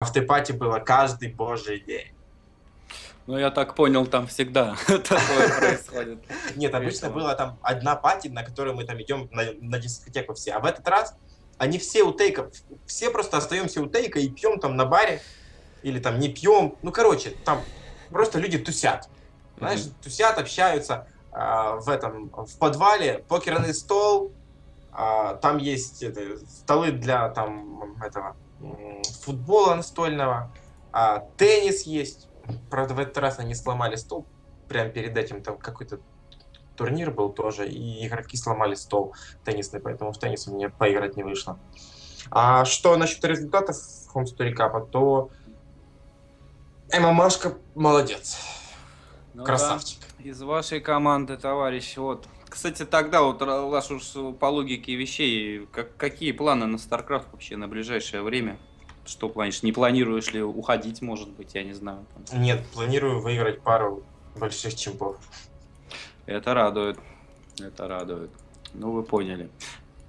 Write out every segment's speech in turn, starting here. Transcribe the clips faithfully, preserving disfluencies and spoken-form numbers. Автопати было каждый божий день. Ну, я так понял, там всегда такое происходит. Нет, обычно была там одна пати, на которой мы там идем на, на дискотеку все. А в этот раз они все у Тейка, все просто остаемся у Тейка и пьем там на баре. Или там не пьем. Ну, короче, там просто люди тусят. Знаешь, mm-hmm. тусят, общаются а, в этом, в подвале, покерный стол. А, там есть это, столы для там этого футбола настольного. А, теннис есть. Правда, в этот раз они сломали стол, прямо перед этим там какой-то турнир был тоже, и игроки сломали стол теннисный, поэтому в теннис у меня поиграть не вышло. А что насчет результатов Home Story Cup, то ММАшка молодец, ну красавчик. Да, из вашей команды, товарищ, вот. Кстати, тогда вот, Лаш, уж по логике вещей, как, какие планы на StarCraft вообще на ближайшее время? Что планируешь? Не планируешь ли уходить, может быть, я не знаю. Там. Нет, планирую выиграть пару больших чемпов. Это радует. Это радует. Ну, вы поняли.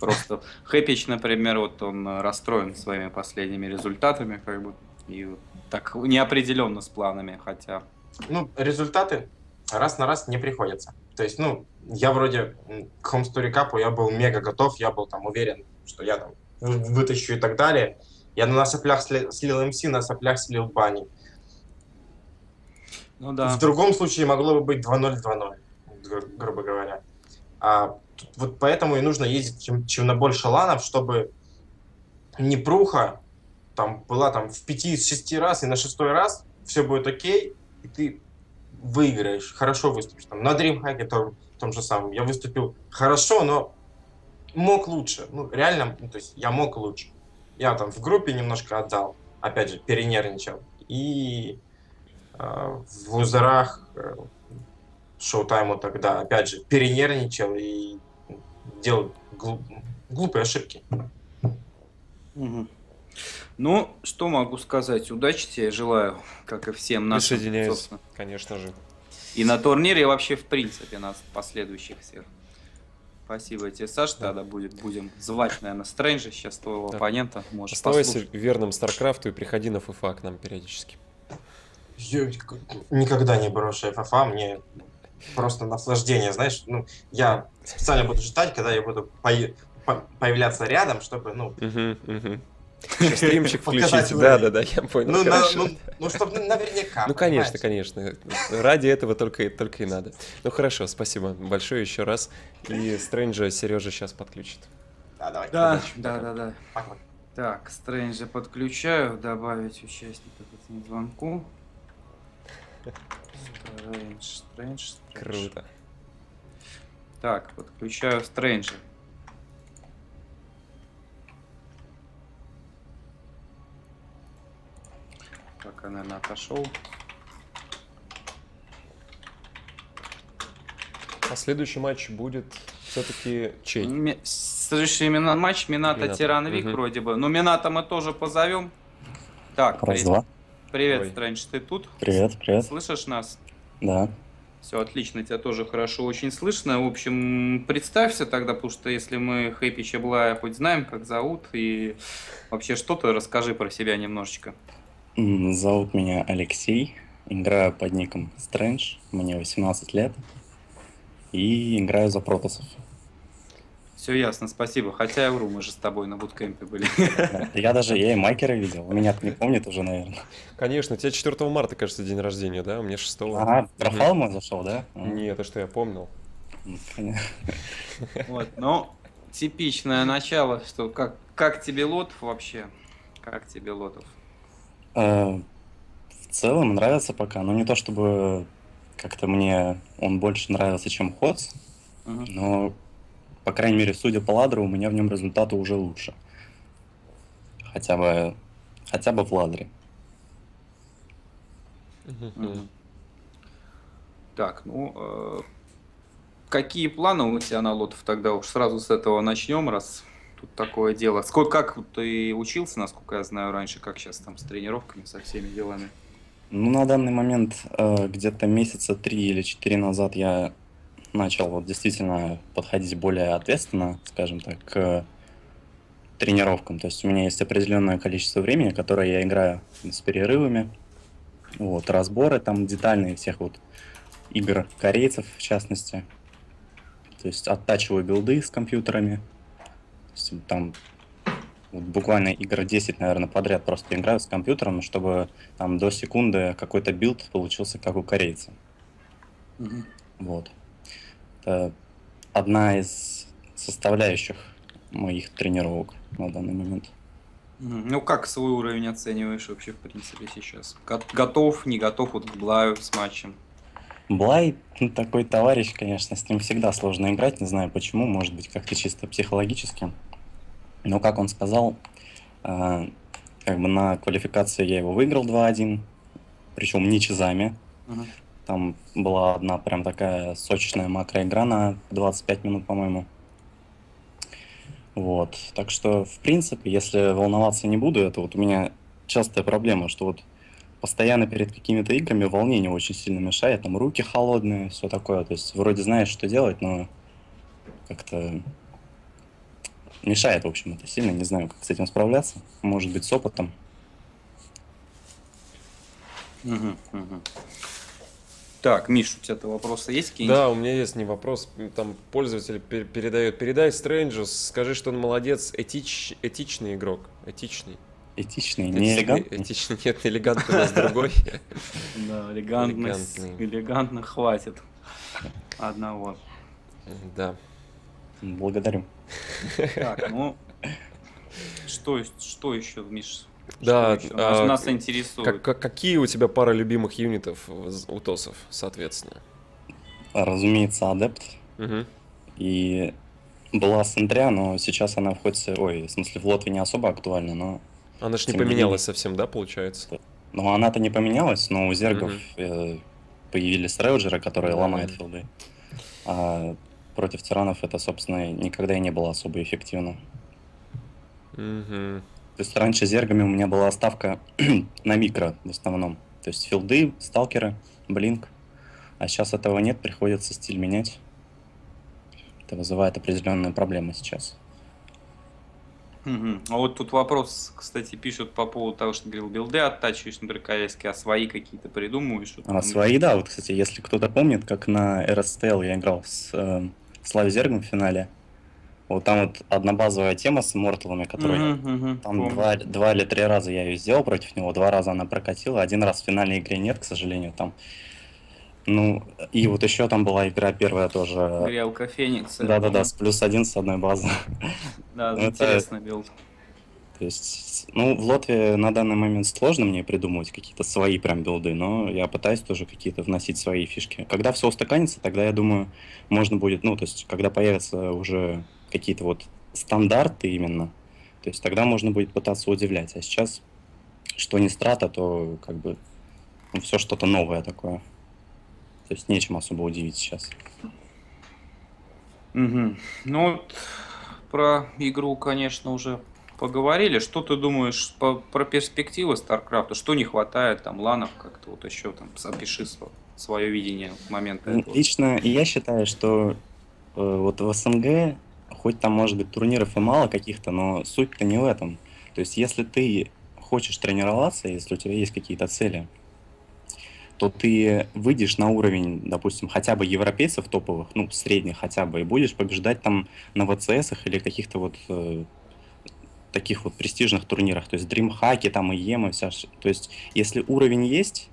Просто Хэпич, например, вот он расстроен своими последними результатами, как бы, и вот так неопределенно с планами, хотя... Ну, результаты раз на раз не приходятся. То есть, ну, я вроде к Home Story Cup я был мега готов, я был там уверен, что я там вытащу и так далее. Я на соплях слил МС, на соплях слил Bunny. Ну, да. В другом случае могло бы быть два ноль два ноль, гру- грубо говоря. А, вот поэтому и нужно ездить чем, чем на больше ланов, чтобы непруха там, была там, в пяти из шести раз, и на шестой раз все будет окей, и ты выиграешь, хорошо выступишь. Там, на DreamHack том, том же самом я выступил хорошо, но мог лучше. Ну, реально, ну, то есть я мог лучше. Я там в группе немножко отдал, опять же, перенервничал. И э, в лузерах э, шоу-тайму тогда, опять же, перенервничал и делал глуп, глупые ошибки. Угу. Ну, что могу сказать? Удачи тебе желаю, как и всем нашим. Присоединяюсь, собственно, конечно же. И на турнире, и вообще, в принципе, нас последующих всех. Спасибо тебе, Саш, да. Тогда будет, будем звать, наверное, Стрэнджа, сейчас твоего да. оппонента. Можешь оставайся послушать. Верным StarCraft'у и приходи на эф эф а к нам периодически. Я никогда не брошу эф эф а, мне просто наслаждение, знаешь, ну, я специально буду ждать, когда я буду по- по- появляться рядом, чтобы, ну... Угу, угу. Стримчик включить, да-да-да, я понял, ну, на, ну, ну, чтобы наверняка. Ну, конечно, понимаешь? Конечно. Ради этого только, только и надо. Ну, хорошо, спасибо большое еще раз. И Стрэнджа Сережа сейчас подключит. Да, давай. Да, да-да-да. Так, Стрэнджа подключаю, добавить участника к этому звонку. Стрэндж, Стрэндж, Стрэндж. Круто. Так, подключаю Стрэнджа. Пока, наверное, отошел. А следующий матч будет все-таки чей? Ми... Следующий именно матч Минато, Минато. Тиранвик угу. вроде бы. Но Минато мы тоже позовем. Так, раз, привет, привет Стрэндж, ты тут? Привет, привет. Слышишь нас? Да. Все, отлично, тебя тоже хорошо очень слышно. В общем, представься тогда, потому что если мы Хэпича Блая хоть знаем, как зовут, и вообще что-то расскажи про себя немножечко. Зовут меня Алексей, играю под ником Стрэндж, мне восемнадцать лет и играю за протасов. Все ясно, спасибо. Хотя я вру, мы же с тобой на буткемпе были. Я даже я и Микера видел, у меня не помнит уже, наверное. Конечно, у тебя четвёртого марта, кажется, день рождения, да? У меня шестого. Ага, трафал мой зашел, да? Нет, это что я помнил. Вот, ну, типичное начало, что как, как тебе Лотов вообще? Как тебе Лотов? В целом нравится пока, но не то чтобы как-то мне он больше нравился, чем Ходс, uh-huh. но, по крайней мере, судя по Ладру, у меня в нем результаты уже лучше. Хотя бы, хотя бы в Ладре. Uh-huh. Uh-huh. Так, ну, э, какие планы у тебя на Лотов тогда? Уж сразу с этого начнем, раз... Тут такое дело. Сколько, как ты учился, насколько я знаю, раньше, как сейчас там с тренировками, со всеми делами? Ну, на данный момент э, где-то месяца три или четыре назад я начал вот действительно подходить более ответственно, скажем так, к тренировкам. То есть у меня есть определенное количество времени, которое я играю с перерывами. Вот, разборы там детальные всех вот игр корейцев, в частности. То есть оттачиваю билды с компьютерами. То есть, там вот, буквально игр десять, наверное, подряд просто играю с компьютером, чтобы там до секунды какой-то билд получился как у корейца. Mm-hmm. Вот. Это одна из составляющих моих тренировок на данный момент. Ну, как свой уровень оцениваешь вообще, в принципе, сейчас? Готов, не готов вот к Блаю с матчем? Блай, ну, такой товарищ, конечно, с ним всегда сложно играть, не знаю почему, может быть, как-то чисто психологически. Но, как он сказал, э, как бы на квалификации я его выиграл два один, причем не чизами. Uh-huh. Там была одна прям такая сочная макроигра на двадцать пять минут, по-моему. Вот, так что, в принципе, если волноваться не буду, это вот у меня частая проблема, что вот постоянно перед какими-то играми волнение очень сильно мешает, там руки холодные, все такое, то есть вроде знаешь, что делать, но как-то мешает, в общем, это сильно, не знаю, как с этим справляться, может быть, с опытом. Угу, угу. Так, Миш, у тебя-то вопросы есть какие-нибудь? Да, у меня есть не вопрос. Там пользователь пер- передает. Передай Стрэнджу, скажи, что он молодец, этич... этичный игрок. Этичный. Этичный, не элегантный? Этичный, нет, элегантный у нас другой. Да, элегантность, элегантно хватит одного. Да. Благодарю. Так, ну, что еще, Миш? Да, а, нас интересует. Как, какие у тебя пара любимых юнитов у тосов, соответственно? Разумеется, адепт. Угу. И была Сентря, но сейчас она в ходе... Ой, в смысле, в Лотве не особо актуальна, но... Она же не поменялась совсем, да, получается? Ну, она-то не поменялась, но у зергов угу. э, появились рейджеры, которые да, ломают да. филды. А против тиранов это, собственно, никогда и не было особо эффективно. Угу. То есть раньше зергами у меня была ставка на микро в основном. То есть филды, сталкеры, блинк. А сейчас этого нет, приходится стиль менять. Это вызывает определенные проблемы сейчас. Угу. А вот тут вопрос, кстати, пишут по поводу того, что говорил, билды оттачиваешь, например, корейские, а свои какие-то придумываешь? Вот, а свои, да. Вот, кстати, если кто-то помнит, как на эр эс ти эл я играл с э, Славизергом в финале. Вот там вот одна базовая тема с морталами, которую uh-huh, uh-huh, там два, два или три раза я ее сделал против него, два раза она прокатила, один раз в финальной игре нет, к сожалению, там. Ну, и вот еще там была игра первая тоже. Грелка Феникса. Да-да-да, с плюс один с одной базы. Да, интересно билд. То есть, ну, в Лотве на данный момент сложно мне придумывать какие-то свои прям билды, но я пытаюсь тоже какие-то вносить свои фишки. Когда все устаканится, тогда, я думаю, можно будет, ну, то есть, когда появятся уже какие-то вот стандарты именно, то есть тогда можно будет пытаться удивлять. А сейчас, что не страта, то как бы ну, все что-то новое такое. То есть нечем особо удивить сейчас. Угу. Ну, вот про игру, конечно, уже... поговорили. Что ты думаешь по, про перспективы StarCraft? Что не хватает там ланов как-то вот еще там? Опиши свое видение в момент этого. Лично я считаю, что э, вот в СНГ хоть там может быть турниров и мало каких-то, но суть-то не в этом. То есть если ты хочешь тренироваться, если у тебя есть какие-то цели, то ты выйдешь на уровень, допустим, хотя бы европейцев топовых, ну средних хотя бы, и будешь побеждать там на вэ цэ эсах или каких-то вот э, таких вот престижных турнирах, то есть DreamHack, там и ЕМ, и вся... То есть если уровень есть,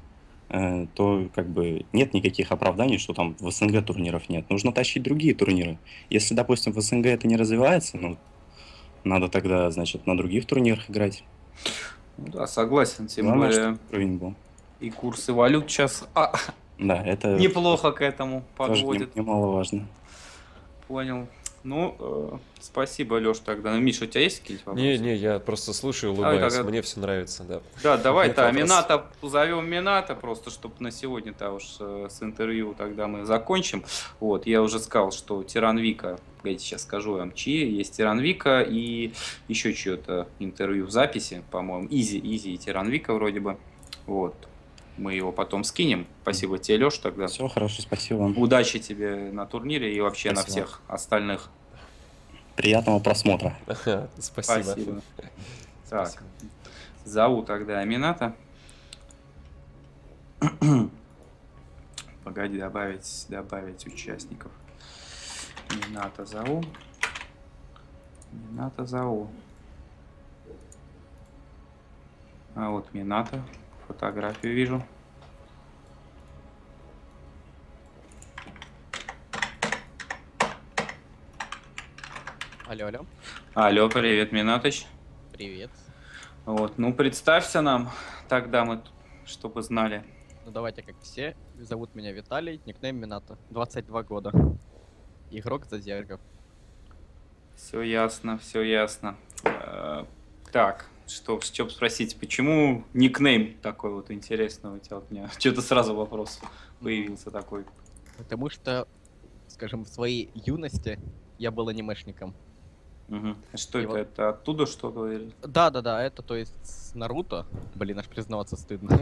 э, то как бы нет никаких оправданий, что там в СНГ турниров нет. Нужно тащить другие турниры. Если, допустим, в СНГ это не развивается, ну, надо тогда, значит, на других турнирах играть. Да, согласен, тем Главное, более уровень был. И курсы валют сейчас а, да, это неплохо к этому подводит. Немаловажно. Понял. Ну, э, спасибо, Леш, тогда. Ну, Миша, у тебя есть какие-то вопросы? Не, не, я просто слушаю, улыбаюсь, а, тогда... мне все нравится, да. Да, давай, да, Минато, позовем Минато, просто, чтобы на сегодня то уж э, с интервью тогда мы закончим. Вот, я уже сказал, что Тиран Вика, погодите, сейчас скажу вам, чьи, есть Тиран Вика и еще чье-то интервью в записи, по-моему, Изи, Изи и Тиран Вика вроде бы, вот. Мы его потом скинем. Спасибо тебе, Леш, тогда. Все хорошо, спасибо. Удачи тебе на турнире и вообще спасибо. На всех остальных. Приятного просмотра. Спасибо. Спасибо. Так, Спасибо. Зову тогда Минато. Погоди, добавить, добавить участников. Минато зову. Минато зову. А вот Минато. Фотографию вижу. Алло, алло. Алло, привет, Минаточ. Привет. Вот, ну представься нам, тогда мы, чтобы знали. Ну давайте, как все, зовут меня Виталий, никнейм Минато, двадцать два года, игрок за зергов. Все ясно, все ясно. Э-э- так, что, чтоб спросить, почему никнейм такой вот интересный у тебя? У меня что-то сразу вопрос появился такой. Потому что, скажем, в своей юности я был анимешником. Угу. Что И это? Вот... Это оттуда что-то? Или... Да, да, да, это, то есть, с Наруто. Блин, аж признаваться стыдно.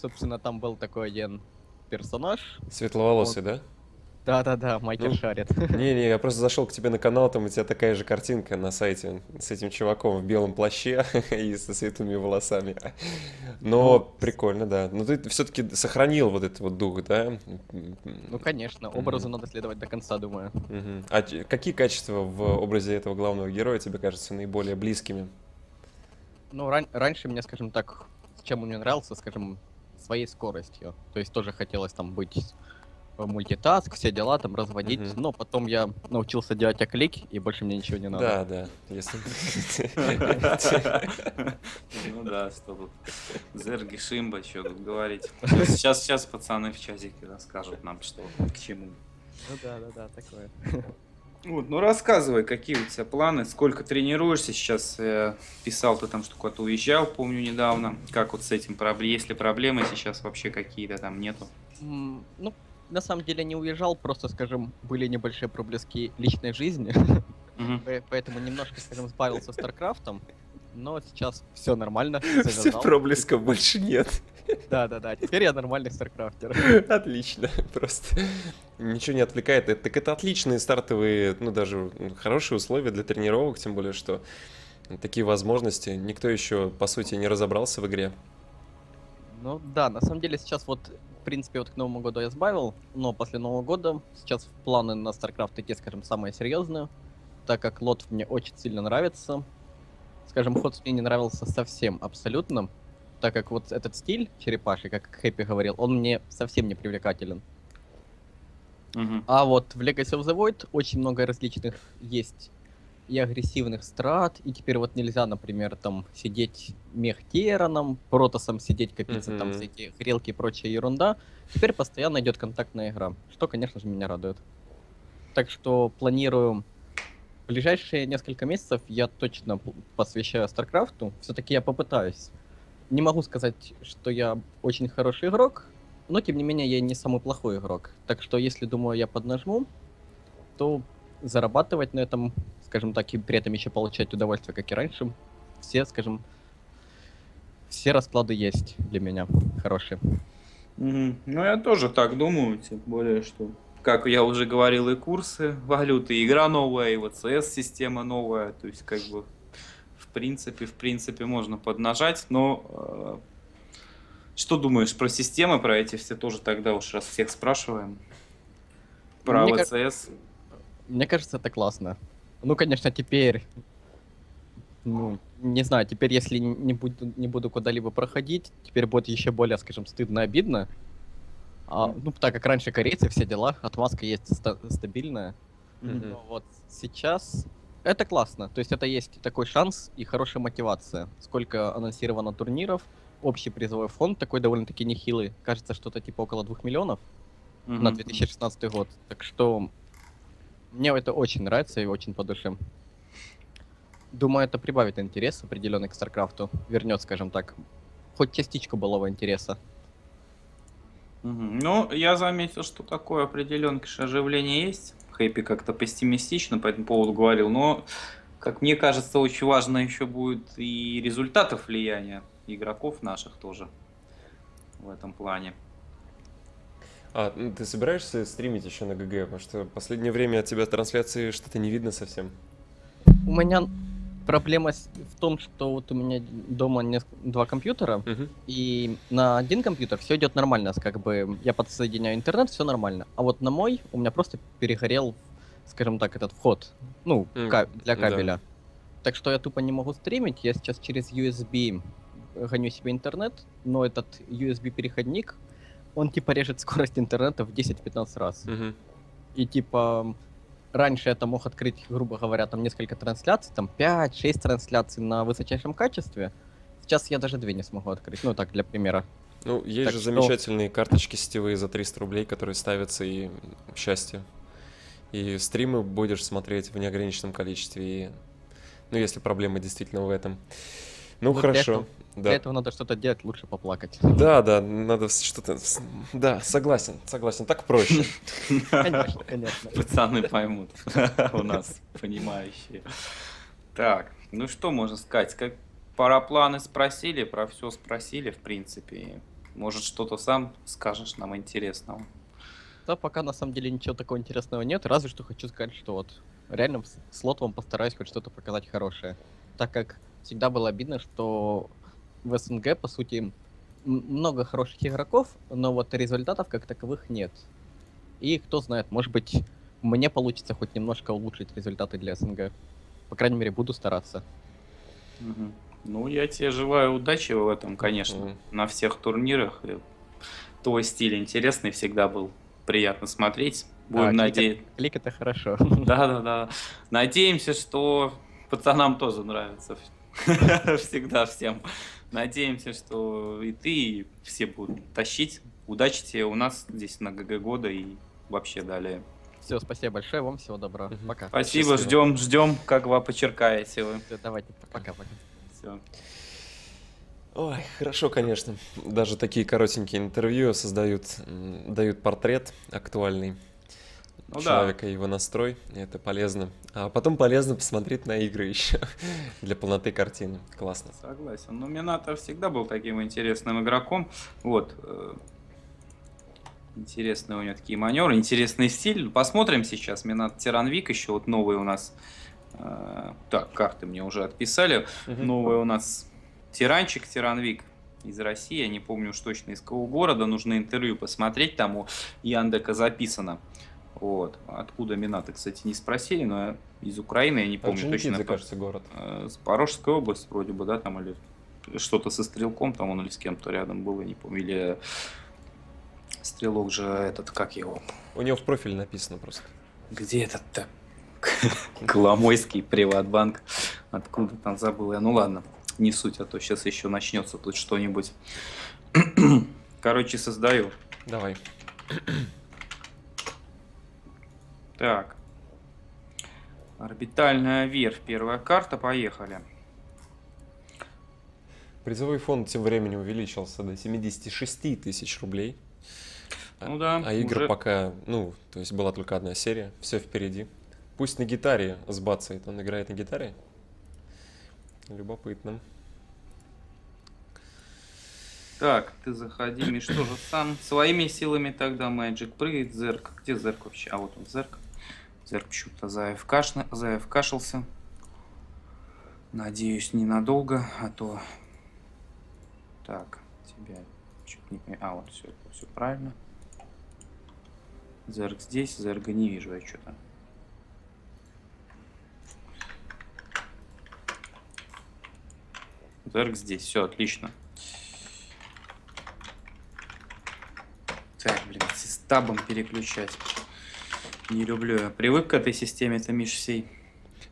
Собственно, там был такой один персонаж. Светловолосый, да? Да, да, да, Майкер шарит. Не, не, я просто зашел к тебе на канал, там у тебя такая же картинка на сайте с этим чуваком в белом плаще и со светлыми волосами. Но прикольно, да. Но ты все-таки сохранил вот этот вот дух, да? Ну, конечно, образу надо следовать до конца, думаю. А какие качества в образе этого главного героя тебе кажутся наиболее близкими? Ну, раньше мне, скажем так, чем он мне нравился, скажем, своей скоростью. То есть тоже хотелось там быть... мультитаск, все дела там разводить, угу. Но потом я научился делать оклик, и больше мне ничего не надо. Да, да, если... Ну да, что тут зерги шимба, что тут говорить. Сейчас, сейчас пацаны в часике расскажут нам, что к чему. Ну да, да, да, такое. Вот, ну рассказывай, какие у тебя планы, сколько тренируешься сейчас, э, писал ты там, что куда-то уезжал, помню, недавно. Как вот с этим, проб... есть ли проблемы сейчас вообще какие-то там, нету? Mm, ну, на самом деле не уезжал, просто, скажем, были небольшие проблески личной жизни, mm-hmm. поэтому немножко, скажем, сбавился StarCraft'ом, но сейчас все нормально. Все проблесков больше нет. Да-да-да, теперь я нормальный StarCraft'ер. Отлично, просто ничего не отвлекает. Это, так это отличные стартовые, ну даже хорошие условия для тренировок, тем более, что такие возможности, никто еще, по сути, не разобрался в игре. Ну да, на самом деле сейчас вот... В принципе, вот к Новому году я сбавил, но после Нового года сейчас планы на StarCraft такие, скажем, самые серьезные, так как лот мне очень сильно нравится. Скажем, ход мне не нравился совсем абсолютно, так как вот этот стиль черепаший, как Хэппи говорил, он мне совсем не привлекателен. Mm-hmm. А вот в Legacy of the Void очень много различных есть и агрессивных страт, и теперь вот нельзя, например, там, сидеть мех Тираном, протосом сидеть, копиться, mm-hmm. там, всякие грелки и прочая ерунда. Теперь постоянно идет контактная игра, что, конечно же, меня радует. Так что планирую... В ближайшие несколько месяцев я точно посвящаю StarCraft'у, все-таки я попытаюсь. Не могу сказать, что я очень хороший игрок, но, тем не менее, я не самый плохой игрок. Так что, если, думаю, я поднажму, то зарабатывать на этом... скажем так, и при этом еще получать удовольствие, как и раньше. Все, скажем, все расклады есть для меня хорошие. Mm-hmm. Ну, я тоже так думаю, тем более, что, как я уже говорил, и курсы валюты, и игра новая, и ВЦС-система новая, то есть, как бы, в принципе, в принципе, можно поднажать, но э, что думаешь про системы, про эти все тоже тогда уж раз всех спрашиваем? Про Мне ВЦС? Кажется, мне кажется, это классно. Ну, конечно, теперь, ну, не знаю, теперь, если не буду, не буду куда-либо проходить, теперь будет еще более, скажем, стыдно, обидно. А, ну, так как раньше корейцы, все дела, отмазка есть ста- стабильная. Mm-hmm. Но вот сейчас это классно, то есть это есть такой шанс и хорошая мотивация. Сколько анонсировано турниров, общий призовой фонд такой довольно-таки нехилый, кажется, что-то типа около двух миллионов mm-hmm. на две тысячи шестнадцатый год, так что... Мне это очень нравится и очень по душе. Думаю, это прибавит интерес определенный к StarCraft'у. Вернет, скажем так, хоть частичку былого интереса. Mm-hmm. Ну, я заметил, что такое определенное оживление есть. Хэппи как-то пессимистично по этому поводу говорил. Но, как мне кажется, очень важно еще будет и результатов влияния игроков наших тоже в этом плане. А ты собираешься стримить еще на ГГ? Потому что в последнее время от тебя трансляции что-то не видно совсем. У меня проблема в том, что вот у меня дома два компьютера, угу. и на один компьютер все идет нормально, как бы я подсоединяю интернет, все нормально. А вот на мой у меня просто перегорел, скажем так, этот вход, ну, ка для кабеля. Да. Так что я тупо не могу стримить, я сейчас через ю эс би гоню себе интернет, но этот ю эс би-переходник, он типа режет скорость интернета в десять-пятнадцать раз. Угу. И типа... Раньше это мог открыть, грубо говоря, там несколько трансляций, там пять-шесть трансляций на высочайшем качестве. Сейчас я даже две не смогу открыть, ну так, для примера. Ну, есть так же что... замечательные карточки сетевые за триста рублей, которые ставятся, и счастье. И стримы будешь смотреть в неограниченном количестве, и... ну, если проблема действительно в этом. Ну, ну хорошо. Для этого, да. Для этого надо что-то делать, лучше поплакать. Да, да, надо что-то... Да, согласен, согласен, так проще. Конечно, конечно. Пацаны поймут у нас, понимающие. Так, ну что можно сказать? Про планы спросили, про все спросили, в принципе. Может, что-то сам скажешь нам интересного? Да, пока на самом деле ничего такого интересного нет. Разве что хочу сказать, что вот реально с лотом постараюсь хоть что-то показать хорошее. Так как... Всегда было обидно, что в СНГ, по сути, много хороших игроков, но вот результатов как таковых нет. И кто знает, может быть, мне получится хоть немножко улучшить результаты для СНГ. По крайней мере, буду стараться. Угу. Ну, я тебе желаю удачи в этом, конечно, угу. на всех турнирах. Твой стиль интересный всегда был, приятно смотреть. Будем а, надеяться. Клик, клик это хорошо. Да-да-да. Надеемся, что пацанам тоже нравится. Всегда всем. Надеемся, что и ты, и все будут тащить. Удачи тебе у нас здесь на ГГ года и вообще далее. Все, спасибо большое, вам всего добра. Угу. Пока. Спасибо, ждем, ждем, как вы почеркаете вы. Все, давайте, пока-пока. Все. Ой, хорошо, конечно. Даже такие коротенькие интервью создают, дают портрет актуальный. Ну, человека, да. его настрой, это полезно. А потом полезно посмотреть на игры еще для полноты картины. Классно. Согласен. Но Минато всегда был таким интересным игроком. Вот. Интересные у него такие маневры, интересный стиль. Посмотрим сейчас. Минато Тиранвик еще вот новый у нас. Так, карты мне уже отписали. Угу. Новый у нас Тиранчик, Тиранвик. Из России, я не помню уж точно из какого города. Нужно интервью посмотреть, там у Яндека записано. Вот. Откуда Минато, кстати, не спросили, но из Украины, я не помню Орджоникидзе, точно. Кажется, город. С Порожской области вроде бы, да, там, или что-то со Стрелком, там он или с кем-то рядом был, я не помню, или Стрелок же этот, как его? У него в профиле написано просто. Где этот-то? Коломойский, Приватбанк. Откуда там, забыл я? Ну ладно, не суть, а то сейчас еще начнется тут что-нибудь. Короче, создаю. Давай. Так, орбитальная верфь, первая карта, поехали. Призовой фонд тем временем увеличился до семидесяти шести тысяч рублей. Ну да. А игр уже... пока, ну, то есть была только одна серия, все впереди. Пусть на гитаре сбацает, он играет на гитаре. Любопытно. Так, ты заходи, Миш, тоже сам. Своими силами тогда Magic прыгает, Зерк. Где Зерк вообще? А вот он, Зерк. Зерк почему-то заэфкашился. Надеюсь, ненадолго, а то... Так, тебя... Чуть не... А, вот все, все правильно. Зерк здесь, Зерга не вижу я что-то. Зерк здесь, все, отлично. Так, блин, с табом переключать. Не люблю. Я привык к этой системе, это Миш всей.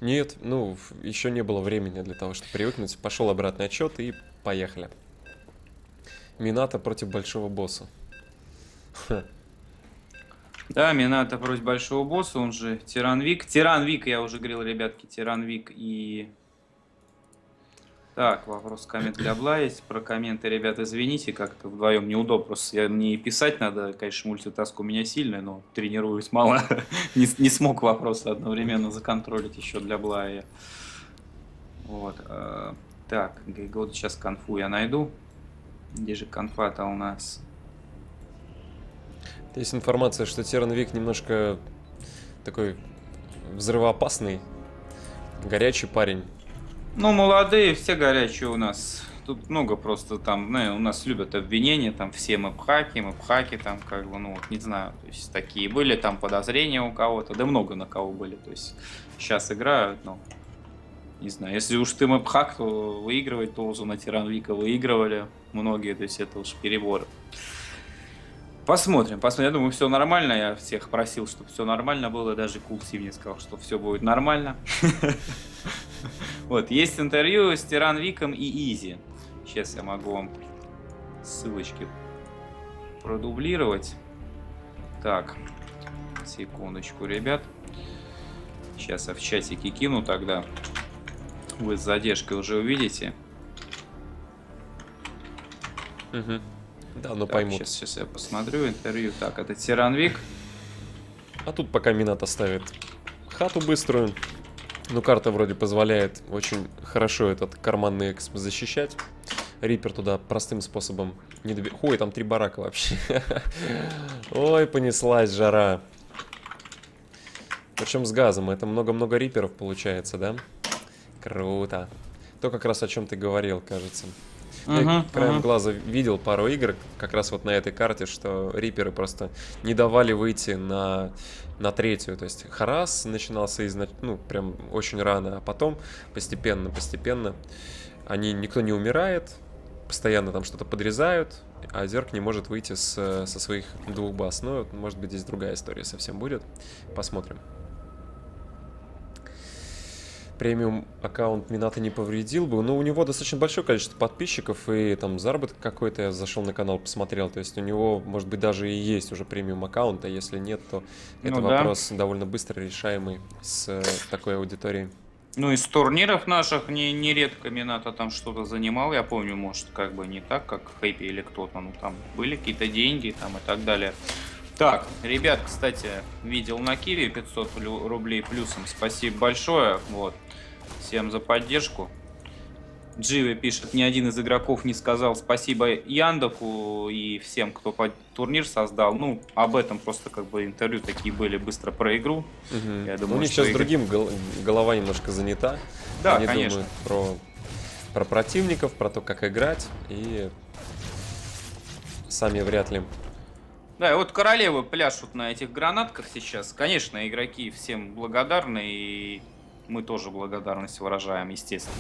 Нет, ну, еще не было времени для того, чтобы привыкнуть. Пошел обратный отчет и поехали. Минато против большого босса. Да, Минато против большого босса, он же Тиранвик. Тиранвик, я уже говорил, ребятки, Тиранвик и... Так, вопрос, коммент для Блая есть. Про комменты, ребята, извините, как-то вдвоем неудобно. Просто мне писать надо, конечно, мультитаск у меня сильный, но тренируюсь мало. не, не смог вопросы одновременно законтролить еще для Блая. Вот. Э, так, вот сейчас конфу я найду. Где же конфа-то у нас? Есть информация, что Тиран-Вик немножко такой взрывоопасный, горячий парень. Ну, молодые, все горячие у нас. Тут много просто там, ну, у нас любят обвинения, там все мэп-хаки, мэп-хаки, там как бы, ну вот не знаю, то есть такие были, там подозрения у кого-то, да много на кого были, то есть сейчас играют, но не знаю, если уж ты мэп-хак, то выигрывать должен, на Тиран-Вика выигрывали многие, то есть это уж перебор. Посмотрим, посмотрим, я думаю, все нормально, я всех просил, чтобы все нормально было, даже Кул Ти мне сказал, что все будет нормально. Вот, есть интервью с Тиран-Виком и Изи. Сейчас я могу вам ссылочки продублировать. Так, секундочку, ребят. Сейчас я в чатике кину тогда. Вы с задержкой уже увидите. Угу. Да, ну пойму. Сейчас, сейчас я посмотрю интервью. Так, это Тиран-Вик. А тут пока Минато ставит хату быструю. Ну, карта вроде позволяет очень хорошо этот карманный эксп защищать. Риппер туда простым способом не добил. Ой, там три барака вообще. Ой, понеслась жара. Причем с газом. Это много-много рипперов получается, да? Круто. То как раз о чем ты говорил, кажется. Uh-huh, Я краем uh-huh. глаза видел пару игр, как раз вот на этой карте, что рипперы просто не давали выйти на, на третью. То есть харас начинался изнач... ну, прям очень рано, а потом постепенно, постепенно они, никто не умирает, постоянно там что-то подрезают, а Зерк не может выйти с, со своих двух баз. Ну, может быть, здесь другая история совсем будет. Посмотрим. Премиум аккаунт Минато не повредил бы, но у него достаточно большое количество подписчиков и там заработок какой-то. Я зашел на канал, посмотрел, то есть у него, может быть, даже и есть уже премиум аккаунт, а если нет, то ну это да. вопрос довольно быстро решаемый с такой аудиторией. Ну из турниров наших не, нередко Минато там что-то занимал, я помню, может, как бы не так, как Хэпи или кто-то, ну там были какие-то деньги там и так далее. Так, ребят, кстати, видел на Киви пятьсот рублей плюсом, спасибо большое, вот, всем за поддержку. Дживи пишет, ни один из игроков не сказал спасибо Яндеку и всем, кто под турнир создал, ну, об этом просто как бы интервью такие были быстро про игру. Угу. Я думаю, ну, у них сейчас игр... другим гол... голова немножко занята, да, они конечно. думают про... про противников, про то, как играть, и сами вряд ли. Да, и вот королевы пляшут на этих гранатках сейчас. Конечно, игроки всем благодарны, и мы тоже благодарность выражаем, естественно.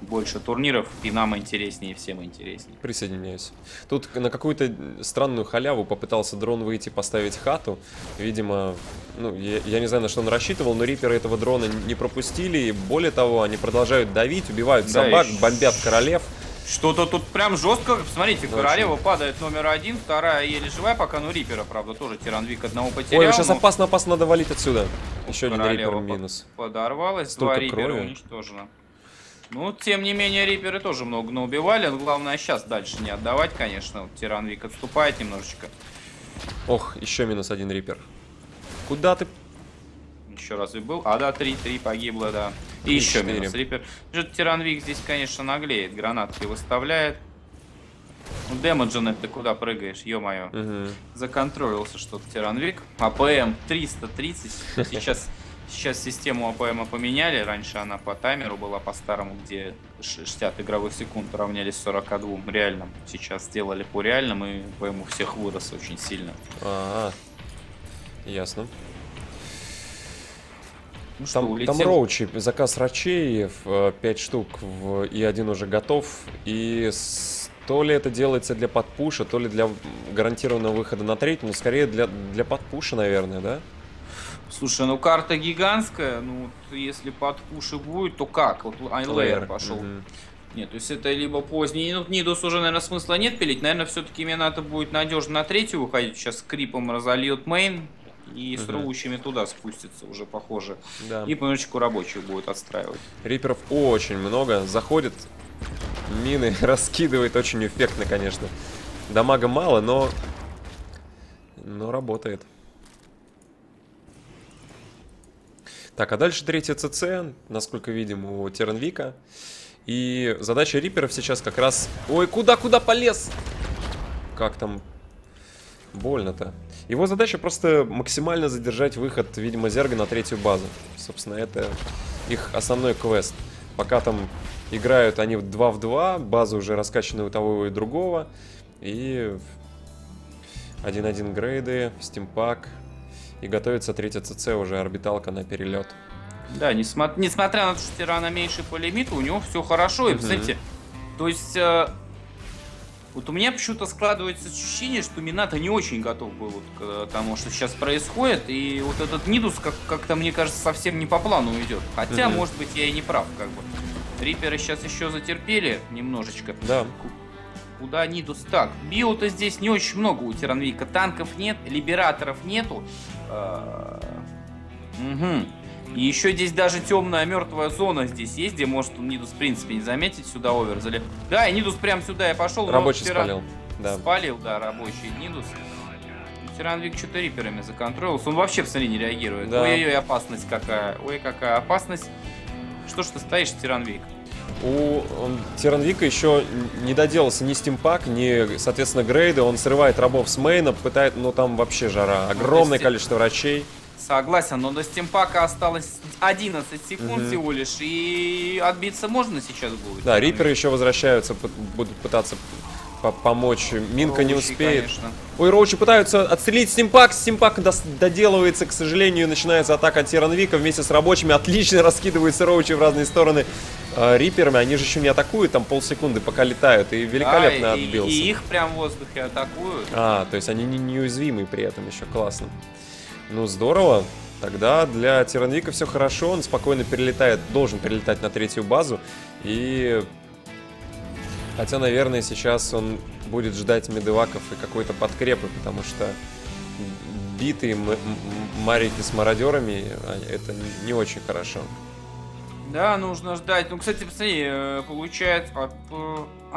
Больше турниров, и нам интереснее, и всем интереснее. Присоединяюсь. Тут на какую-то странную халяву попытался дрон выйти, поставить хату. Видимо, ну, я, я не знаю, на что он рассчитывал, но рипперы этого дрона не пропустили. И более того, они продолжают давить, убивают собак, да, и... бомбят королев. Что-то тут прям жестко, посмотрите, да, королева очень. Падает номер один, вторая еле живая, пока, ну, рипера, правда, тоже Тиран-Вик одного потерял. Ой, сейчас но... опасно, опасно, надо валить отсюда. Еще королева один рипер минус. Подорвалась, столько два рипера крови. Уничтожено. Ну, тем не менее, риперы тоже много наубивали, но главное сейчас дальше не отдавать, конечно. Вот Тиран-Вик отступает немножечко. Ох, еще минус один рипер. Куда ты... Еще раз и был. А, да, три-три погибло, да. И еще минус рипер. Тиран-Вик здесь, конечно, наглеет. Гранатки выставляет. Ну, демаджен, ты куда прыгаешь, ё-моё. Угу. Законтролился что-то Тиран-Вик. АПМ триста тридцать. Сейчас, сейчас систему АПМа поменяли. Раньше она по таймеру была по-старому, где шестьдесят игровых секунд равнялись сорока двум реальным. Сейчас сделали по реальным, и АПМ у всех вырос очень сильно. А-а-а. Ясно. Ну, там, там роучи, заказ рачей, пять штук, в, и один уже готов. И с, то ли это делается для подпуша, то ли для гарантированного выхода на третью, но скорее для, для подпуша, наверное, да? Слушай, ну карта гигантская, ну если подпуши будет, то как? Вот Айлер пошел. Угу. Нет, то есть это либо поздний, ну Нидус уже, наверное, смысла нет пилить, наверное, все-таки Минато будет надежно на третью выходить, сейчас скрипом разольет мейн. И с роучами туда спустится уже, похоже. Да. И поночку рабочих будет отстраивать. Риперов очень много. Заходит, мины раскидывает очень эффектно, конечно. Дамага мало, но... но работает. Так, а дальше третья ЦЦ, насколько видим, у Тиран-Вика. И задача риперов сейчас как раз... Ой, куда-куда полез? Как там... Больно-то. Его задача просто максимально задержать выход, видимо, зерга на третью базу. Собственно, это их основной квест. Пока там играют они два в два, базы уже раскачаны у того и другого. И один-один грейды, стимпак. И готовится третья ЦЦ, уже орбиталка на перелет. Да, несмотря, несмотря на то, что Тирана меньше по лимиту, у него все хорошо. И, угу. кстати, то есть... Вот у меня почему-то складывается ощущение, что Минато не очень готов был вот к тому, что сейчас происходит. И вот этот Нидус как-то, мне кажется, совсем не по плану идет. Хотя, угу. может быть, я и не прав, как бы. Риперы сейчас еще затерпели немножечко. Да. Куда Нидус? Так, био-то здесь не очень много у Тиранвика. Танков нет, либераторов нету. Угу. И еще здесь даже темная мертвая зона здесь есть, где может Нидус в принципе не заметить, сюда овер залез. Да, и Нидус прям сюда и пошел. Рабочий Тиран... спалил. Да. Спалил, да, рабочий Нидус. Тиранвик что-то риперами законтролился. Он вообще в соли не реагирует. Да. Ой-ой-ой, опасность какая. Ой, какая опасность. Что ж ты стоишь, Тиранвик? У Тиранвика еще не доделался ни стимпак, ни, соответственно, грейды. Он срывает рабов с мейна, пытает, ну там вообще жара. Огромное количество врачей. Согласен, но до стимпака осталось одиннадцать секунд mm-hmm. всего лишь, и отбиться можно сейчас будет. Да, риперы еще возвращаются, будут пытаться помочь. Минка Роучи не успеет. Конечно. Ой, Роучи пытаются отстрелить стимпак, стимпак доделывается, к сожалению, начинается атака от Тиранвика вместе с рабочими. Отлично раскидываются Роучи в разные стороны риперами, они же еще не атакуют, там полсекунды пока летают, и великолепно а, отбился. И, и их прям в воздухе атакуют. А, то есть они не, неуязвимы при этом еще, классно. Ну, здорово. Тогда для Тиранвика все хорошо. Он спокойно перелетает, должен перелетать на третью базу. И... Хотя, наверное, сейчас он будет ждать медеваков и какой-то подкрепы, потому что битые марики с мародерами, это не очень хорошо. Да, нужно ждать. Ну, кстати, посмотри, получает...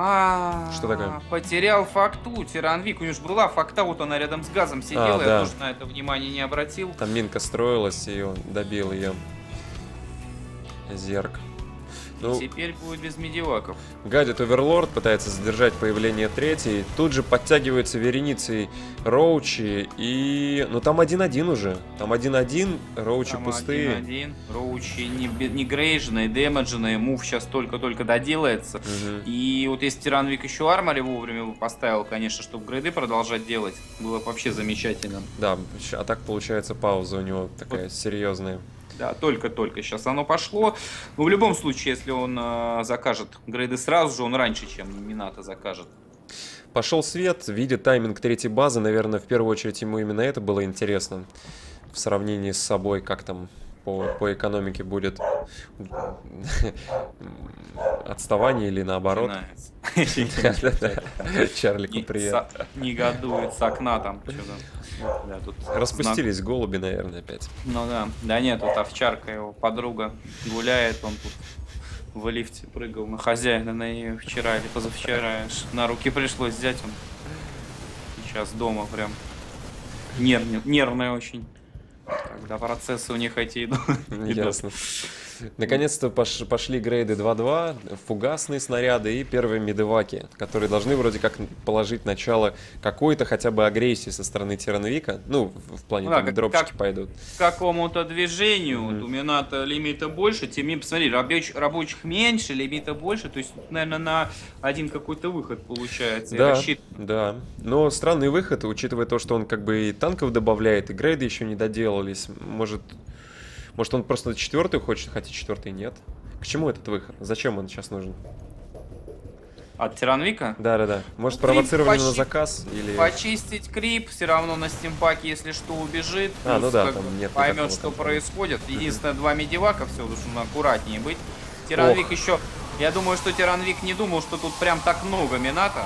А, что такое? Потерял факту Тиранвик. У него же была факта, вот она рядом с газом сидела, а, да. Я тоже на это внимание не обратил. Там минка строилась, и он добил ее. Зерк. Ну, теперь будет без медиваков. Гадит Оверлорд, пытается задержать появление третьей. Тут же подтягиваются вереницей Роучи и... Ну там один-один уже. Там один-один, Роучи там пустые. один-один, Роучи не, не грейженные, демедженные. Мув сейчас только-только доделается. Угу. И вот если Тиранвик еще армори вовремя бы поставил, конечно, чтобы грейды продолжать делать, было бы вообще замечательно. Да, а так получается пауза у него такая вот. Серьезная. Да, только-только сейчас оно пошло. Но в любом случае, если он э, закажет грейды сразу же, он раньше, чем Минато закажет. Пошел свет, видит тайминг третьей базы. Наверное, в первую очередь ему именно это было интересно. В сравнении с собой, как там по, по экономике будет отставание или наоборот. Чарлику привет. Негодует с окна там. Да, тут распустились знак... голуби, наверное, опять. Ну да, да нет, вот овчарка, его подруга гуляет, он тут в лифте прыгал на хозяина, на нее вчера или позавчера, на руки пришлось взять, он сейчас дома прям нервный, нервный очень, когда процессы у них эти идут. Ясно. Наконец-то пошли грейды два-два, фугасные снаряды и первые медеваки, которые должны вроде как положить начало какой-то хотя бы агрессии со стороны Тиранвика. Ну, в плане, ну, там как, дропчики как, пойдут. К какому-то движению. Mm-hmm. Вот у Минато лимита больше, теми, посмотри, рабочих, рабочих меньше, лимита больше. То есть, наверное, на один какой-то выход получается. Да, да. Но странный выход, учитывая то, что он как бы и танков добавляет, и грейды еще не доделались. Может... Может, он просто четвертый хочет, хотя четвертый нет. К чему этот выход? Зачем он сейчас нужен? От Тиранвика? Да-да-да. Может, провоцирование на заказ? Или... Почистить крип, все равно на стимпаке, если что, убежит. А, ну да, там нет. Поймет, что происходит. Единственное, два медивака, все, нужно аккуратнее быть. Тиранвик еще... Я думаю, что Тиранвик не думал, что тут прям так много Минато.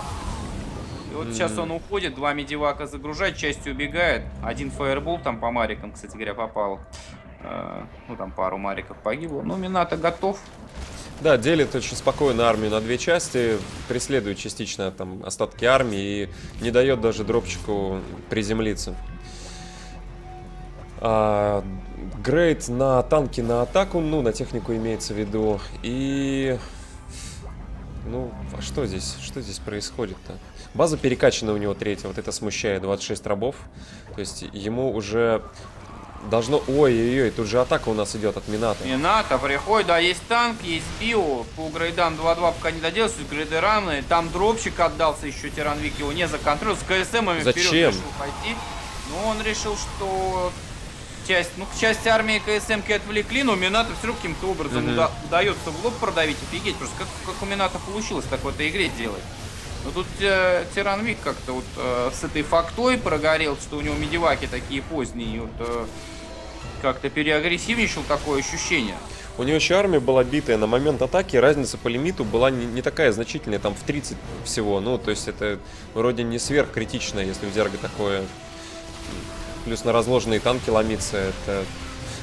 И вот mm-hmm. сейчас он уходит, два медивака загружает, частью убегает. Один фаербол там по марикам, кстати говоря, попал. Ну, там пару мариков погибло. Но Минато готов. Да, делит очень спокойно армию на две части. Преследует частично там остатки армии и не дает даже дропчику приземлиться. А, грейд на танки на атаку, ну, на технику имеется в виду. И Ну, а что здесь? Что здесь происходит-то? База перекачана у него третья. Вот это смущает. двадцать шесть рабов. То есть ему уже должно... Ой-ой-ой, тут же атака у нас идет от Минато. Минато приходит. Да, есть танк, есть био. По грейдам два-два пока не доделался. Грейды равные. Там дропчик отдался еще. Тиран Вик его не законтролил. С КСМами вперед решил пойти. Но он решил, что... Часть, ну, часть армии КСМки отвлекли, но Минато все равно каким-то образом mm-hmm. уда удается в лоб продавить. Офигеть, просто как, как у Минато получилось так в этой игре делать. Но тут э, Тиран Вик как-то вот э, с этой фактой прогорел, что у него медиваки такие поздние. И вот э, как-то переагрессивничал, такое ощущение. У него еще армия была битая. На момент атаки разница по лимиту была не, не такая значительная, там в тридцать всего. Ну, то есть это вроде не сверхкритичное, если у Зерга такое... Плюс на разложенные танки ломиться. Это...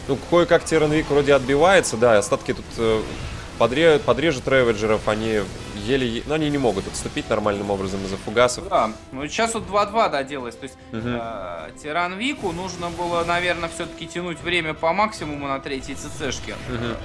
Ну, кое-как Тиран Вик вроде отбивается, да, остатки тут э, подрежут, подрежут реведжеров, они еле... Ну, они не могут отступить нормальным образом из-за фугасов. Да, ну сейчас вот два-два доделалось, то есть угу. э, Тиран Вику нужно было, наверное, все-таки тянуть время по максимуму на третьей ЦЦшке. Угу.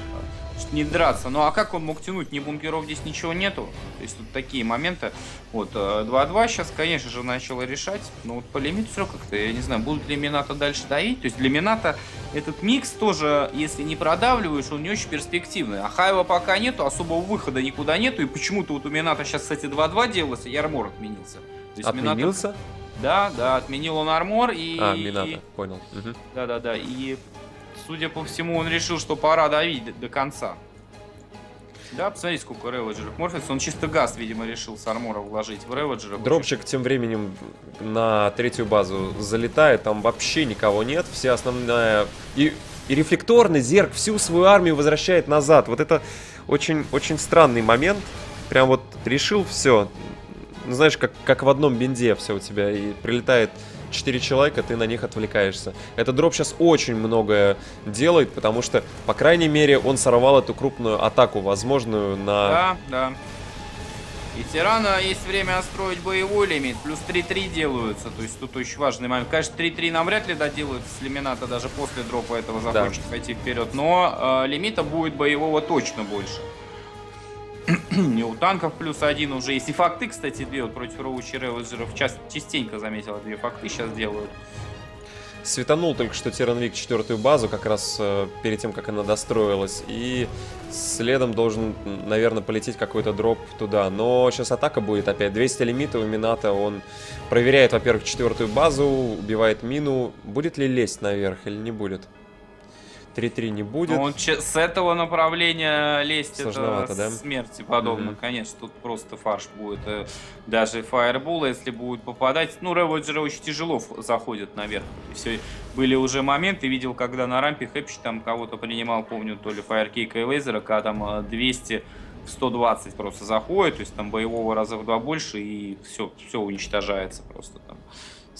Не драться. Ну, а как он мог тянуть? Ни бункеров здесь ничего нету. То есть тут такие моменты. Вот, два-два сейчас, конечно же, начало решать. Но вот по лимиту все как-то, я не знаю, будут ли Минато дальше доить. То есть для Минато этот микс тоже, если не продавливаешь, он не очень перспективный. А хайва пока нету, особого выхода никуда нету. И почему-то вот у Минато сейчас, кстати, два-два делался, и армор отменился. То есть отменился? Минато... Да, да, отменил он армор и... А, Минато, и... понял. Угу. Да, да, да, и... Судя по всему, он решил, что пора давить до, до конца. Да, посмотрите, сколько реведжеров. Морфис, он чисто газ, видимо, решил с армора вложить в реведжеров. Дропчик тем временем на третью базу залетает, там вообще никого нет. Все основная... И, и рефлекторный Зерг всю свою армию возвращает назад. Вот это очень-очень странный момент. Прям вот решил все. Знаешь, как, как в одном бинде все у тебя. И прилетает... четыре человека, ты на них отвлекаешься. Этот дроп сейчас очень многое делает, потому что, по крайней мере, он сорвал эту крупную атаку, возможную на... Да, да. И Тирана есть время отстроить боевой лимит. Плюс три-три делаются, то есть тут очень важный момент. Конечно, три-три нам вряд ли доделают с Лимината, даже после дропа этого захочет да. пойти вперед. Но э, лимита будет боевого точно больше. И у танков плюс один уже есть. И факты, кстати, две вот против роучи реведжеров. Частенько заметила, две факты сейчас делают. Светанул только что Тиран Вик четвертую базу, как раз э, перед тем, как она достроилась. И следом должен, наверное, полететь какой-то дроп туда. Но сейчас атака будет опять. двести лимитов у Минато. Он проверяет, во-первых, четвертую базу, убивает мину. Будет ли лезть наверх или не будет? три-три не будет. Он с этого направления лезть сложновато, это да? Смерти подобно. Mm-hmm. Конечно, тут просто фарш будет. Даже фаербол, если будет попадать. Ну, реводжеры очень тяжело заходят наверх. Все, были уже моменты. Видел, когда на рампе Хэпич там кого-то принимал, помню, то ли фаеркейка и лазера, когда там двести в сто двадцать просто заходит. То есть там боевого раза в два больше, и все, все уничтожается просто там.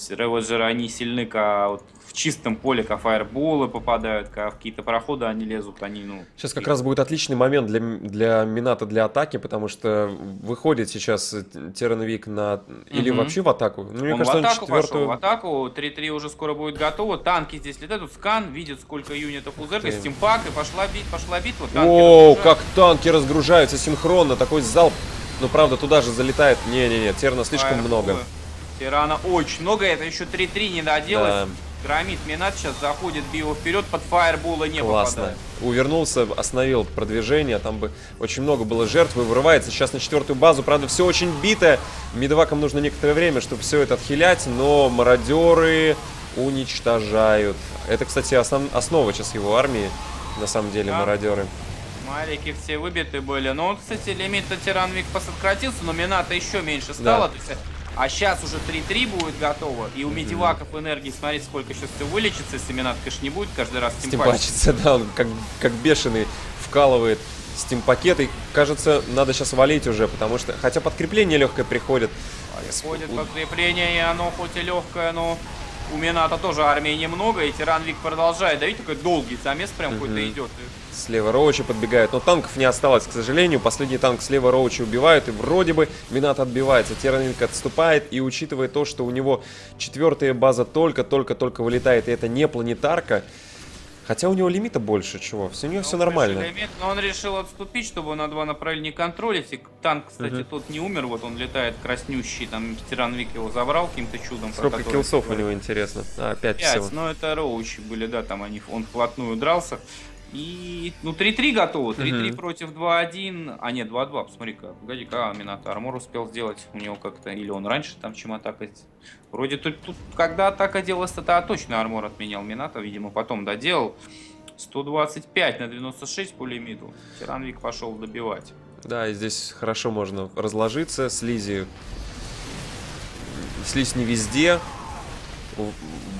Реводжеры, они сильны, а вот в чистом поле, как фаерболы попадают, как в какие-то проходы они лезут, они, ну... Сейчас как и... раз будет отличный момент для, для Минато, для атаки, потому что выходит сейчас Тиран Вик на... Или угу. вообще в атаку. Ну, мне он кажется, в атаку он четвертую... пошел, в атаку, три-три уже скоро будет готово, танки здесь летают, тут скан, видит, сколько юнитов у Зерга, стимпак, и пошла, бит, пошла битва, танки О, как танки разгружаются синхронно, такой залп, но правда туда же залетает, не-не-не, Тирана слишком фаерболы. Много. Тирана очень много, это еще три-три не доделось. Да. Громит Минат сейчас заходит, био вперед, под фаербола не Классно. Попадает. Увернулся, остановил продвижение, там бы очень много было жертв, и вырывается сейчас на четвертую базу, правда все очень бито. Медвакам нужно некоторое время, чтобы все это отхилять, но мародеры уничтожают. Это, кстати, основ... основа сейчас его армии, на самом деле, да. мародеры. Малики все выбиты были, но вот, кстати, лимит-то Тиран Вик посократился, но Мината еще меньше стало. Да. То есть... А сейчас уже три-три будет готово. И у медиваков энергии, смотрите, сколько сейчас все вылечится. Если Минато, конечно, не будет каждый раз стимпачиться. Да, он как, как бешеный вкалывает стимпакет. И, кажется, надо сейчас валить уже, потому что... Хотя подкрепление легкое приходит. Приходит у... подкрепление, и оно хоть и легкое, но... У Минато тоже армии немного, и Тиран Вик продолжает давить, такой долгий замес прям угу. какой-то идет. Слева роучи подбегают, но танков не осталось, к сожалению. Последний танк слева роучи убивают, и вроде бы Минато отбивается. Тиран Вик отступает, и учитывая то, что у него четвертая база только-только-только вылетает, и это не планетарка, Хотя у него лимита больше, чего. У него все нормально. Лимит, но он решил отступить, чтобы на два направления контролить. И танк, кстати, uh-huh. тот не умер. Вот он летает краснющий. Там Тиран Вик его забрал каким-то чудом. Сколько киллсов у него, интересно? А, пять всего. Ну, это роучи были, да. Там они, он вплотную дрался. И, ну, три-три готово. три-три угу. против два-один. А, нет, два-два. Посмотри-ка. Погоди-ка, а, Минато армор успел сделать. У него как-то... Или он раньше там чем атакать. Вроде тут, тут когда атака делалась, то точно армор отменял Минато. Видимо, потом доделал. сто двадцать пять на девяносто шесть по лимиту. Тиранвик пошел добивать. Да, и здесь хорошо можно разложиться. Слизи... Слизь не везде.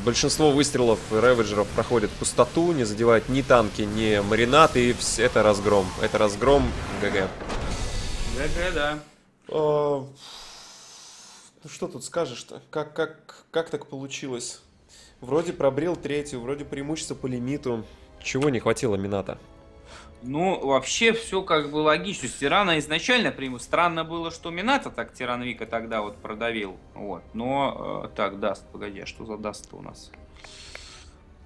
Большинство выстрелов реведжеров проходит пустоту, не задевает ни танки, ни маринад, и это разгром. Это разгром ГГ. ГГ, да. О, ну что тут скажешь-то? Как, как, как так получилось? Вроде пробрел третью, вроде преимущество по лимиту. Чего не хватило Минато? Ну, вообще, все как бы логично. Тирана изначально приму. Странно было, что Минато так Тиран Вика тогда вот продавил. Вот. Но, э, так, даст, погоди, а что за даст-то у нас?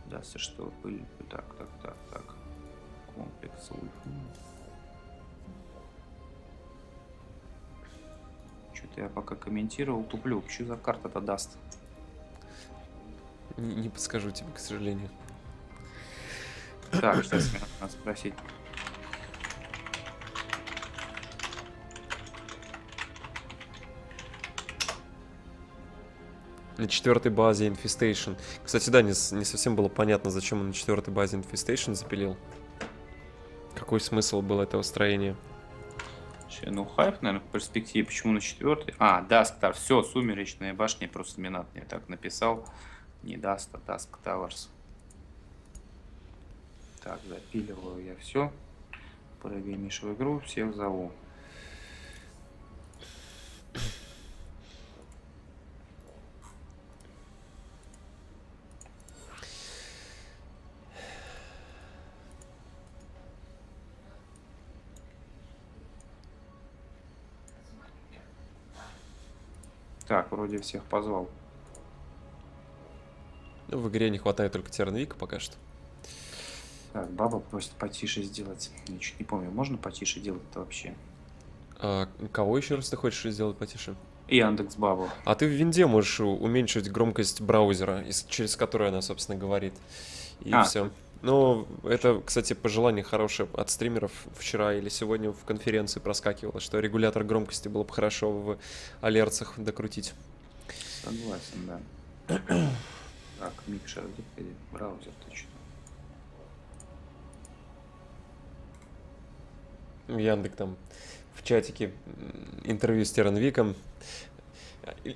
Даст, и что? Пыль. Так, так, так, так. Комплекс. Что-то я пока комментировал, туплю. Что за карта-то даст? Не, не подскажу тебе, к сожалению. Так, сейчас надо спросить. На четвертой базе Infestation. Кстати, да, не, не совсем было понятно, зачем он на четвертой базе Infestation запилил. Какой смысл был этого строения? Че, ну, хайп, наверное, в перспективе. Почему на четвертой? А, Дасктар. Все, сумеречная башня. Просто Минат мне так написал. Не Даст, а Даск Тауэрс. Так, запиливаю я все. Прогонишь в игру, всех зову. Так, вроде всех позвал. В игре не хватает только Тернвика пока что. Так, баба просит потише сделать. Я чуть не помню, можно потише делать-то вообще? А, кого еще раз ты хочешь сделать потише? Яндекс бабу. А ты в винде можешь уменьшить громкость браузера, через который она, собственно, говорит. И а. все. Ну, это, кстати, пожелание хорошее от стримеров вчера или сегодня в конференции проскакивало, что регулятор громкости было бы хорошо в алерцах докрутить. Согласен, да. Так, микшер, браузер точно. Яндекс там в чатике интервью с Тиранвиком.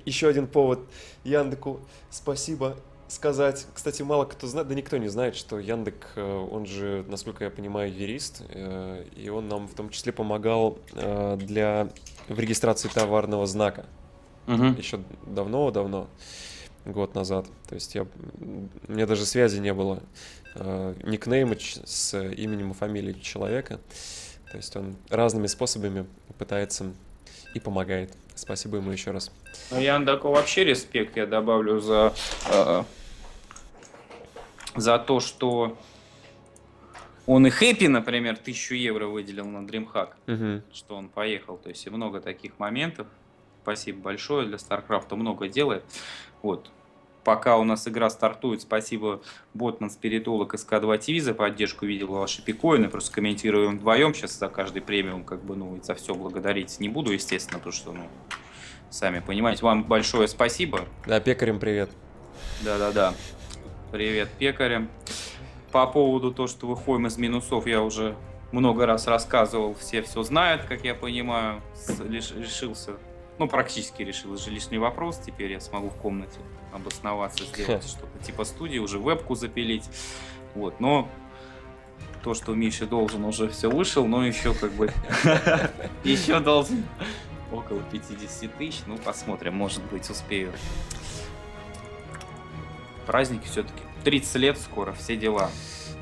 Еще один повод Яндеку спасибо сказать. Кстати, мало кто знает, да никто не знает, что Яндек, он же, насколько я понимаю, юрист, и он нам в том числе помогал для в регистрации товарного знака. Угу. Еще давно-давно, год назад. То есть я, у меня даже связи не было никнейма с именем и фамилией человека. То есть он разными способами пытается и помогает. Спасибо ему еще раз. Яндаку вообще респект, я добавлю, за, э, за то, что он и Хэппи, например, тысячу евро выделил на DreamHack, угу. что он поехал. То есть и много таких моментов. Спасибо большое, для StarCraft много делает. Вот. Пока у нас игра стартует, спасибо Ботман, Спиритолог и СК два ТВ за поддержку, видел ваши пикоины, просто комментируем вдвоем сейчас за каждый премиум, как бы, ну, и за все благодарить не буду, естественно, потому что, ну, сами понимаете. Вам большое спасибо. Да, пекарям привет. Да-да-да. Привет пекарям. По поводу того, что выходим из минусов, я уже много раз рассказывал, все все знают, как я понимаю, решился... Ну, практически решил, это же лишний вопрос. Теперь я смогу в комнате обосноваться, сделать что-то типа студии, уже вебку запилить. Вот, но то, что Миша должен, уже все вышел, но еще как бы... Еще должен около пятидесяти тысяч. Ну, посмотрим, может быть, успею. Праздники все-таки. тридцать лет скоро, все дела.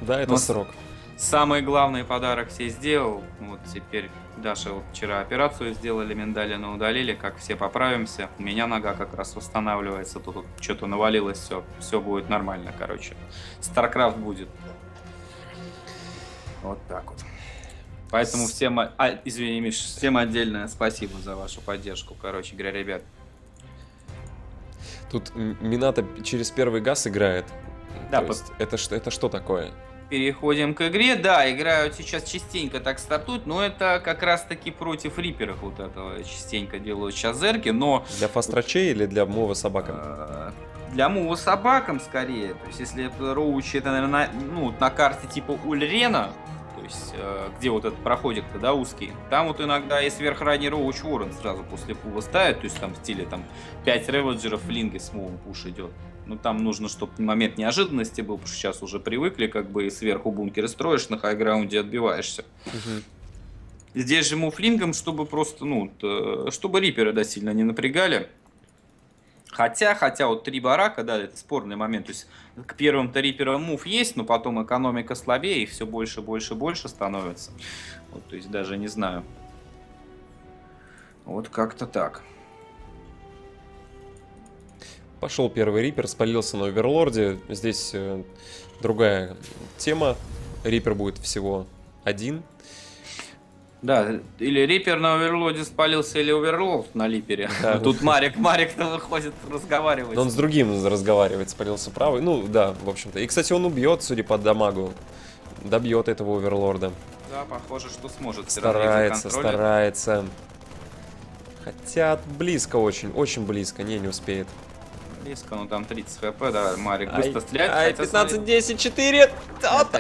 Да, это срок. Самый главный подарок все сделал. Вот теперь Даша, вот вчера операцию сделали, миндалину удалили, как все поправимся. У меня нога как раз восстанавливается, тут, тут что-то навалилось, все, все будет нормально, короче. StarCraft будет. Вот так вот. Поэтому всем, а, извини, Миш, всем отдельное спасибо за вашу поддержку, короче говоря, ребят. Тут Минато через первый газ играет. Да, под... есть, это, это что такое? Переходим к игре. Да, играют сейчас частенько так стартуют, но это как раз-таки против риперов вот этого частенько делают сейчас зерки, но... Для фастрачей или для мува собакам? Для мува собакам скорее. То есть если это роучи, это, наверное, на, ну, на карте типа Ульрена, то есть где вот этот проходик-то, да, узкий, там вот иногда и сверхранний роуч ворон сразу после пува ставят, то есть там в стиле там пять ревенджеров в линге с мувом пуш идет. Ну, там нужно, чтобы момент неожиданности был, потому что сейчас уже привыкли, как бы, и сверху бункеры строишь, на хайграунде отбиваешься. Угу. Здесь же муфлингом, чтобы просто, ну, чтобы риперы, да, сильно не напрягали. Хотя, хотя вот три барака, да, это спорный момент. То есть к первым-то риперам мув есть, но потом экономика слабее, и все больше, больше, больше становится. Вот, то есть даже не знаю. Вот как-то так. Пошел первый рипер, спалился на оверлорде. Здесь э, другая тема. Рипер будет всего один. Да, или рипер на оверлорде спалился, или оверлорд на рипере. Да. Тут Марик, Марик-то выходит разговаривать. Но он с другим разговаривает, спалился правый. Ну да, в общем-то. И, кстати, он убьет, судя по дамагу. Добьет этого оверлорда. Да, похоже, что сможет. Старается, старается. Хотя близко очень, очень близко. Не, не успеет. Близко, ну там тридцать хп, да, Марик быстро стреляет. Ай, пятнадцать, десять, четыре.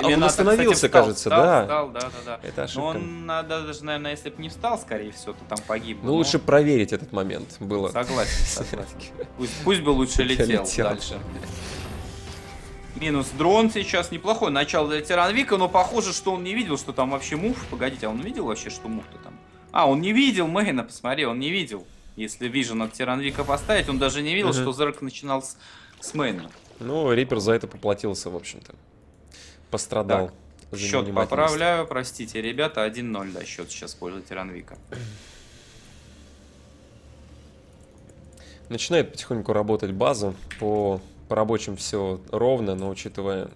Он остановился, кажется, да. Встал, да, да, да. Но он, надо даже, наверное, если бы не встал, скорее всего, то там погиб. Ну, лучше проверить этот момент было. Согласен, согласен. Пусть бы лучше летел дальше. Минус дрон сейчас. Неплохой начало для Тиранвика, но похоже, что он не видел, что там вообще мув. Погодите, а он видел вообще, что мув-то там? А, он не видел мейна, посмотри, он не видел. Если вижен от Тиранвика поставить, он даже не видел, uh-huh. что зерк начинал с, с мейна. Ну, рипер за это поплатился, в общем-то. Пострадал. Так, счет поправляю, простите, ребята, один ноль, да, счет сейчас в пользу Тиранвика. Начинает потихоньку работать база. По, по рабочим все ровно, но учитывая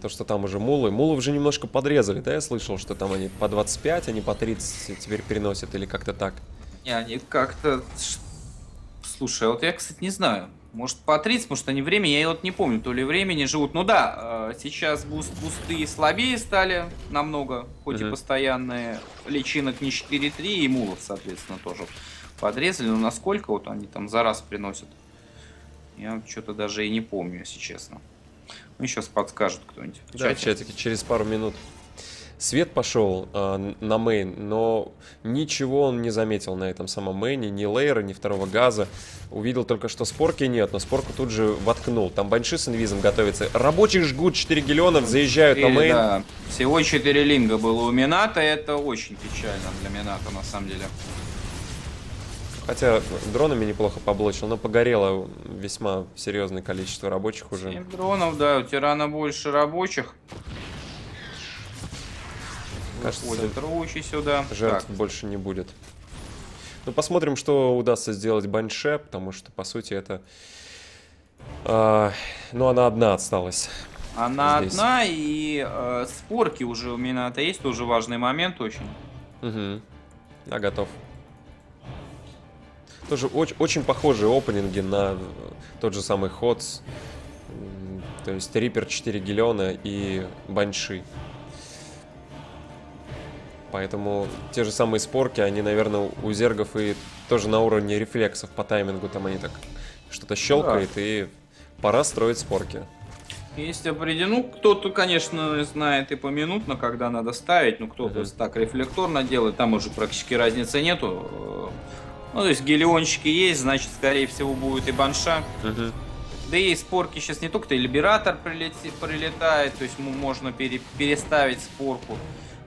то, что там уже мулы. Мулы уже немножко подрезали, да? Я слышал, что там они по двадцать пять, они по тридцать теперь переносят или как-то так. Не, они как-то... Слушай, вот я, кстати, не знаю. Может, по тридцать, может, они время, я вот не помню, то ли времени живут. Ну да, сейчас буст, бусты слабее стали намного, хоть угу. и постоянные. Личинок не четыре три, и мулов, соответственно, тоже подрезали. Но насколько вот они там за раз приносят, я что-то даже и не помню, если честно. Ну, сейчас подскажет кто-нибудь. Да, в чатике через пару минут. Свет пошел э, на мейн, но ничего он не заметил на этом самом мейне, ни лейера, ни второго газа. Увидел только, что спорки нет, но спорку тут же воткнул. Там банши с инвизом готовится. Рабочие жгут, четыре гиллионов, заезжают четыре, на мейн. Да. Всего четыре линга было у Минато, это очень печально для Минато на самом деле. Хотя дронами неплохо поблочил, но погорело весьма серьезное количество рабочих уже. семь дронов, да, у Тирана больше рабочих. Уходят ручи сюда. Жертв так. больше не будет. Ну, посмотрим, что удастся сделать Банше, потому что, по сути, это... Э, ну, она одна осталась. Она здесь. одна, и э, спорки уже у меня это есть, тоже важный момент очень. Угу. Я готов. Тоже очень, очень похожие опенинги на тот же самый Ходс. То есть Рипер, четыре гиллиона и Банши. Поэтому те же самые спорки, они, наверное, у зергов и тоже на уровне рефлексов по таймингу. Там они так что-то щелкает, да. и пора строить спорки. Если определено, кто-то, конечно, знает и поминутно, когда надо ставить. Ну, кто-то uh-huh. так рефлекторно делает, там уже практически разницы нету. Ну, то есть гелиончики есть, значит, скорее всего, будет и банша. Uh-huh. Да и спорки сейчас не только-то, и либератор прилетает, то есть можно пере переставить спорку.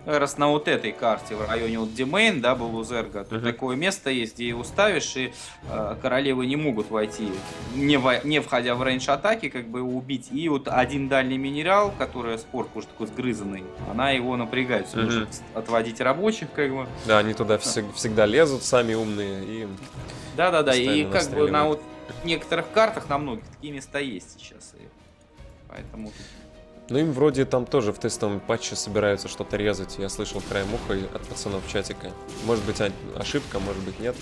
Раз на вот этой карте в районе вот Димейн, да, был у зерга, тут uh-huh. такое место есть, где его ставишь, и э, королевы не могут войти, не, во, не входя в рейндж атаки, как бы его убить. И вот один дальний минерал, который спорка уже такой сгрызанный, она его напрягает, uh-huh. нужно отводить рабочих, как бы. Да, они туда всег- всегда лезут, сами умные. И да-да-да, и как бы на вот некоторых картах, на многих такие места есть сейчас, и поэтому... Но им вроде там тоже в тестовом патче собираются что-то резать. Я слышал краем уха от пацанов чатика. Может быть ошибка, может быть нет.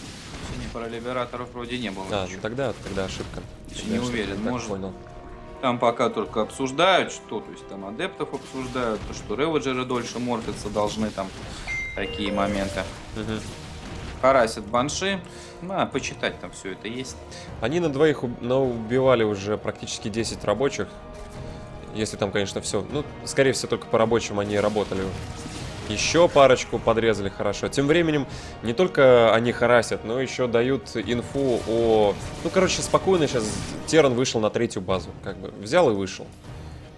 Сегодня про либераторов вроде не было. А, тогда, тогда ошибка. Не уверен, может. Понял. Там пока только обсуждают, что, то есть там адептов обсуждают, то, что реведжеры дольше морфиться должны, там такие моменты. Угу. Харасят банши. На, почитать там все это есть. Они на двоих убивали уже практически десять рабочих. Если там, конечно, все. Ну, скорее всего, только по рабочим они работали. Еще парочку подрезали хорошо. Тем временем не только они харасят, но еще дают инфу о... Ну, короче, спокойно сейчас Тиран вышел на третью базу. Как бы взял и вышел.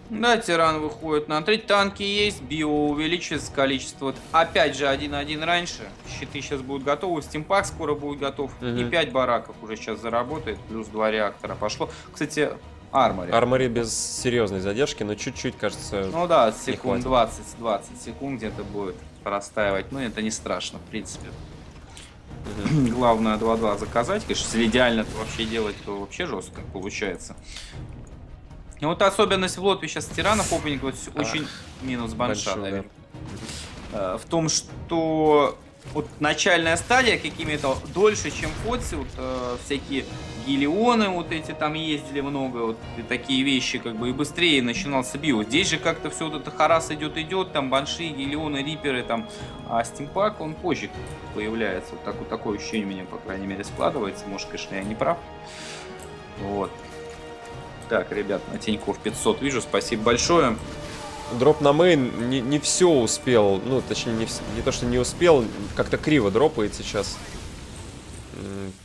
Да, Тиран выходит на треть. Танки есть, био увеличивается количество. Опять же, один-один раньше. Щиты сейчас будут готовы. Стимпак скоро будет готов. Угу. И пять бараков уже сейчас заработает. Плюс два реактора пошло. Кстати... Армори. Армори без серьезной задержки, но чуть-чуть, кажется, ну да, секунд двадцать-двадцать секунд где-то будет простаивать. Но это не страшно, в принципе. Главное два-два заказать. Конечно, если идеально -то вообще делать, то вообще жестко получается. И вот особенность в лотве сейчас Тиранов, опенинг, вот очень а, минус банша, большой, да. В том, что вот начальная стадия какими-то дольше, чем Фотси, вот э, всякие... Гиллионы вот эти там ездили много, вот и такие вещи, как бы, и быстрее начинался био. Здесь же как-то все вот это харас идет-идет, там банши, гиллионы, риперы, там, а стимпак, он позже появляется. Вот, так, вот такое ощущение у меня, по крайней мере, складывается. Может, конечно, я не прав. Вот. Так, ребят, на Тинькофф пятьсот вижу, спасибо большое. Дроп на мейн, не, не все успел, ну, точнее, не, не то, что не успел, как-то криво дропает сейчас.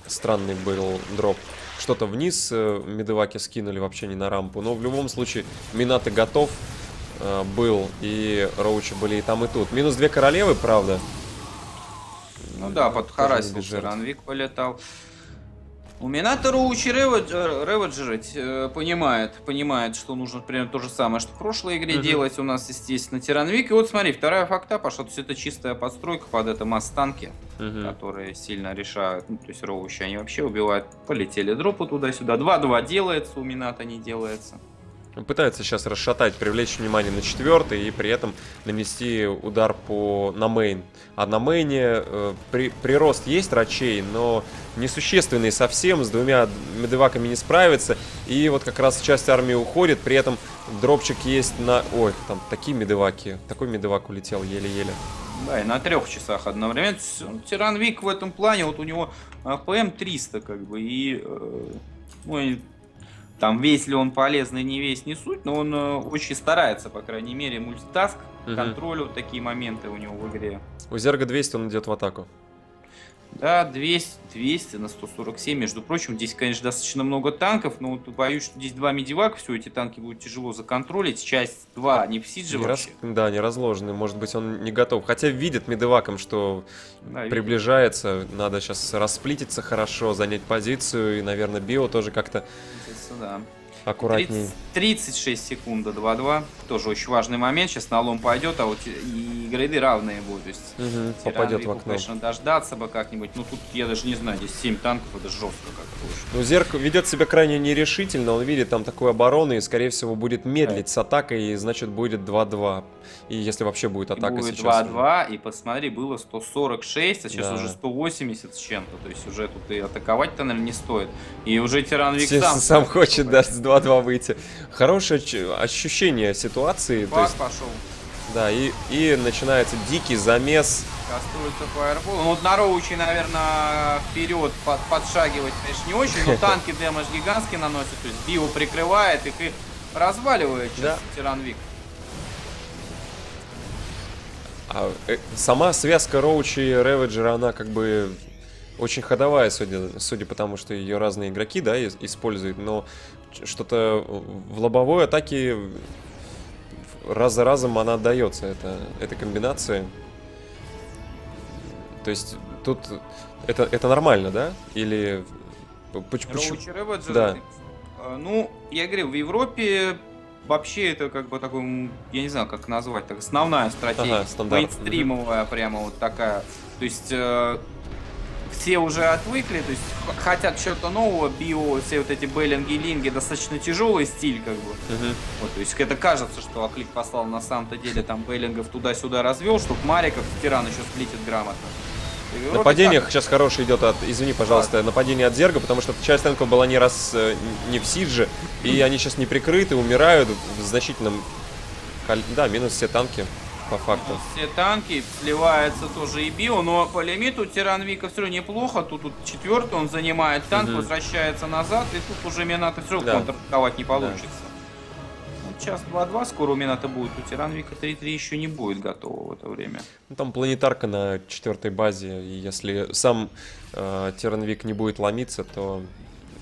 Странный был дроп. Что-то вниз медываки скинули вообще не на рампу. Но в любом случае Минато готов э, был. И роучи были и там, и тут. Минус две королевы, правда. Ну да, под харасился. Ранвик полетал. У Минато роучи реведжеры понимает, понимает, что нужно примерно то же самое, что в прошлой игре угу. делать. У нас, естественно, Тиранвик. И вот смотри, вторая факта пошла. То есть это чистая подстройка под это масс-танки, угу. которые сильно решают. Ну, то есть роучи они вообще убивают. Полетели дропы туда-сюда. два-два делается, у Минато не делается. Пытается сейчас расшатать, привлечь внимание на четвертый и при этом нанести удар по на мейн. А на мейне э, при, прирост есть рачей, но несущественный совсем, с двумя медеваками не справится. И вот как раз часть армии уходит, при этом дропчик есть на... Ой, там такие медеваки, такой медевак улетел еле-еле. Да, и на трех часах одновременно. Тиранвик в этом плане, вот у него АПМ триста как бы, и... Э, ну, там весь ли он полезный, не весь, не суть, но он э, очень старается, по крайней мере, мультитаск, угу. контролю, вот такие моменты у него в игре. У Зерга двести, он идет в атаку. Да, двести, двести на сто сорок семь, между прочим, здесь, конечно, достаточно много танков, но вот боюсь, что здесь два медивака, все эти танки будут тяжело законтролить, часть два не в сидже вообще. Раз, да, не разложены, может быть, он не готов, хотя видит медиваком, что да, приближается, видит. Надо сейчас расплититься хорошо, занять позицию, и, наверное, био тоже как-то... Да. Аккуратнее. тридцать шесть секунд до два-два. Тоже очень важный момент. Сейчас налом пойдет, а вот и грейды равные будут. То есть угу, попадет в окно. Конечно, дождаться бы как-нибудь. Ну тут я даже не знаю, здесь семь танков, это жестко как-то. Ну, Зерк ведет себя крайне нерешительно. Он видит там такую оборону и, скорее всего, будет медлить да. с атакой. И значит будет два-два. И если вообще будет атака и будет сейчас. два-два. И посмотри, было сто сорок шесть, а сейчас да. уже сто восемьдесят с чем-то. То есть уже тут и атаковать-то, наверное, не стоит. И уже Тиранвик сам, сам хочет да, с два-два выйти. Хорошее ощущение ситуации. То есть, пошел. Да, и, и начинается дикий замес. Кастуется фаербол. Ну, вот на роучи, наверное, вперед под, подшагивать, конечно, не очень, но танки демедж гигантский наносят. То есть био прикрывает их и разваливает сейчас Тиранвик. А сама связка роучи и реведжера, она как бы... Очень ходовая, судя, судя по тому, что ее разные игроки, да, используют, но что-то в лобовой атаке раз за разом она отдается, это, эта комбинация. То есть тут это, это нормально, да? Или... Почему? Да. Ну, я говорил, в Европе... Вообще это как бы такой, я не знаю, как назвать, так, основная стратегия, ага, мейнстримовая, прямо вот такая. То есть э, все уже отвыкли, то есть хотят чего-то нового, био, все вот эти бейлинги, линги, достаточно тяжелый стиль, как бы. Uh-huh. Вот, то есть это кажется, что Аклик послал, на самом-то деле там бейлингов туда-сюда развел, чтобы Мариков Тиран еще сплитит грамотно. И нападение вот сейчас хорошее идет от, извини, пожалуйста, да. нападение от Зерга, потому что часть танков была не раз не в Сидже, mm-hmm. и они сейчас не прикрыты, умирают в значительном... Да, минус все танки. По факту. Все танки, сливается тоже и био, но по лимиту Тиранвика все неплохо. Тут, тут четвертый, он занимает танк, угу. возвращается назад, и тут уже Минато все да. контратаковать не получится. Да. Вот сейчас два-два, скоро у Минато будет, у Тиранвика три-три еще не будет готова в это время. Ну, там планетарка на четвертой базе, и если сам э, Тиранвик не будет ломиться, то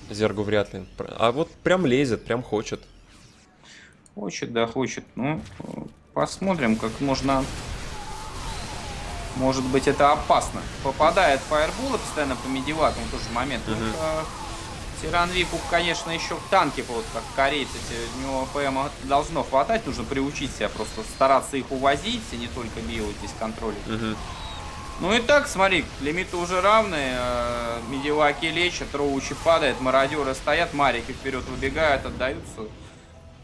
Зергу вряд ли. А вот прям лезет, прям хочет. Хочет, да, хочет, ну... Посмотрим, как можно... Может быть, это опасно. Попадает фаерболы постоянно по медиваку, в тот же момент. Uh-huh. вот, э, Тиранвику, конечно, еще в танке, вот как корейцы, у него ПМ должно хватать. Нужно приучить себя просто стараться их увозить, и не только био здесь контролить. Uh-huh. Ну и так, смотри, лимиты уже равные. Э, медиваки лечат, роучи падает, мародеры стоят, марики вперед выбегают, отдаются.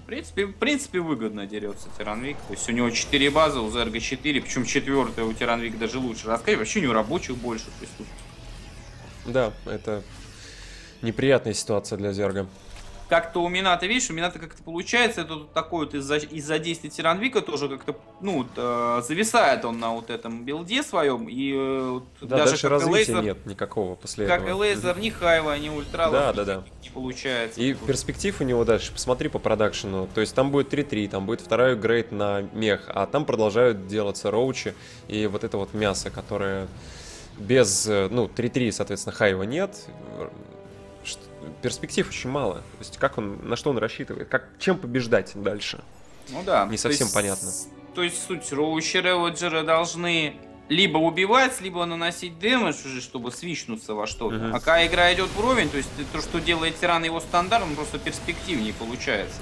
В принципе, в принципе, выгодно дерется Тиранвик. То есть у него четыре базы, у Зерга четыре, причем четвертая у Тиранвик даже лучше. Раскрыть вообще у него рабочих больше. То есть тут... Да, это неприятная ситуация для Зерга. Как-то у Минато, видишь, у Минато как-то получается, это вот такой вот из-за из-за действий Тиранвика тоже как-то, ну, вот, э, зависает он на вот этом билде своем. И э, вот да, даже как развития Лазер, нет никакого после как этого. Как и Лазер, ни хайва, ни ультрала, да, да, да. не получается. И такой. Перспектив у него дальше, посмотри по продакшену, то есть там будет три-три, там будет второй грейд на мех, а там продолжают делаться роучи и вот это вот мясо, которое без, ну, три-три, соответственно, хайва нет. Перспектив очень мало. То есть как он, на что он рассчитывает, как, чем побеждать дальше? Ну да. Не совсем понятно. То есть суть роучи реводжеры должны либо убивать, либо наносить дэмэдж уже, чтобы свищнуться во что-то. Uh-huh. А когда игра идет вровень, то есть то, что делает Тиран, его стандартом, просто перспективнее получается.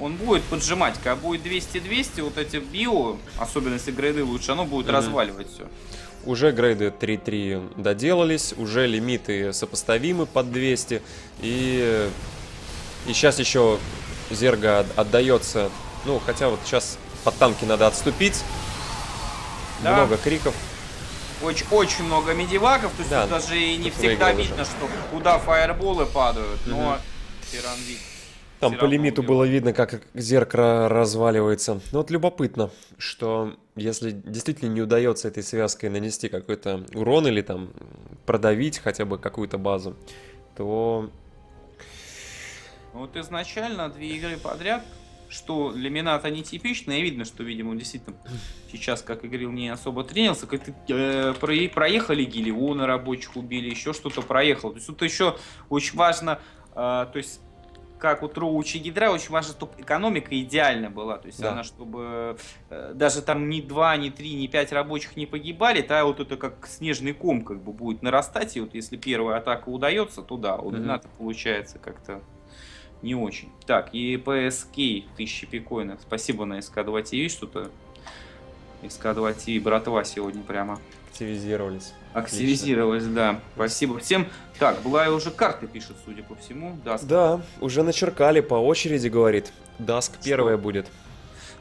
Он будет поджимать, когда будет двести-двести, вот эти био, особенно если грейды лучше, оно будет uh-huh. разваливать все. Уже грейды три-три доделались, уже лимиты сопоставимы под двести. И, и сейчас еще Зерга отдается. Ну, хотя вот сейчас под танки надо отступить. Да. Много криков. Очень, очень много медиваков. То есть да, даже и не всегда видно, уже. Что куда фаерболы падают. Угу. Но Тиранвик. Там по лимиту было видно, как зеркало разваливается. Но вот любопытно, что если действительно не удается этой связкой нанести какой-то урон или там продавить хотя бы какую-то базу, то... Вот изначально две игры подряд, что для Минато нетипично, и видно, что, видимо, он действительно сейчас, как и говорил, не особо тренился, как-то э, проехали гелиона рабочих, убили, еще что-то проехало. То есть тут еще очень важно, э, то есть... Как у Троучи Гидра, очень важно, чтобы экономика идеально была. То есть да. она, чтобы э, даже там ни два, ни три, ни пять рабочих не погибали, то вот это как снежный ком как бы будет нарастать. И вот если первая атака удается, то да, у Минато mm-hmm. получается как-то не очень. Так, и ПСК тысяча пикоинов. Спасибо на эс ка два ти ви, что-то эс ка два ти ви братва сегодня прямо... Активизировались. Активизировались, да. Спасибо всем. Так, Блай уже карты пишет, судя по всему. Даск. Да, уже начеркали, по очереди говорит. Даск что? Первая будет.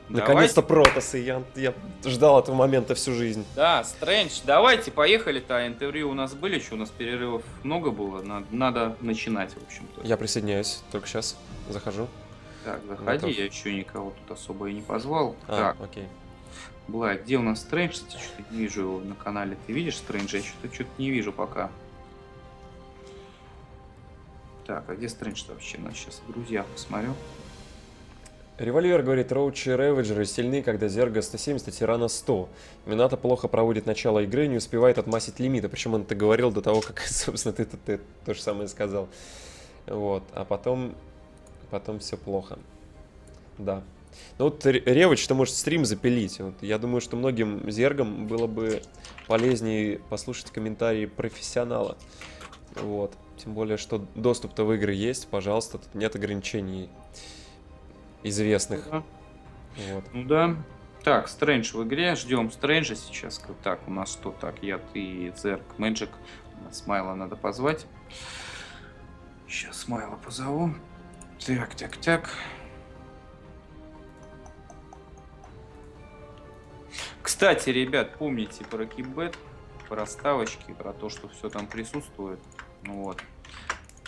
Наконец-то протасы, я, я ждал этого момента всю жизнь. Да, Стрэндж, давайте, поехали-то. Интервью у нас были, что у нас перерывов много было. Надо, надо начинать, в общем-то. Я присоединяюсь, только сейчас захожу. Так, заходи, готов. Я еще никого тут особо и не позвал. А, так, окей. Блай, где у нас Стрэндж? Я что-то не вижу его на канале. Ты видишь Стрэнджа? Я что-то что-то не вижу пока. Так, а где Стрэндж-то вообще? Нас сейчас в друзьях посмотрю. Револьвер говорит, роучи реведжеры сильны, когда Зерга сто семьдесят, а Тирана сто. Минато плохо проводит начало игры, не успевает отмасить лимиты. Причем он это говорил до того, как, собственно, ты, ты, ты то же самое сказал. Вот, а потом... Потом все плохо. Да. Ну вот Ревич, ты можешь стрим запилить. Вот, я думаю, что многим зергам было бы полезнее послушать комментарии профессионала. Вот. Тем более, что доступ-то в игры есть, пожалуйста, тут нет ограничений известных. Да. Вот. Ну да. Так, Стрэндж в игре, ждем Стрэнджа сейчас. Так, у нас что? Так, я, ты, Зерг, Мэджик. Смайла надо позвать. Сейчас Смайла позову. Так, так, так. Кстати, ребят, помните про KeepBet, про ставочки, про то, что все там присутствует. Вот.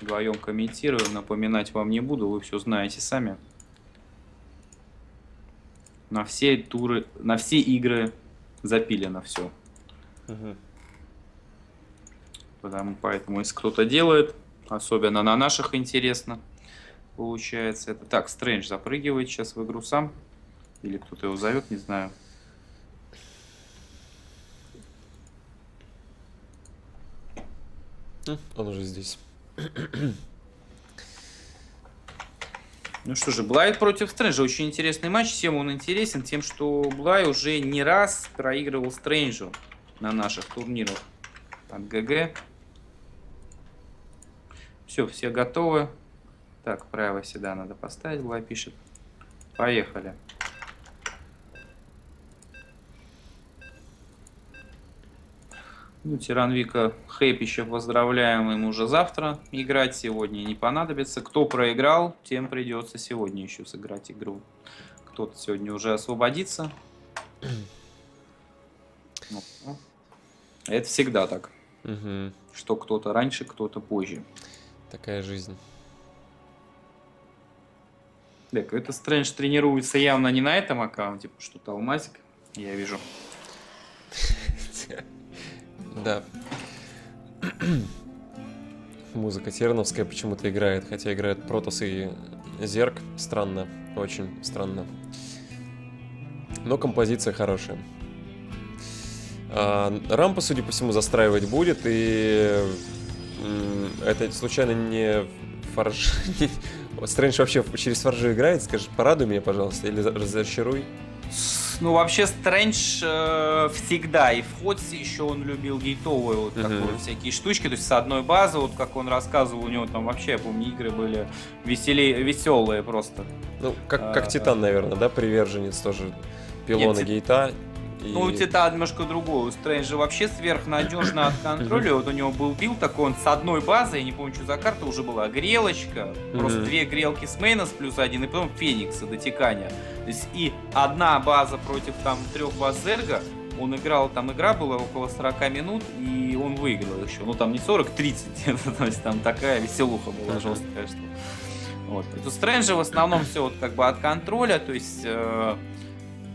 Вдвоем комментирую, напоминать вам не буду, вы все знаете сами. На все туры, на все игры запилено все. Угу. Потому, поэтому если кто-то делает, особенно на наших интересно, получается это. Так, Стрэндж запрыгивает сейчас в игру сам. Или кто-то его зовет, не знаю. Он уже здесь. Ну что же, Блай против Стрэнджа. Очень интересный матч. Всем он интересен тем, что Блай уже не раз проигрывал Стрэнджу на наших турнирах от ГГ. Все, все готовы. Так, право всегда надо поставить, Блай пишет. Поехали. Ну, Тиран Вика Хэпича поздравляем, им уже завтра играть, сегодня не понадобится. Кто проиграл, тем придется сегодня еще сыграть игру. Кто-то сегодня уже освободится. Это всегда так. Угу. Что кто-то раньше, кто-то позже. Такая жизнь. Так, это Стрэндж тренируется явно не на этом аккаунте, потому что то алмазик, я вижу. Да. Музыка терновская почему-то играет, хотя играют Протос и Зерк. Странно, очень странно. Но композиция хорошая. А, рампа, судя по всему, застраивать будет, и это случайно не фарж... Стрэндж вообще через фаржи играет, скажи, порадуй меня, пожалуйста, или разочаруй. Ну, вообще, Стрэндж э, всегда, и в Ходсе еще он любил гейтовые вот такие uh-huh. всякие штучки, то есть с одной базы, вот как он рассказывал, у него там вообще, я помню, игры были веселее, веселые просто. Ну, как, как а, Титан, наверное, да, приверженец тоже пилона гейта. И... Ну, у Титана немножко другое, у Стрэнджа вообще сверхнадежно от контроля, вот у него был билд такой, он с одной базы, я не помню, что за карта уже была, грелочка, просто две грелки с мейна с плюс один, и потом Феникса дотекания, то есть и одна база против там трех баз Зерга, он играл, там игра была около сорока минут, и он выиграл еще, ну там не сорок, тридцать, то есть там такая веселуха была жесткая, что... Вот, у Стрэнджа в основном все вот как бы от контроля, то есть...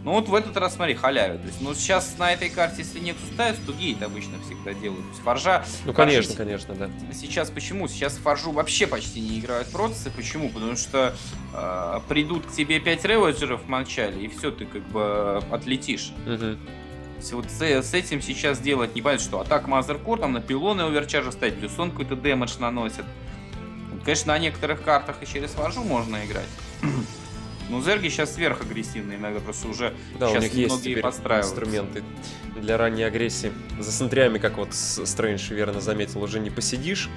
Ну вот в этот раз, смотри, халявят. То есть, ну сейчас на этой карте, если Nexus ставится, то гейт обычно всегда делают. То есть, фаржа... Ну конечно, конечно, да. Сейчас почему? Сейчас фаржу вообще почти не играют процессы. Почему? Потому что э, придут к тебе пять ревенджеров в начале, и все, ты как бы отлетишь. Угу. Вот с, с этим сейчас делать не понятно, что атак мазеркор, там на пилоны оверчаржа ставить, плюс он какой-то дэмэдж наносит. Вот, конечно, на некоторых картах и через фаржу можно играть. Ну, зерги сейчас сверх агрессивные, иногда просто уже да, сейчас у них есть теперь инструменты для ранней агрессии. За сентрями, как вот Стрэндж верно заметил, уже не посидишь.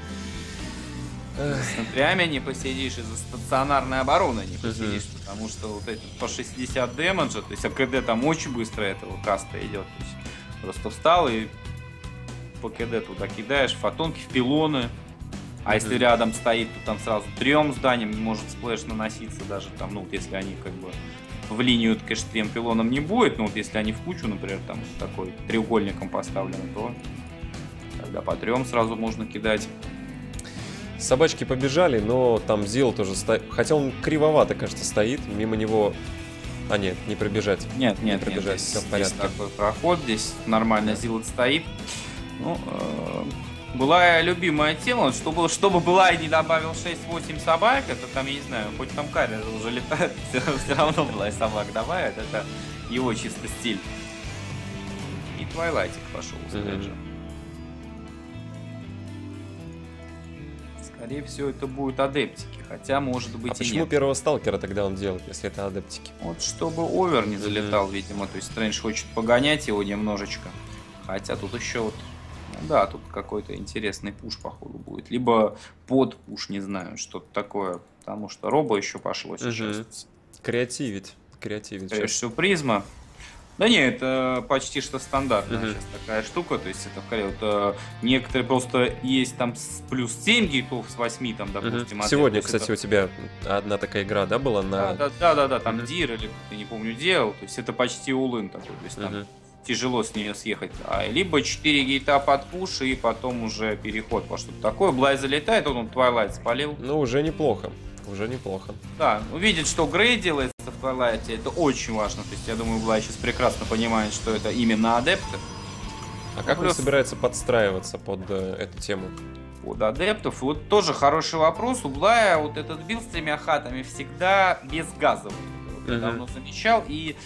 За сентрями не посидишь, и за стационарной обороны не посидишь, uh-huh. потому что вот это по шестьдесят демеджа, то есть АКД там очень быстро этого каста идет. То есть просто встал и по КД туда кидаешь, фотонки в пилоны. А если mm-hmm. рядом стоит, то там сразу трем зданием не может сплэш наноситься даже там, ну вот если они как бы в линию, конечно, трем пилоном не будет, но вот если они в кучу, например, там такой треугольником поставлены, то тогда по трем сразу можно кидать. Собачки побежали, но там Зил тоже стоит, хотя он кривовато, кажется, стоит, мимо него... А нет, не пробежать. Нет, нет, не пробежать, нет, все в порядке. Здесь такой проход, здесь нормально Зил стоит. Ну, э была любимая тема, чтобы, чтобы Блай не добавил шесть-восемь собак, это там, я не знаю, хоть там Карри уже летает, все, все равно Блай собак добавит, это его чисто стиль. И твайлайтик пошел у Стрэнджа. Mm-hmm. Скорее всего, это будут адептики, хотя может быть а и почему нет. Первого сталкера тогда он делает, если это адептики? Вот чтобы овер не залетал, mm-hmm. видимо, то есть Стрэндж хочет погонять его немножечко, хотя тут еще вот... Да, тут какой-то интересный пуш, походу, будет. Либо под пуш, не знаю, что-то такое. Потому что робо еще пошло сейчас. Угу. Креативит. Креативит. Прежде всего, призма. Да не, это почти что стандартная uh-huh. сейчас такая штука, то есть это в Корее вот, некоторые просто есть там с плюс семь гейтов, с восемь там, допустим. Uh-huh. Сегодня, кстати, это... у тебя одна такая игра, да, была на... Да-да-да, там uh-huh. Дир или, я не помню, делал, то есть это почти улын такой, то есть uh-huh. там тяжело с нее съехать. А, либо четыре гейта под пуш и потом уже переход во что-то такое. Блай залетает, он, он Twilight спалил. Ну, уже неплохо. Уже неплохо. Да, увидеть, что Грей делается в Твайлайте, это очень важно. То есть, я думаю, Блай сейчас прекрасно понимает, что это именно адепты. А как Плюс... он собирается подстраиваться под э, эту тему? Под адептов? Вот тоже хороший вопрос. У Блая вот этот билд с тремя хатами всегда без газовый. Вот, я давно замечал. И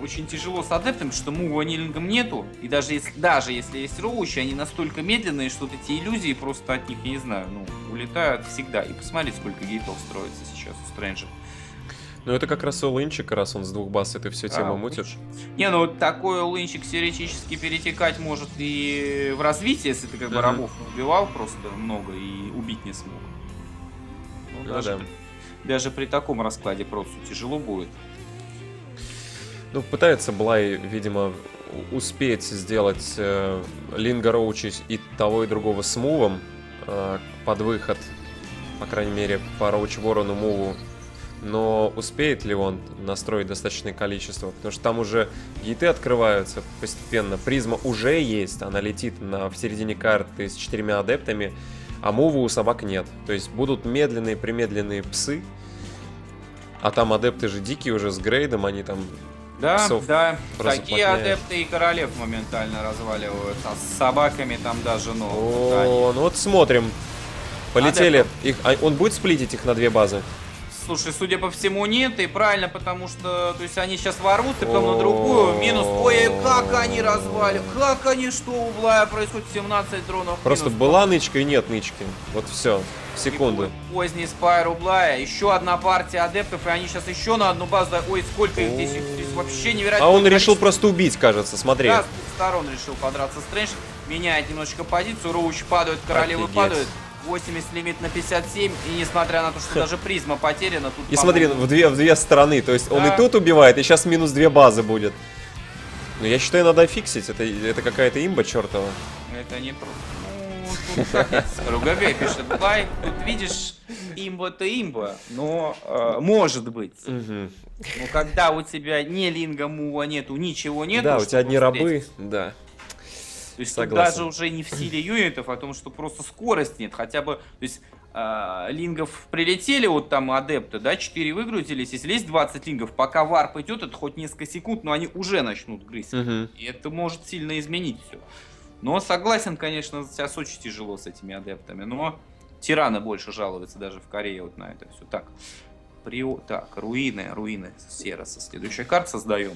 очень тяжело с адептами, что мува анилингом нету. И даже если, даже если есть роучи, они настолько медленные, что вот эти иллюзии просто от них, я не знаю, ну, улетают всегда. И посмотри, сколько гейтов строится сейчас у Стрэнджа. Ну это как раз оллинчик, раз он с двух баз этой всю тему а, мутишь. Не, ну вот такой оллинчик теоретически перетекать может и в развитие, если ты как бы рабов убивал просто много и убить не смог. Ну, ну, даже, да. при, даже при таком раскладе просто тяжело будет. Ну, пытается Блай, видимо, успеть сделать э, Линга Роучи и того, и другого с мувом э, под выход, по крайней мере, по Роуч Ворону муву. Но успеет ли он настроить достаточное количество? Потому что там уже гейты открываются постепенно. Призма уже есть, она летит на, в середине карты с четырьмя адептами, а мува у собак нет. То есть будут медленные-примедленные псы, а там адепты же дикие уже с грейдом, они там... Да, псов да. Такие адепты и королев моментально разваливают. А с собаками там даже, ну... О, ну вот смотрим. Полетели. Их, а он будет сплитить их на две базы? Слушай, судя по всему, нет. И правильно, потому что... То есть они сейчас ворвут, и потом на другую. Минус. Ой, как они разваливают. Как они, что у Блая происходит? семнадцать дронов. Просто была нычка и нет нычки. Вот все. Секунду. Поздний спайр у Блая. Еще одна партия адептов, и они сейчас еще на одну базу. Ой, сколько их здесь, здесь вообще невероятно. А он решил просто убить, кажется, смотри. Да, с сторон решил подраться Стрэндж. Меняет немножечко позицию. Роуч падают, королевы Офигеть. падают. восемьдесят лимит на пятьдесят семь. И несмотря на то, что даже призма потеряна. Тут, и смотри, в две, в две стороны. То есть да. он и тут убивает, и сейчас минус две базы будет. Но я считаю, надо фиксить. Это, это какая-то имба чертова. Это не трудно. Ругабей пишет, Блай, тут видишь, имба-то имба, но э, может быть. Угу. Но когда у тебя ни линга мува нету, ничего нету. Да, у тебя одни рабы, да. То есть даже уже не в силе юнитов, о том, что просто скорость нет, хотя бы, то есть э, лингов прилетели, вот там адепты, да, четыре выгрузились, если есть двадцать лингов, пока варп идет, это хоть несколько секунд, но они уже начнут грызть. Угу. И это может сильно изменить все. Но согласен, конечно, сейчас очень тяжело с этими адептами, но Тирана больше жалуется даже в Корее вот на это все. Так, прио... так руины, руины Сероса. Следующая карта создаем.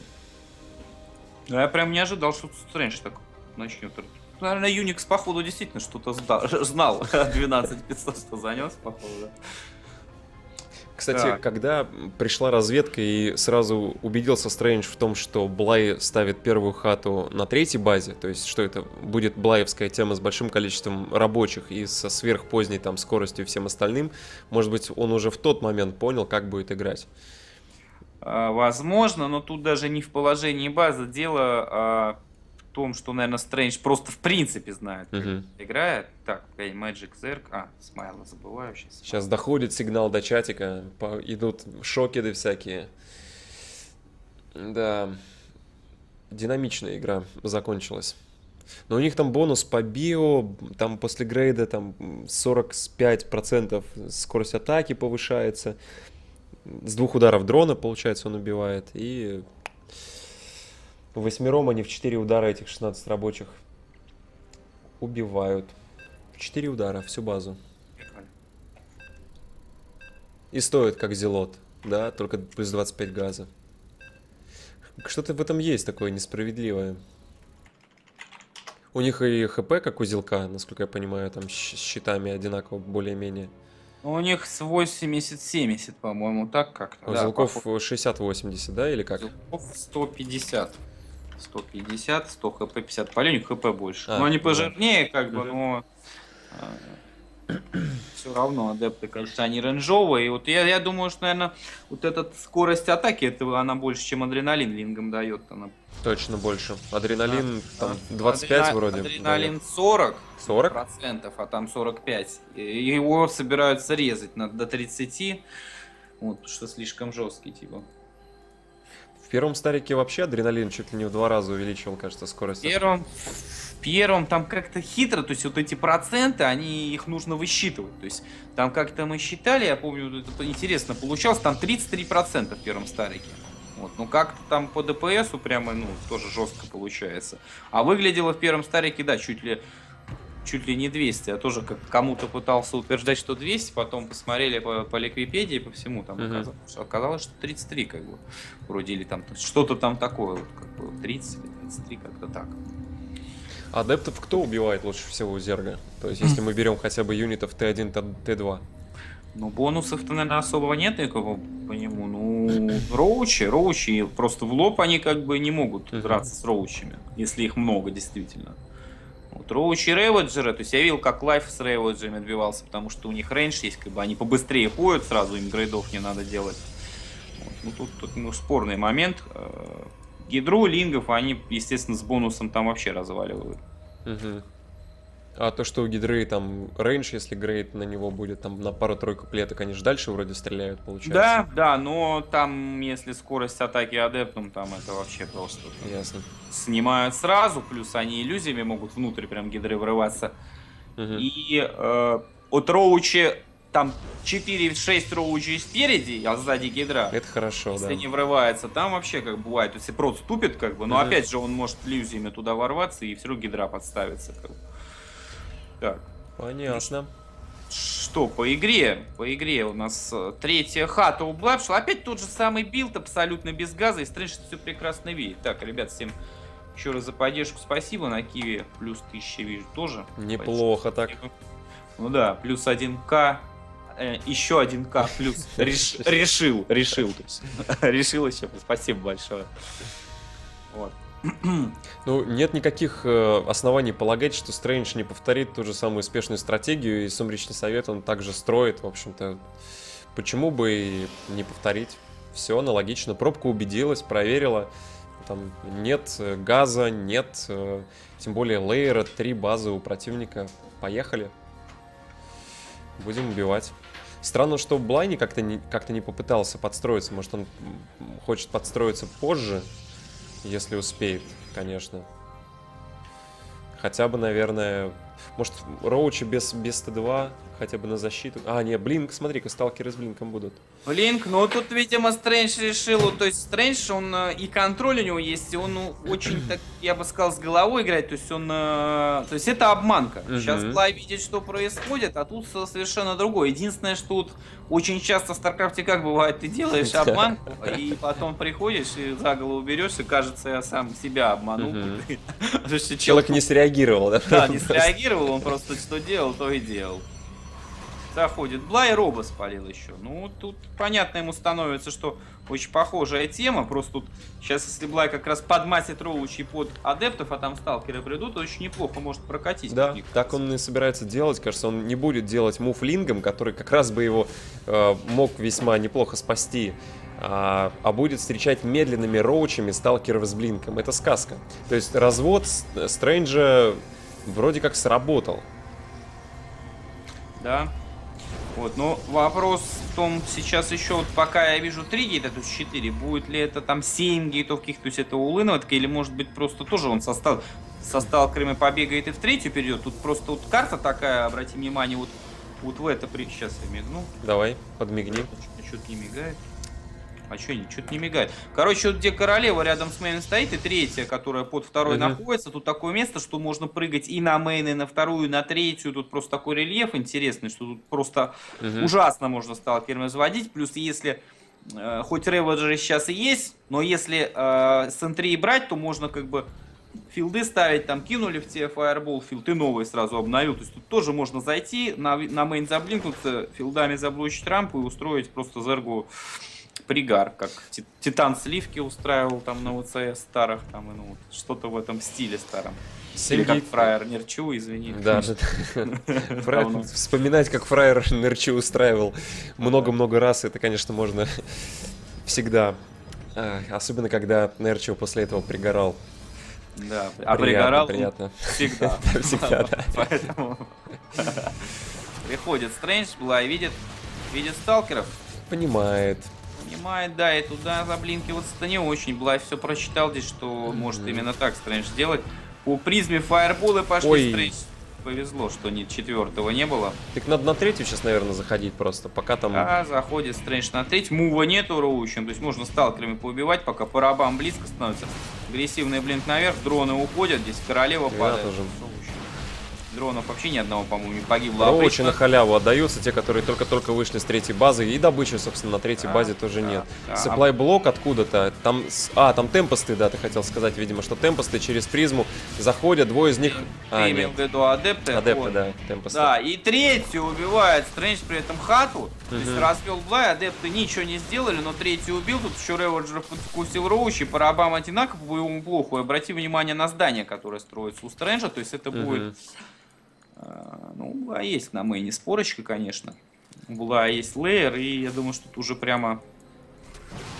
Я прям не ожидал, что Стрэндж так начнет. Наверное, Юникс, походу, действительно что-то знал. двенадцать пятьсот что занес, походу. Кстати, так. когда пришла разведка и сразу убедился Стрэндж в том, что Блай ставит первую хату на третьей базе, то есть что это будет блаевская тема с большим количеством рабочих и со сверхпоздней там скоростью и всем остальным, может быть, он уже в тот момент понял, как будет играть. Возможно, но тут даже не в положении базы дело, а в том, что, наверное, Стрэндж просто в принципе знает, как uh-huh. играет. Так, Magic Zerk. А, Смайла забываю сейчас. Сейчас доходит сигнал до чатика, по... идут шокеды всякие. Да, динамичная игра закончилась. Но у них там бонус по био, там после грейда там сорок пять процентов скорость атаки повышается. С двух ударов дрона, получается, он убивает. И восьмером они в четыре удара этих шестнадцати рабочих убивают. В четыре удара всю базу. И стоит как зелот, да, только плюс двадцать пять газа. Что-то в этом есть такое несправедливое. У них и хп, как у зелка, насколько я понимаю, там с щитами одинаково более-менее. У них с восемьдесят семьдесят, по-моему, так как-то. У да, зелков шестьдесят восемьдесят, да, или как? Зелков сто пятьдесят. сто пятьдесят, сто хп, пятьдесят полей, у них хп больше. А, но они пожирнее, да. как бы, но Все равно адепты, конечно, они рейнджовые. И вот я, я думаю, что, наверное, вот эта скорость атаки, это она больше, чем адреналин лингам дает. Она... Точно больше. Адреналин а, там двадцать пять адреналин, вроде. Адреналин дает. сорок, сорок? Процентов, а там сорок пять. И его собираются резать на, до тридцати. Вот, что слишком жесткий, типа. В первом старике вообще адреналин чуть ли не в два раза увеличивал, кажется, скорость. В первом... первом там как-то хитро, то есть вот эти проценты, они, их нужно высчитывать, то есть там как-то мы считали, я помню, это интересно получалось, там тридцать три процента в первом старике, вот, ну как-то там по ДПСу прямо, ну, тоже жестко получается, а выглядело в первом старике, да, чуть ли, чуть ли не двести, я тоже как кому-то пытался утверждать, что двести, потом посмотрели по, по Ликвипедии, по всему, там оказалось, mm-hmm. что, оказалось, что тридцать три, как бы, вроде, или там, что-то там такое, вот, как бы, тридцать, тридцать три, как-то так. Адептов кто убивает лучше всего у Зерга? То есть, если мы берем хотя бы юнитов тэ один, тэ два. Ну, бонусов-то, наверное, особого нет никого по нему. Ну, роучи, роучи, просто в лоб они как бы не могут драться с роучами, если их много, действительно. Вот, роучи и рейваджеры, то есть я видел, как Лайф с рейваджерами отбивался, потому что у них рейндж есть, как бы они побыстрее ходят сразу, им грейдов не надо делать. Вот. Ну, тут, тут ну, спорный момент. Ядру, лингов, они, естественно, с бонусом там вообще разваливают. Угу. А то, что у гидры там рейндж, если грейд на него будет там на пару-тройку клеток, они же дальше вроде стреляют, получается. Да, да, но там, если скорость атаки адептом, там это вообще просто... Ясно. Снимают сразу, плюс они иллюзиями могут внутрь прям гидры врываться. Угу. И э, от роучи... Там четыре-шесть роучей спереди, а сзади гидра. Это хорошо, если да. Если не врывается, там вообще как бывает. То есть прот ступит, как бы, но mm-hmm. опять же он может иллюзиями туда ворваться, и все равно гидра подставится. Как бы. Так. Понятно. Что, по игре? По игре у нас третья хата у Блапшла. Опять тот же самый билд, абсолютно без газа, и Стрэндж все прекрасно видит. Так, ребят, всем еще раз за поддержку спасибо. На Киеве плюс тысяча, вижу, тоже. Неплохо спасибо. Так. Ну да, плюс один ка. Еще один К плюс. Реш... решил, решил. Решил еще. Спасибо большое. Вот. Ну, нет никаких оснований полагать, что Стрэндж не повторит ту же самую успешную стратегию, и Сумречный Совет он также строит, в общем-то. Почему бы и не повторить? Все аналогично. Пробка убедилась, проверила. Там нет газа, нет, тем более лейера, три базы у противника. Поехали. Будем убивать. Странно, что Блайни как-то не, как-то не попытался подстроиться. Может, он хочет подстроиться позже, если успеет, конечно. Хотя бы, наверное... Может, роучи без, без тэ два хотя бы на защиту. А, нет, Блинк, смотри-ка, сталкеры с Блинком будут. Блинк, ну тут, видимо, Стрэндж решил. То есть Стрэндж, он и контроль у него есть, и он очень, так я бы сказал, с головой играет. То есть он... То есть это обманка. Uh-huh. Сейчас Блай видит, что происходит, а тут совершенно другое. Единственное, что тут очень часто в StarCraft как бывает, ты делаешь обманку, и потом приходишь, и за голову берешь, и кажется, я сам себя обманул. Человек не среагировал, да? Да, не среагировал. Он просто что делал, то и делал. Заходит Блай, роба спалил еще. Ну, тут понятно ему становится, что очень похожая тема. Просто тут сейчас, если Блай как раз подмасит роучи под адептов, а там сталкеры придут, очень неплохо может прокатить. Да, так он и собирается делать. Кажется, он не будет делать мув лингом, который как раз бы его э, мог весьма неплохо спасти. А, а будет встречать медленными роучами сталкеров с Блинком. Это сказка. То есть развод Стрэнджа... Вроде как сработал. Да. Вот, но вопрос в том, сейчас еще, вот пока я вижу три гейта, то есть четыре, будет ли это там семь гейтов каких-то, то есть это улыноватка, или может быть просто тоже он со, стал... со сталкерами побегает и в третью перейдет. Тут просто вот карта такая, обрати внимание, вот, вот в это... При... Сейчас я мигну. Давай, подмигни. Что-то не мигает. А что, ничего не мигает. Короче, вот где королева рядом с мейном стоит, и третья, которая под второй mm-hmm. находится, тут такое место, что можно прыгать и на мейн, и на вторую, и на третью. Тут просто такой рельеф интересный, что тут просто mm-hmm. ужасно можно сталкерами заводить. Плюс если, э, хоть реводжеры сейчас и есть, но если э, с эн три брать, то можно как бы филды ставить, там кинули в те фаербол филд и новые сразу обновил. То есть тут тоже можно зайти, на, на мейн заблинкнуться, филдами заблочить рампу и устроить просто зергу пригар, как Титан сливки устраивал там на ВЦС старых, там, ну, вот, что-то в этом стиле старом. Или как фраер Нерчу, извини. Да. Вспоминать, как фраер Нерчу устраивал много-много раз, это, конечно, можно всегда. Особенно, когда Нерчу после этого пригорал. Да, а пригорал всегда. Всегда, да. Поэтому приходит Стрэндж, Блай видит, видит сталкеров. Понимает. Понимает, да, и туда заблинкиваться-то не очень. Блай все прочитал здесь, что может именно так Стрэндж сделать. У призме фаерболы пошли. Ой. Стрэндж. Повезло, что ни четвертого не было. Так надо на третью сейчас, наверное, заходить просто, пока там... А, заходит Стрэндж на третью. Мува нету роучем, то есть можно сталкерами поубивать, пока по рабам близко становится. Агрессивный блинк наверх, дроны уходят, здесь королева падает. Тоже. Дронов вообще ни одного, по-моему, не погибло. Роучи на халяву отдаются, те, которые только-только вышли с третьей базы. И добычи, собственно, на третьей а, базе тоже да, нет. Да, Саплай-блок откуда-то. Там... А, там темпосты, да, ты хотел сказать, видимо, что темпосты через призму заходят. Двое из них... А, ты имел в виду адепты? Адепты, вот. Да, темпосты. Да, и третью убивает Стрэндж, при этом хату. То есть развел Блай, адепты ничего не сделали, но третью убил. Тут еще Реводжер подкусил роучи, по рабам одинаково, ему плохо. И обрати внимание на здание, которое строится у Стрэнджа. То есть это uh-huh. будет... Ну, а есть на мейне спорочка, конечно. Была, есть лейер, и я думаю, что тут уже прямо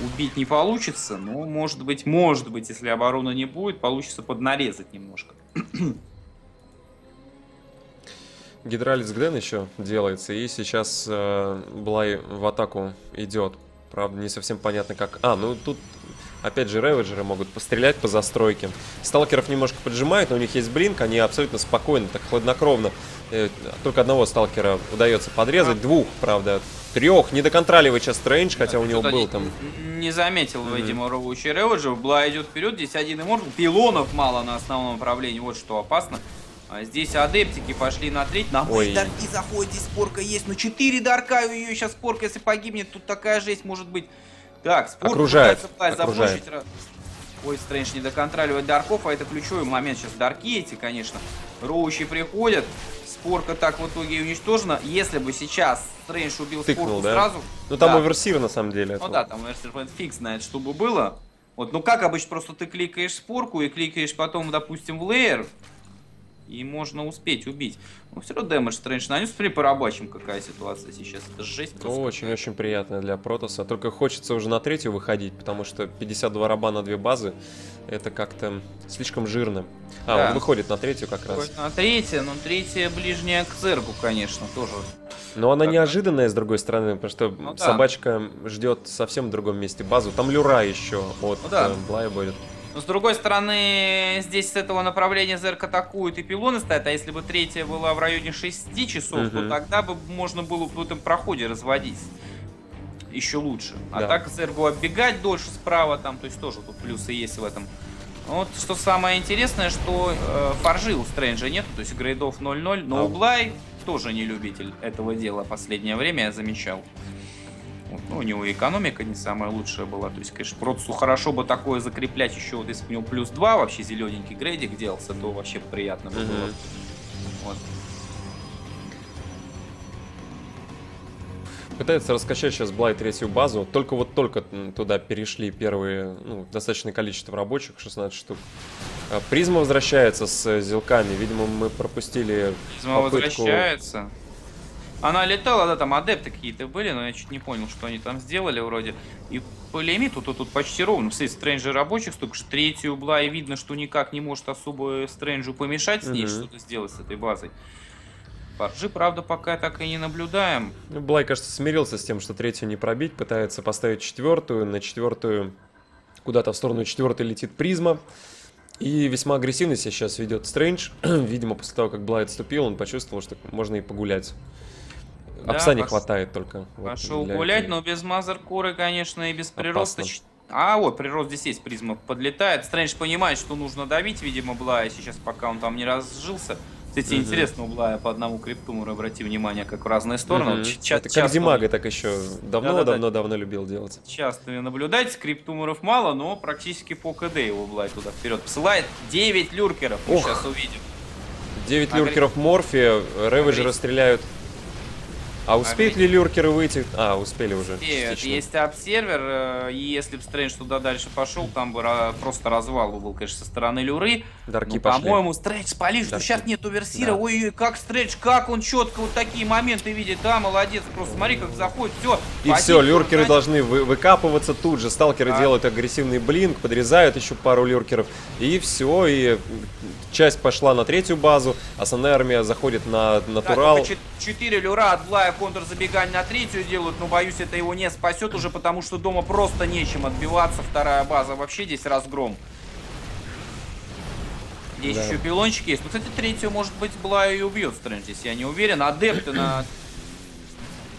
убить не получится. Но, может быть, может быть, если оборона не будет, получится поднарезать немножко. Гидралиц Гден еще делается, и сейчас э, Блай в атаку идет. Правда, не совсем понятно, как... А, ну тут... Опять же, реведжеры могут пострелять по застройке. Сталкеров немножко поджимают, но у них есть блинк. Они абсолютно спокойно, так хладнокровно. Только одного сталкера удается подрезать. Двух, правда. Трех. Не доконтроливает сейчас Стрэндж, хотя у него был там... Не заметил, видимо, роучий реведжер. Бла идет вперед. Здесь один иммортал. Пилонов мало на основном направлении. Вот что опасно. А здесь адептики пошли на треть. На мой дарки заходит. Здесь порка есть. Ну, четыре дарка. Ее сейчас порка, если погибнет, тут такая жесть может быть. Так, спорт пытается запушить. Ой, Стрэндж не доконтроливает дарков, а это ключевой момент. Сейчас дарки эти, конечно. Роучи приходят. Спорка так в итоге и уничтожена. Если бы сейчас Стрэндж убил тыкнул, спорку, да? сразу... Ну там да. оверсир на самом деле. Ну этого. Да, там оверсир фиг знает, что бы было. Вот, ну как обычно, просто ты кликаешь спорку и кликаешь потом, допустим, в лейер. И можно успеть убить. Но все равно дэмэдж Стрэндж нанес. При порабачим, какая ситуация сейчас. Это жесть. Очень-очень приятно для Протасса. Только хочется уже на третью выходить, потому что пятьдесят два раба на две базы. Это как-то слишком жирно. А, да. Он выходит на третью как раз. Выходит на третью, но третья ближняя к Зергу, конечно, тоже. Но она так. неожиданная, с другой стороны, потому что ну, собачка да. ждет совсем в другом месте базу. Там люра еще от ну, да. Блая будет. Но с другой стороны, здесь с этого направления Зерк атакует и пилоны стоят. А если бы третья была в районе шести часов, угу. то тогда бы можно было в этом проходе разводить еще лучше. Да. А так Зергу оббегать дольше справа, там, то есть тоже тут плюсы есть в этом. Вот что самое интересное, что э, форжи у Стрэнджа нету, то есть грейдов ноль ноль, но Блай тоже не любитель этого дела последнее время, я замечал. Ну, у него экономика не самая лучшая была. То есть, конечно, Протасу хорошо бы такое закреплять еще. Вот если бы у него плюс два вообще зелененький грейдик делался, то вообще приятно было. Mm-hmm. Вот. Пытается раскачать сейчас Блай третью базу. Только вот только туда перешли первые, ну, достаточное количество рабочих, шестнадцать штук. Призма возвращается с зелками. Видимо, мы пропустили Призма попытку... возвращается. Она летала, да, там адепты какие-то были, но я чуть не понял, что они там сделали вроде. И по лимиту то тут почти ровно. Все Стрэнджи рабочих, столько же третью Блай, видно, что никак не может особо Стрэнджу помешать с ней, угу. что-то сделать с этой базой. Форжи, правда, пока так и не наблюдаем. Блай, кажется, смирился с тем, что третью не пробить, пытается поставить четвертую. На четвертую, куда-то в сторону четвертой летит призма. И весьма агрессивно сейчас ведет Стрэндж. Видимо, после того, как Блай отступил, он почувствовал, что можно и погулять. Да, Апса не пош... хватает только. Пошел вот, гулять, этой... но без мазеркоры, конечно, и без прироста. Опасно. А, вот, прирост здесь есть, призма подлетает. Стрэндж понимает, что нужно давить, видимо, Блая сейчас, пока он там не разжился. Кстати, mm-hmm. интересно, у Блая по одному криптуму, обрати внимание, как в разные стороны. Mm-hmm. Ч -ч Это как Димага он... так еще давно-давно-давно любил делать. Часто наблюдать, криптуморов мало, но практически по КД его Блай туда вперед посылает. девять люркеров, мы сейчас увидим. девять а, люркеров Морфи, реведжеры стреляют. А успеют ли люркеры выйти? А, успели уже. Нет, есть обсервер, и если бы Стрэндж туда дальше пошел, там бы просто развал был, конечно, со стороны люры. Дарки пошли. По-моему, Стрэндж спалил, что сейчас нет уверсира. Ой-ой, как Стрэндж, как он четко вот такие моменты видит. Да, молодец, просто смотри, как заходит, все. И все, люркеры должны выкапываться тут же. Сталкеры делают агрессивный блинк, подрезают еще пару люркеров. И все, и часть пошла на третью базу, основная армия заходит на натурал. четыре люра от Блая контрзабегание на третью делают, но боюсь, это его не спасет уже, потому что дома просто нечем отбиваться. Вторая база вообще здесь разгром. Здесь да. еще пилончики есть. Ну, кстати, третью, может быть, Блаю и убьет Стрэндж, здесь я не уверен. Адепты на...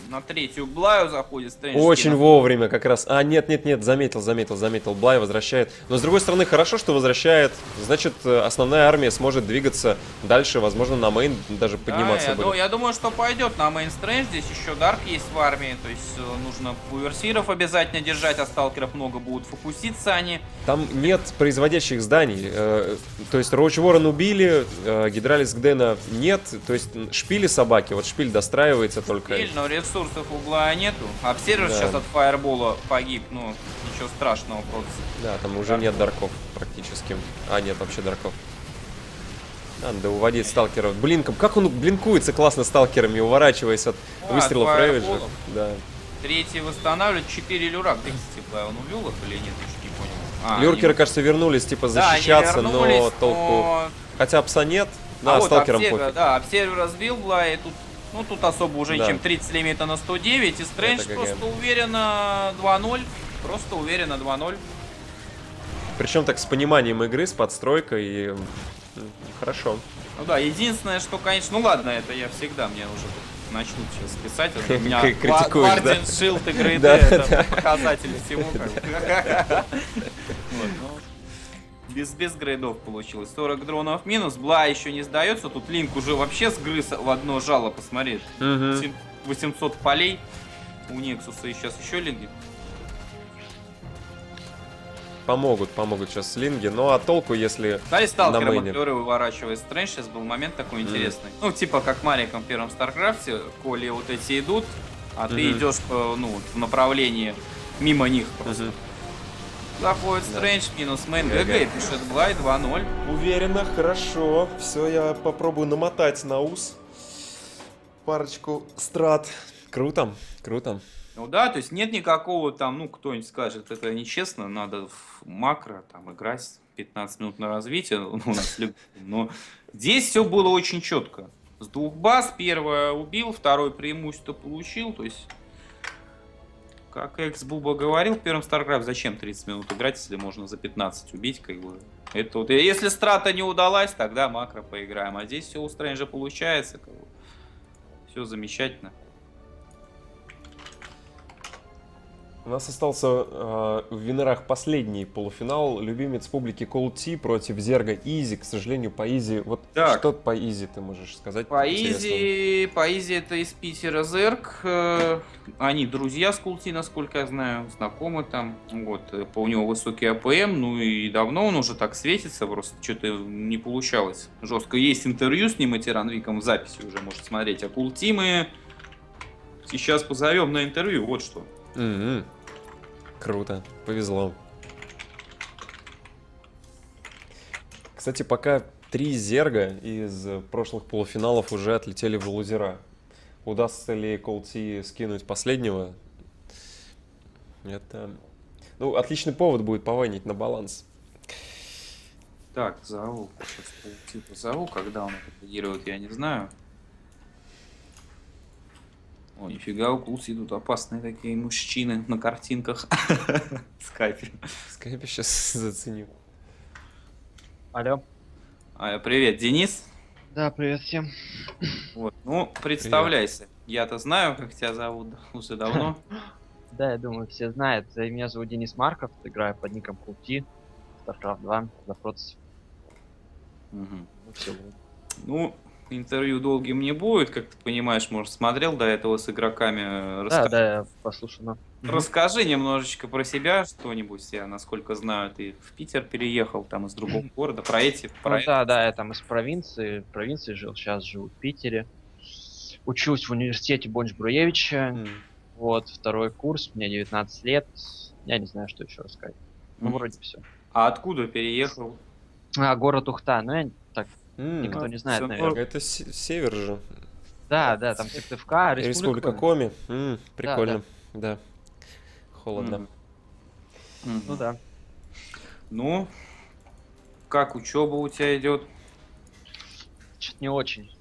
на третью Блаю заходит Стрэндж. Очень на... вовремя как раз. А, нет, нет, нет, заметил, заметил, заметил. Блай возвращает. Но, с другой стороны, хорошо, что возвращает. Значит, основная армия сможет двигаться дальше, возможно, на мейн даже подниматься да, будет. Я, я думаю, что пойдет на мейн Стрэндж. Здесь еще дарк есть в армии. То есть нужно пуверсиров обязательно держать, а сталкеров много будут фокуситься они. Там нет производящих зданий. То есть Роуч Ворон убили, Гидралис Гдена нет. То есть шпили собаки. Вот шпиль достраивается только. Шпиль, но ресурс угла нету. Обсервер да. сейчас от фаербола погиб, ну ничего страшного просто. Да, там уже дарков. Нет дарков практически. А, нет, вообще дарков. Надо уводить сталкеров блинком. Как он блинкуется классно сталкерами, уворачиваясь от а, выстрелов от Рейвиджа. Да. Третий восстанавливает, четыре люра. Где, типа, он увел их или нет, еще не понял. А, Люркеры, они... кажется, вернулись, типа, защищаться, да, вернулись, но толку... Но... Хотя пса нет, да, а вот, сталкером обсервер, пофиг. Да, обсервер разбил, бла, и тут... Ну, тут особо уже да. чем тридцать лимита на сто девять, и Стрэндж просто уверенно два ноль. Просто уверенно два ноль. Причем так с пониманием игры, с подстройкой, и хорошо. Ну да, единственное, что, конечно, ну ладно, это я всегда, мне уже начнут сейчас писать. У меня Guardian Shield игры, это показатели всему. Без, без грейдов получилось. сорок дронов минус. Бла еще не сдается. Тут Линк уже вообще сгрыз в одно жало, посмотри. Uh-huh. восемьсот полей. У Нексуса и сейчас еще линги. Помогут, помогут сейчас линги. Ну а толку, если да, и сталкером от люры выворачивает Стрэндж. Сейчас был момент такой интересный. Uh-huh. Ну типа как Мариком в первом StarCraft'е. Коли вот эти идут, а uh-huh. ты идешь ну, в направлении мимо них просто. Uh-huh. Заходит Стрэндж, минус мейн, ГГ, пишет Блай, два ноль. Уверенно, хорошо. Все, я попробую намотать на ус парочку страт. Круто, круто. Ну да, то есть нет никакого там, ну кто-нибудь скажет, это нечестно, надо в макро там играть, пятнадцать минут на развитие. Ну, у нас, но здесь все было очень четко. С двух баз, первое убил, второе преимущество получил, то есть... Как Экс-Буба говорил в первом StarCraft, зачем тридцать минут играть, если можно за пятнадцать убить, как бы. Это вот, если страта не удалась, тогда макро поиграем. А здесь все у Стрэнджа получается, как бы. Все замечательно. У нас остался э, в Винерах последний полуфинал. Любимец публики Кул Ти против Зерга Изи. К сожалению, по Изи... Вот так. Что по Изи ты можешь сказать? По Изи... по Изи это из Питера Зерг. Они друзья с Кул Ти, насколько я знаю. Знакомы там. Вот. У него высокий АПМ. Ну и давно он уже так светится. Просто что-то не получалось. Жестко. Есть интервью с ним и Тиран Виком в записи уже. Можете смотреть. А Кул Ти мы сейчас позовем на интервью. Вот что. Mm-hmm. Круто, повезло. Кстати, пока три зерга из прошлых полуфиналов уже отлетели в лузера. Удастся ли Кул Ти скинуть последнего? Это... Ну, отличный повод будет повайнить на баланс. Так, позову. Сейчас Кул Ти позову, когда он это реагирует, я не знаю. О, нифига, у Кул Ти идут опасные такие мужчины на картинках. В скайпе. В скайпе сейчас заценю. Алло. А, привет, Денис. Да, привет всем. Вот, ну, представляйся. Я-то знаю, как тебя зовут уже давно. Да, я думаю, все знают. Меня зовут Денис Марков, играю под ником Кул Ти. StarCraft два, Запроц. Ну... Интервью долгим не будет, как ты понимаешь, может, смотрел до этого с игроками. Раска... Да, да, я послушал. Расскажи немножечко про себя, что-нибудь. Я, насколько знаю, ты в Питер переехал, там из другого города, про эти... Про ну, это. Да, да, я там из провинции, в провинции жил, сейчас живу в Питере. Учусь в университете Бонч-Бруевича. Mm. Вот, второй курс, мне девятнадцать лет. Я не знаю, что еще рассказать. Ну, mm. вроде все. А откуда переехал? А, город Ухта. Ну, я так, mm. никто не знает, наверное. Это север же. Да, да, там Сыктывкар, Республика, Республика Коми. Mm. Прикольно, да. да. да. Холодно. Mm. Mm. Ну, да. Ну, как учеба у тебя идет? Что-то не очень.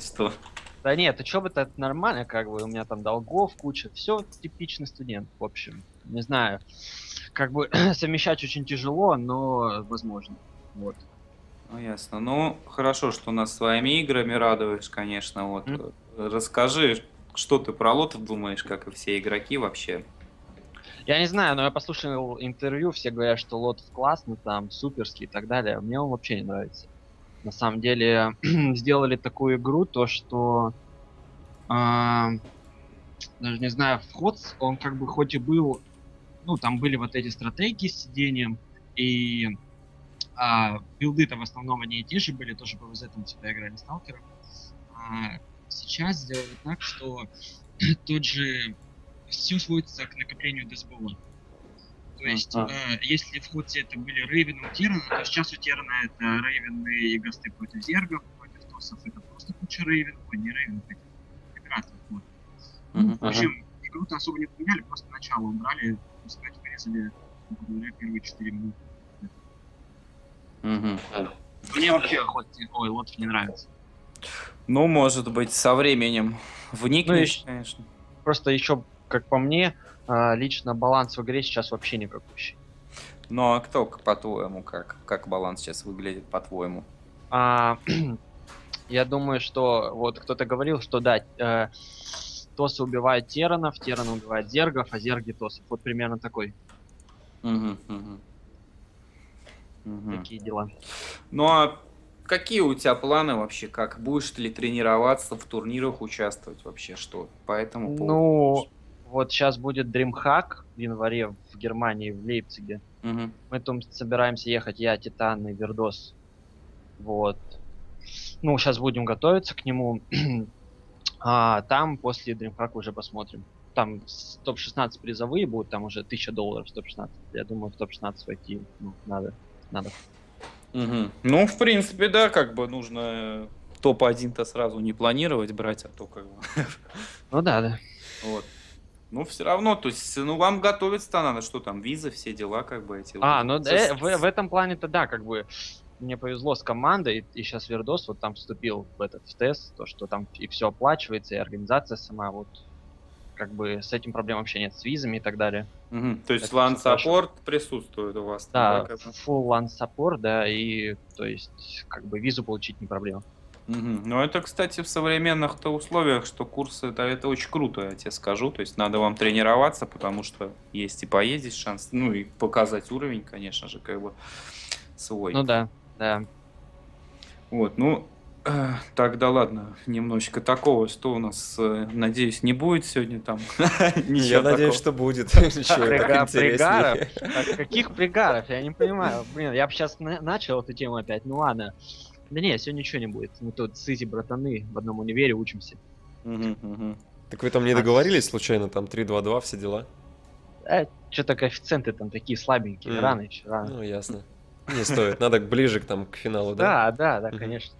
Что? Да нет, учеба-то это нормально, как бы, у меня там долгов куча, все типичный студент, в общем. Не знаю, как бы совмещать очень тяжело, но возможно. Вот. Ну ясно, ну хорошо, что нас своими играми радуешь, конечно, вот. Mm. Расскажи, что ты про лотов думаешь, как и все игроки вообще? Я не знаю, но я послушал интервью, все говорят, что лотов классный, там, суперский и так далее, мне он вообще не нравится. На самом деле сделали такую игру, то что э, даже не знаю, вход он как бы хоть и был, ну там были вот эти стратегии с сидением и э, билды-то в основном они и те же были, тоже по ВЗ там всегда играли сталкером. А сейчас сделали так, что тот же стил сводится к накоплению десбола. То есть, а, э, если в ходе это были Рейвены у Тирана, то сейчас у Тирана это Рейвены и Гасты против Зергов, против Тосов, это просто куча Рейвенов, а не Рейвенов, это пиратов. Вот. Uh-huh. В общем, игру-то особо не поменяли, просто начало убрали, пускай вырезали, говоря, первые четыре минуты. Uh-huh. Мне вообще ход, ой, лотов не нравится. Ну, может быть, со временем вникнешь, ну, конечно. Просто еще, как по мне, лично баланс в игре сейчас вообще никакущий. Ну а кто, по-твоему, как, как баланс сейчас выглядит, по-твоему? А, я думаю, что вот кто-то говорил, что да, э, Тосы убивают Теранов, Тераны убивают Зергов, а Зерги Тосов. Вот примерно такой. Угу, угу. Угу. Такие дела. Ну а какие у тебя планы вообще? Как будешь ли тренироваться, в турнирах участвовать вообще? Что? Поэтому... Ну... Вот сейчас будет DreamHack в январе в Германии, в Лейпциге. Угу. Мы там собираемся ехать, я, Титан и Вердос. Вот. Ну, сейчас будем готовиться к нему. А там после DreamHack уже посмотрим. Там топ шестнадцать призовые будут, там уже тысяча долларов, топ шестнадцать. Я думаю, в топ шестнадцать войти ну, надо. надо. Угу. Ну, в принципе, да, как бы нужно топ один-то сразу не планировать брать, а то как бы... Ну да, да. Вот. Ну, все равно, то есть, ну, вам готовиться-то надо, что там, визы, все дела, как бы, эти... А, вот, ну, со... э, в, в этом плане-то, да, как бы, мне повезло с командой, и, и сейчас Вердос вот там вступил в этот в тест, то, что там и все оплачивается, и организация сама, вот, как бы, с этим проблем вообще нет, с визами и так далее. Угу. То есть, лан-саппорт присутствует у вас? Да, да, full лан-саппорт, да, и, то есть, как бы, визу получить не проблема. Угу. Ну это, кстати, в современных-то условиях, что курсы, да, это очень круто, я тебе скажу. То есть надо вам тренироваться, потому что есть и поездить шанс, ну и показать уровень, конечно же, как бы свой. Ну да, да. Вот, ну э, тогда ладно, немножечко такого, что у нас, э, надеюсь, не будет сегодня там. Я надеюсь, что будет. Пригаров? Каких пригаров? Я не понимаю. Блин, я бы сейчас начал эту тему опять, ну ладно. Да не, сегодня ничего не будет. Мы тут с Изи братаны в одном универе учимся. Угу, угу. Так вы там не договорились случайно, там три два два, все дела? Э, что-то коэффициенты там такие слабенькие, mm. рано еще, рано. Ну ясно. Не стоит, надо ближе там, к финалу, да? Да, да, да, конечно.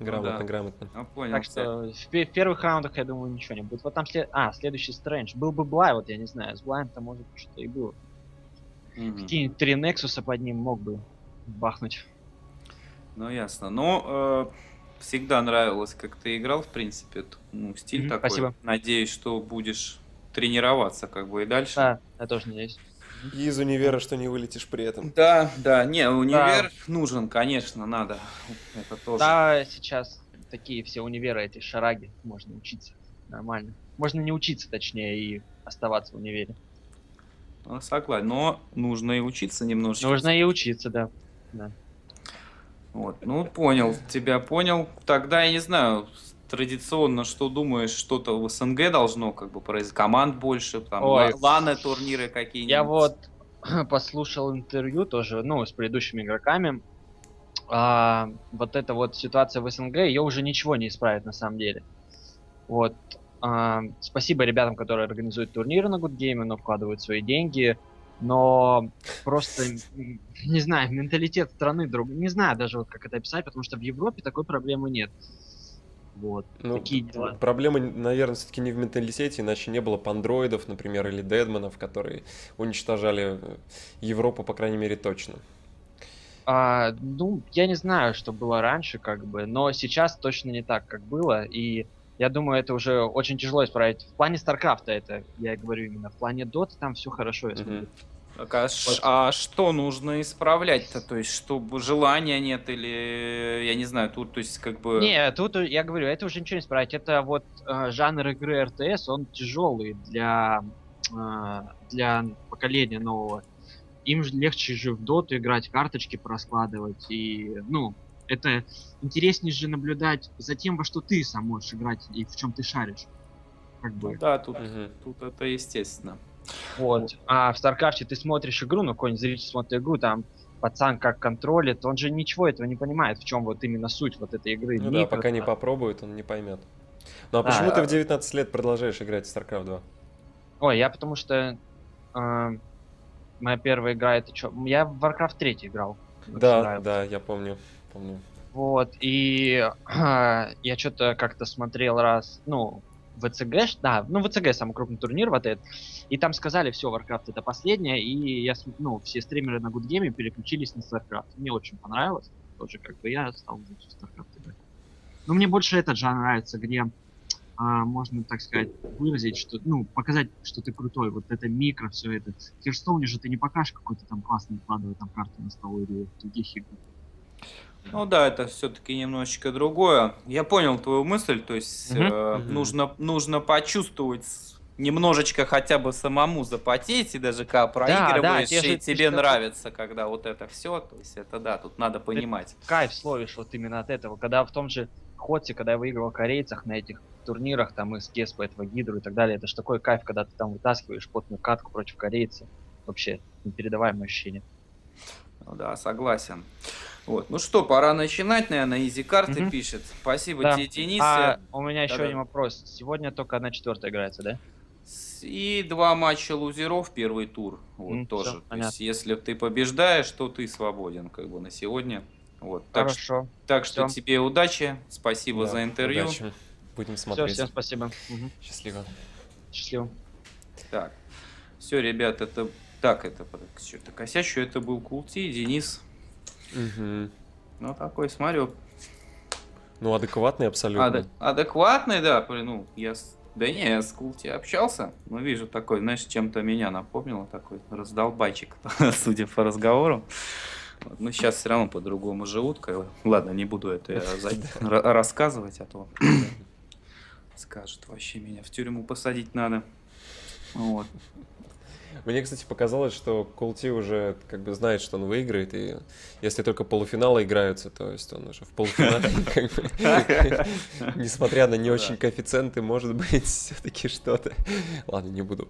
Грамотно, ну, да. грамотно. Ну, понял, так что в, в первых раундах, я думаю, ничего не будет. Вот там след... А, следующий Стрэндж. Был бы Блай, вот я не знаю, с Блайм-то может что-то и было. Mm-hmm. Какие-нибудь три Нексуса под ним мог бы бахнуть. Ну ясно. Но э, всегда нравилось, как ты играл, в принципе, ну, стиль mm-hmm, такой. Спасибо. Надеюсь, что будешь тренироваться, как бы и дальше. Да, я тоже надеюсь. И из универа, что не вылетишь при этом. Да, да, не, универ да. нужен, конечно, надо. Это тоже. Да, сейчас такие все универы, эти шараги, можно учиться нормально. Можно не учиться, точнее, и оставаться в универе. Ну, согласен, но нужно и учиться немножечко. Нужно и учиться, да. да. Вот, ну понял, тебя понял. Тогда я не знаю, традиционно, что думаешь, что-то в СНГ должно как бы произойти, команд больше, там Ой. ланы, турниры какие-нибудь. Я вот послушал интервью тоже, ну, с предыдущими игроками. А, вот эта вот ситуация в СНГ, ее уже ничего не исправит на самом деле. Вот. Спасибо ребятам, которые организуют турниры на Good Game, но вкладывают свои деньги. Но просто, не знаю, менталитет страны друг... Не знаю даже, вот как это описать, потому что в Европе такой проблемы нет. Вот, ну, такие дела. Проблема, наверное, все-таки не в менталитете, иначе не было пандроидов, например, или дедманов, которые уничтожали Европу, по крайней мере, точно. А, ну, я не знаю, что было раньше, как бы, но сейчас точно не так, как было, и... Я думаю, это уже очень тяжело исправить. В плане StarCraft'а это, я и говорю именно. В плане Dota там все хорошо, я смотрю. Mm-hmm. а, вот. а что нужно исправлять-то? То есть, чтобы желания нет или, я не знаю, тут, то есть, как бы... Не, тут, я говорю, это уже ничего не исправить. Это вот э, жанр игры эр тэ эс, он тяжелый для, э, для поколения нового. Им легче же в Dota играть, карточки проскладывать и, ну... Это интереснее же наблюдать за тем, во что ты сам можешь играть и в чем ты шаришь. Как бы. Ну, да, тут, угу. тут это естественно. Вот. А в StarCraft ты смотришь игру, ну какой-нибудь зритель смотрит игру, там пацан как контролит, он же ничего этого не понимает, в чем вот именно суть вот этой игры. Ну, да, пока не попробует, он не поймет. Ну а да, почему да. ты в девятнадцать лет продолжаешь играть в StarCraft два? Ой, я потому что э, моя первая игра это что? Я в Warcraft три играл. Да, нравится. да, я помню. Помню. Вот, и э, я что-то как-то смотрел раз, ну, ВЦГ, да, ну, ВЦГ самый крупный турнир вот этот, и там сказали, все, Warcraft это последнее, и я, ну, все стримеры на Good Game переключились на StarCraft. Мне очень понравилось, тоже как бы я стал в StarCraft играть. Но мне больше этот жанр нравится, где э, можно, так сказать, выразить, что, ну, показать, что ты крутой, вот это микро, все это. В Hearthstone же ты не покажешь какой-то там классный, вкладывая там карты на стол или других игр. Ну да, это все-таки немножечко другое. Я понял твою мысль, то есть mm-hmm. Э, mm-hmm. нужно, нужно почувствовать немножечко хотя бы самому запотеть, и даже когда проигрываешь, да, да, и же, тебе что... нравится, когда вот это все, то есть это да, тут надо понимать. Ты кайф словишь вот именно от этого, когда в том же хоте, когда я выигрывал корейцах на этих турнирах, там из Кеспа, этого Гидру и так далее, это же такой кайф, когда ты там вытаскиваешь потную катку против корейцев, вообще непередаваемое ощущение. Ну да, согласен. Вот. Ну что, пора начинать, наверное, Изи карты mm-hmm. пишет. Спасибо да. тебе, Денис. А, у меня еще да-да. один вопрос. Сегодня только одна четвёртая играется, да? И два матча лузеров, первый тур. Вот mm, тоже. То есть, если ты побеждаешь, то ты свободен, как бы, на сегодня. Вот. Хорошо. Так, так что тебе удачи. Спасибо да, за интервью. Удачи. Будем смотреть. Все, всем спасибо. Угу. Счастливо. Счастливо. Так. Все, ребят, это. Так, это что-то косячу, это был Кул Ти, Денис. Угу. Ну, такой, смотрю. Ну, адекватный абсолютно. Ад... Адекватный, да. Ну, я... Да не, я с Кул Ти общался. Ну, вижу такой, знаешь, чем-то меня напомнило. Такой раздолбайчик, судя по разговору. Ну, сейчас все равно по-другому живут. Ладно, не буду это рассказывать, а то скажут, вообще меня в тюрьму посадить надо. Вот. Мне, кстати, показалось, что Кул Ти уже как бы знает, что он выиграет, и если только полуфиналы играются, то есть он уже в полуфинале, несмотря на не очень коэффициенты, может быть, все-таки что-то. Ладно, не буду.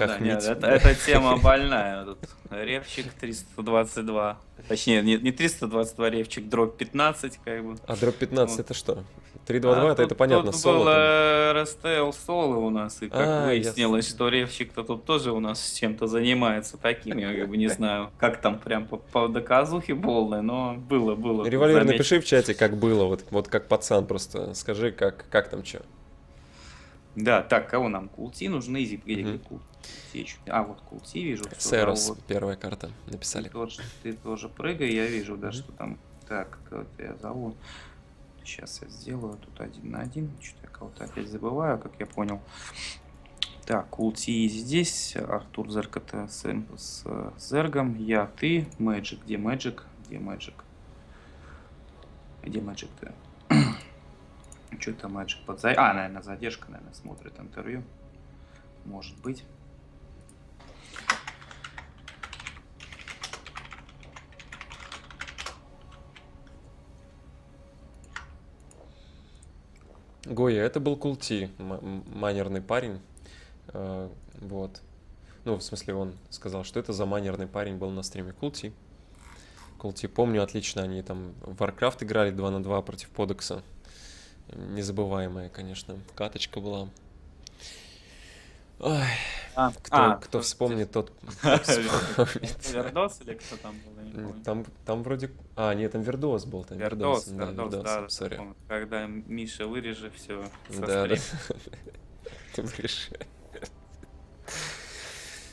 Эта тема больная. Ревчик триста двадцать два. Точнее, не триста двадцать два, Ревчик, дробь пятнадцать, как бы. А дробь пятнадцать это что? три два два, а, это, тут, это понятно, тут соло. Тут был эр эс ти эл соло у нас, и как а, выяснилось, что Ревчик-то тут тоже у нас чем-то занимается таким, я как бы не знаю, как там прям по, по доказухе полной, но было-было. Револьвер, заметно. Напиши в чате, как было, вот, вот как пацан просто, скажи, как, как там что. Да, так, кого нам? Кул Ти нужны, Изи, где Кул Ти? А, вот Кул Ти вижу. Сэрос, вот. Первая карта, написали. Ты тоже, ты тоже прыгай, я вижу, да, mm-hmm. что там. Так, кто-то я зову. Сейчас я сделаю тут один на один. Что-то я кого-то опять забываю, как я понял. Так, Кул Ти здесь. Артур Зерката с, с Зергом. Я, ты. Мэджик. Где Мэджик? Где Мэджик? Где Мэджик-то? Что-то Мэджик под за... А, наверное, задержка, наверное, смотрит интервью. Может быть. Гоя, это был Кул Ти, манерный парень, вот, ну, в смысле, он сказал, что это за манерный парень был на стриме Кул Ти. Кул Ти, помню отлично, они там в Warcraft играли два на два против Подекса, незабываемая, конечно, каточка была. Ой, а, кто, а, кто вспомнит, тот вспомнит. Вердос или кто там был? Там, там вроде... А, нет, там Вердос был. Там Вердос, да, Вердос, да, да, сори. Когда Миша вырежет все. Да, да.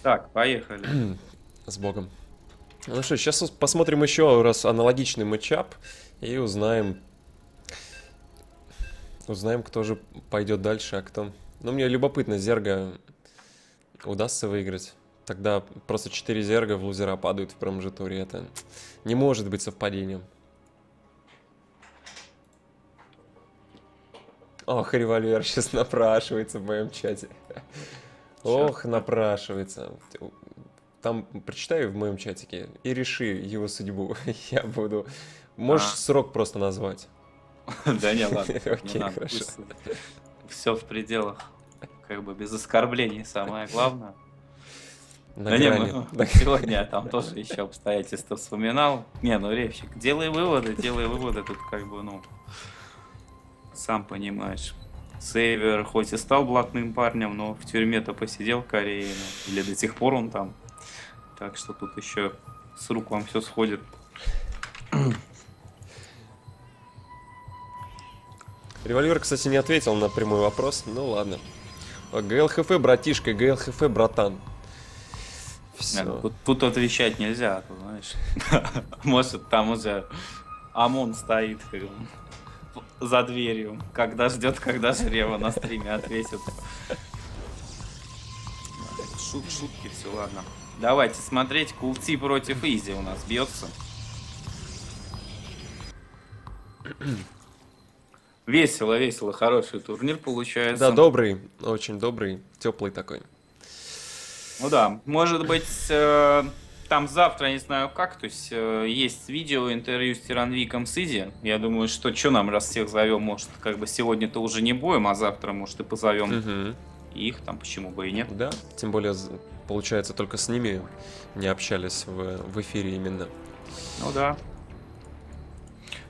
Так, поехали. С богом. Ну что, сейчас посмотрим еще раз аналогичный матчап и узнаем, узнаем, кто же пойдет дальше, а кто... Ну, мне любопытно, зерга удастся выиграть. Тогда просто четыре зерга в лузера падают в первом же туре. Это не может быть совпадением. Ох, револьвер сейчас напрашивается в моем чате. Ох, напрашивается. Там прочитай в моем чатике и реши его судьбу. Я буду... Можешь срок просто назвать? Да не, ладно. Окей, хорошо. Все в пределах, как бы без оскорблений, самое главное. Да не, мы, ну, сегодня там тоже еще обстоятельства вспоминал. Не, ну, Ревчик, делай выводы, делай выводы, тут как бы, ну, сам понимаешь. Сейвер хоть и стал блатным парнем, но в тюрьме-то посидел в Корее, ну, или до сих пор он там. Так что тут еще с рук вам все сходит. Револьвер, кстати, не ответил на прямой вопрос. Ну ладно. ГЛХФ, братишка, ГЛХФ, братан. Все. А, тут, тут отвечать нельзя, знаешь. Может, там уже ОМОН стоит за дверью. Когда ждет, когда жрева на стриме ответит. Шут, шутки, все, ладно. Давайте смотреть. Кул Ти против Изи у нас бьется. Весело, весело, хороший турнир получается. Да, добрый, очень добрый, теплый такой. Ну да, может быть, э, там завтра, не знаю как, то есть э, есть видео, интервью с Тиранвиком с Изи. Я думаю, что что нам, раз всех зовем, может, как бы сегодня-то уже не боем, а завтра, может, и позовем угу. их, там почему бы и нет. Да, тем более, получается, только с ними не общались в, в эфире именно. Ну да.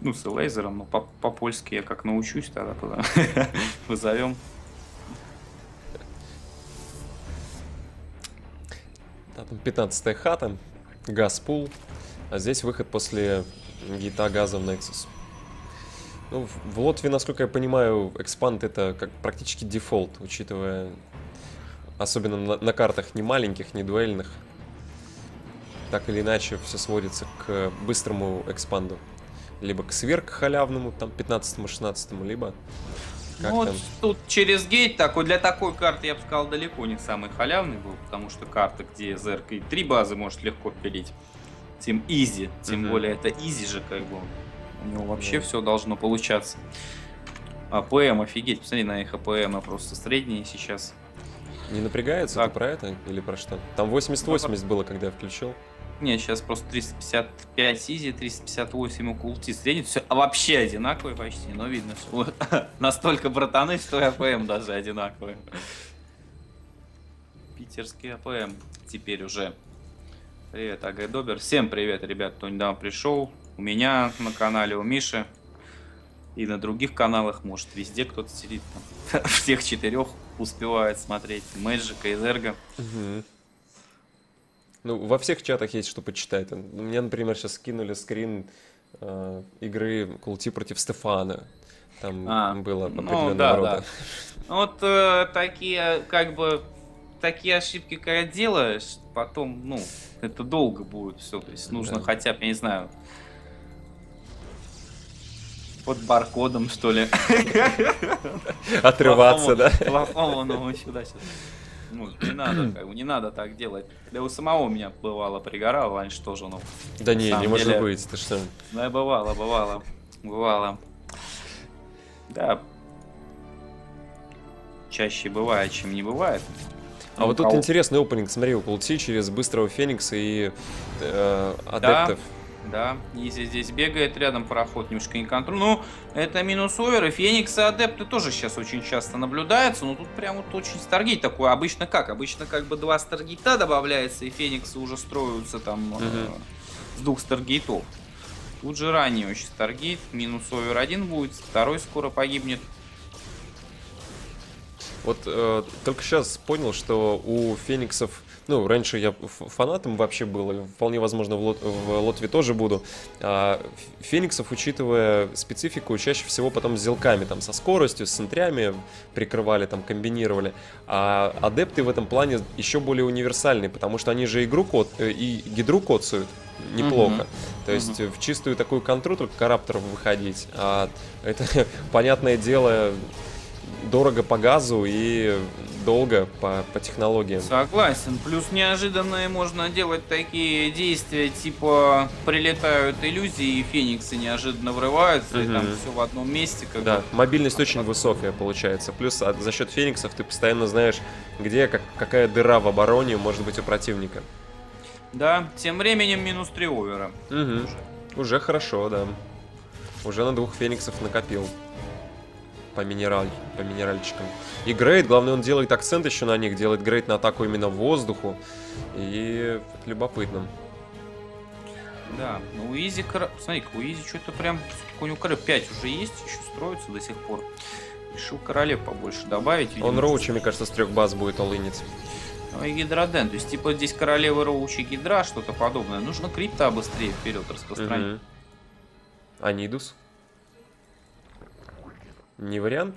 Ну, с Лазером, но по-польски я как научусь, тогда туда вызовем. Да, там пятнадцатая хата, газ-пул, а здесь выход после гита газа в Nexus. Ну, в Лотве, насколько я понимаю, экспанд это как практически дефолт, учитывая, особенно на, на картах не маленьких, не дуэльных. Так или иначе, все сводится к быстрому экспанду. Либо к сверк халявному, там, пятнадцатому-шестнадцатому, либо... Как ну, там? Тут через гейт такой, для такой карты, я бы сказал, далеко не самый халявный был, потому что карта, где зерк и три базы может легко пилить, тем Изи, тем uh-huh. более это Изи же, как бы, у него вообще yeah. все должно получаться. АПМ, офигеть, посмотри на их АПМ, а просто средние сейчас. Не напрягается, так. Ты про это или про что? Там восемьдесят восемьдесят было, когда я включил. Нет, сейчас просто триста пятьдесят пять Изи, триста пятьдесят восемь у Кул Ти. Средний, все а вообще одинаковые почти, но видно, что настолько братаны, что и АПМ даже одинаковые. Питерский АПМ теперь уже. Привет, АГ Добер. Всем привет, ребят, кто недавно пришел. У меня на канале, у Миши. И на других каналах, может, везде кто-то сидит. Там. Всех четырех успевает смотреть. Мэджика и Зерга. Ну, во всех чатах есть что почитать. Мне, например, сейчас скинули скрин э, игры Кул Ти против Стефана. Там а, было определенного ну, да, рода. Да. Вот э, такие, как бы, такие ошибки, когда делаешь, потом, ну, это долго будет все. То есть нужно да. хотя бы, я не знаю, под баркодом, что ли. Отрываться, да? Плохому сюда сейчас. Ну, не надо, как бы, не надо так делать. Да у самого меня бывало пригорало раньше тоже, ну. Да не, не может быть, ты что? Да, бывало, бывало, бывало. Да. Чаще бывает, чем не бывает. А ну, вот тут интересный опенинг, смотри, у Кул Ти через быстрого Феникса и э, адептов. Да, да. Изи здесь бегает, рядом пароход немножко не контроль. Ну, это минус овер, и Феникса адепты тоже сейчас очень часто наблюдаются, но тут прям вот очень старгейт такой. Обычно как? Обычно как бы два старгейта добавляется, и Фениксы уже строятся там mm-hmm. э, с двух старгейтов. Тут же ранее очень Старгейт. Минус овер один будет. Второй скоро погибнет. Вот э, только сейчас понял, что у Фениксов... Ну, раньше я фанатом вообще был, и вполне возможно в, лот, в Лотве тоже буду. А Фениксов, учитывая специфику, чаще всего потом с зелками, там, со скоростью, с центрями прикрывали, там, комбинировали. А адепты в этом плане еще более универсальны, потому что они же игру код, и гидру коцают неплохо. Mm-hmm. То есть mm-hmm. в чистую такую контру только карапторов выходить. А это, понятное дело... Дорого по газу и долго по, по технологиям. Согласен. Плюс неожиданные можно делать такие действия, типа прилетают иллюзии, и фениксы неожиданно врываются, угу. и там все в одном месте. Как да, бы... мобильность а, очень так... высокая получается. Плюс от, за счет фениксов ты постоянно знаешь, где как, какая дыра в обороне может быть у противника. Да, тем временем минус три овера. Угу. Уже. Уже хорошо, да. Уже на двух фениксов накопил. По, минераль, по минеральчикам. И грейд, главное, он делает акцент еще на них. Делает грейд на атаку именно в воздуху. И это любопытно. Да, ну у Изи, смотри, у Изи что-то прям... У него пять уже есть, еще строится до сих пор. Решил королев побольше добавить. Видимо, он роучи, мне кажется, с трех баз будет олынить. Ну и гидроден. То есть, типа, здесь королева, роучи, гидра, что-то подобное. Нужно крипта быстрее вперед распространить. Угу. Анидус? Не вариант.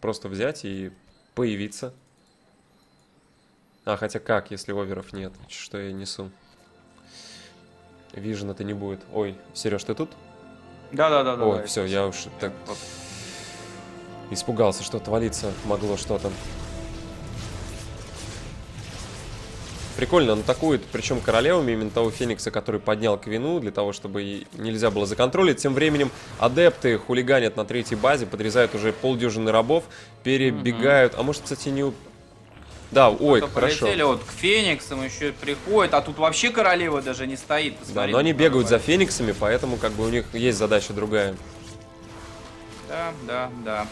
Просто взять и появиться. А, хотя как, если оверов нет? Что я несу? Вижена-то не будет. Ой, Сереж, ты тут? Да-да-да. Ой, да, все, я уж так вот испугался, что отвалиться могло что-то. Прикольно, он атакует, причем королевами, именно того Феникса, который поднял Квину, для того, чтобы нельзя было законтролить. Тем временем адепты хулиганят на третьей базе, подрезают уже полдюжины рабов, перебегают. Mm-hmm. А может, кстати, не... Да, ой, это хорошо. Полетели, вот к Фениксам еще приходят, а тут вообще королева даже не стоит. Посмотри, да, но они бегают за Фениксами, поэтому как бы у них есть задача другая. Да, да, да.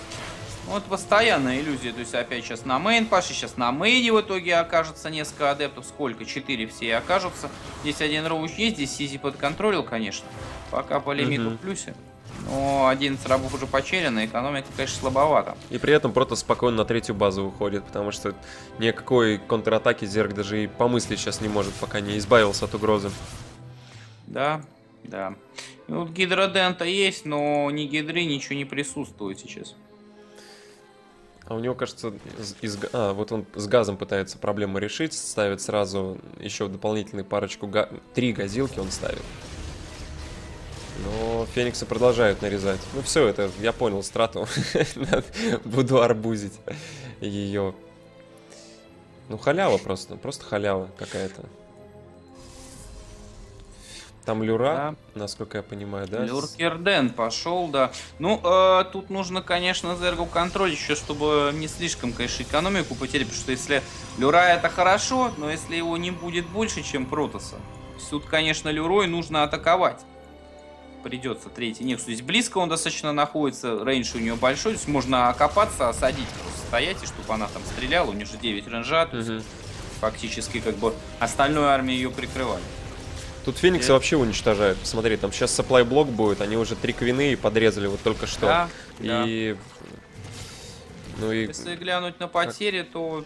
Вот постоянная иллюзия, то есть опять сейчас на мейн паши, сейчас на мейне в итоге окажется несколько адептов, сколько? Четыре все и окажутся. Здесь один роуч есть, здесь Изи подконтролил, конечно, пока по лимиту в плюсе. Но одиннадцать рабов уже потеряно, экономика, конечно, слабовата. И при этом просто спокойно на третью базу уходит, потому что никакой контратаки Зерк даже и помыслить сейчас не может, пока не избавился от угрозы. Да, да. Ну, вот гидродента есть, но ни гидры, ничего не присутствует сейчас. А у него, кажется, из... а, вот он с газом пытается проблему решить, ставит сразу еще дополнительную парочку, га... три газилки он ставит. Но Фениксы продолжают нарезать. Ну все, это, я понял страту, буду арбузить ее. Ну халява просто, просто халява какая-то. Там люра, да. Насколько я понимаю, да? Люркерден пошел, да. Ну, э, тут нужно, конечно, Зергу контроль еще, чтобы не слишком, конечно, экономику потерять. Потому что если люра, это хорошо, но если его не будет больше, чем Протоса, тут, конечно, люрой нужно атаковать. Придется третий. Нет, здесь близко он достаточно находится, рейндж у нее большой, то есть можно окопаться, осадить, просто стоять, и чтобы она там стреляла, у нее же девять рейнджа, то есть угу. фактически как бы остальную армию ее прикрывали. Тут Фениксы вообще уничтожают. Посмотри, там сейчас supply блок будет, они уже три квины подрезали вот только что. Да, и... Да. Ну и... Если глянуть на потери, как... то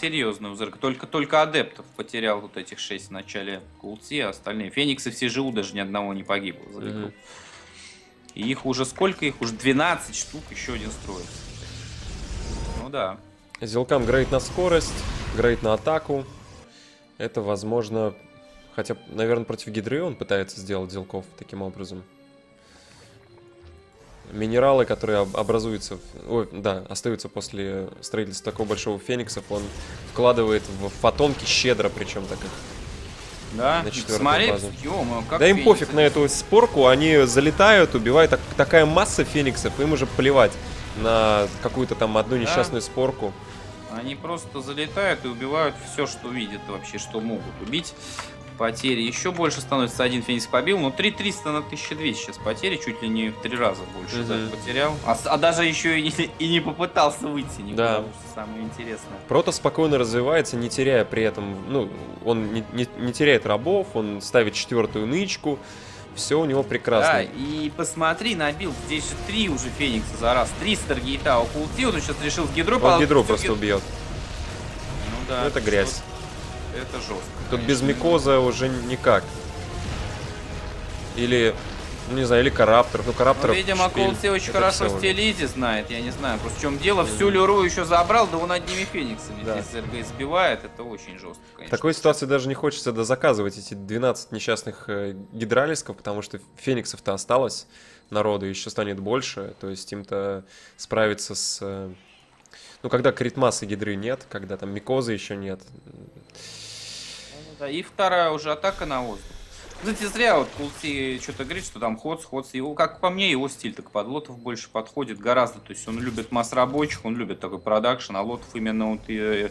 серьезно, Зерк. Только, только адептов потерял вот этих шесть в начале Кул Ти, а остальные Фениксы все живут, даже ни одного не погибло. Mm-hmm. И их уже сколько? Их уже двенадцать штук, еще один строится. Ну да. Зелкам грейд на скорость, грейд на атаку. Это, возможно... Хотя, наверное, против гидры он пытается сделать зелков таким образом. Минералы, которые образуются, ой, да, остаются после строительства такого большого феникса, он вкладывает в фотонки щедро, причем так. Да, на смотри, ё-моё, как да им фениксы. Пофиг на эту спорку, они залетают, убивают. Так, такая масса фениксов, им уже плевать на какую-то там одну да. несчастную спорку. Они просто залетают и убивают все, что видят вообще, что могут убить. Потери еще больше становится. Один Феникс побил, но три триста на тысячу двести сейчас потери, чуть ли не в три раза больше mm-hmm. потерял. А, а даже еще и не, и не попытался выйти никуда, да. что самое интересное. Прото спокойно развивается, не теряя при этом, ну, он не, не, не теряет рабов, он ставит четвертую нычку, Все у него прекрасно. Да, и посмотри на билд. Здесь же три уже Феникса за раз. Три Старгейта у Кул Ти. Вот он сейчас решил в гидру. Он гидру просто убьет. Ну да. Ну, это грязь. Вот, это жестко. Тут конечно. Без Микоза уже никак. Или... Ну, не знаю, или Караптор. Ну, Караптор... Ну, видимо, Кул Ти очень это хорошо стиль Изи знает. Я не знаю просто в чем дело. Mm. Всю Леру еще забрал, да он одними Фениксами. Да. Здесь РГ сбивает, это очень жестко, конечно. В такой ситуации даже не хочется дозаказывать эти двенадцать несчастных э, гидралисков, потому что Фениксов-то осталось народу, еще станет больше. То есть им-то справиться с... Э, ну, когда критмассы гидры нет, когда там Микозы еще нет. Да, и вторая уже атака на воздух. Кстати, зря вот Кул Ти что-то говорит, что там ходс, ходс. Его, как по мне, его стиль так под лотов больше подходит гораздо. То есть он любит масс рабочих, он любит такой продакшн, а лотов именно вот и, и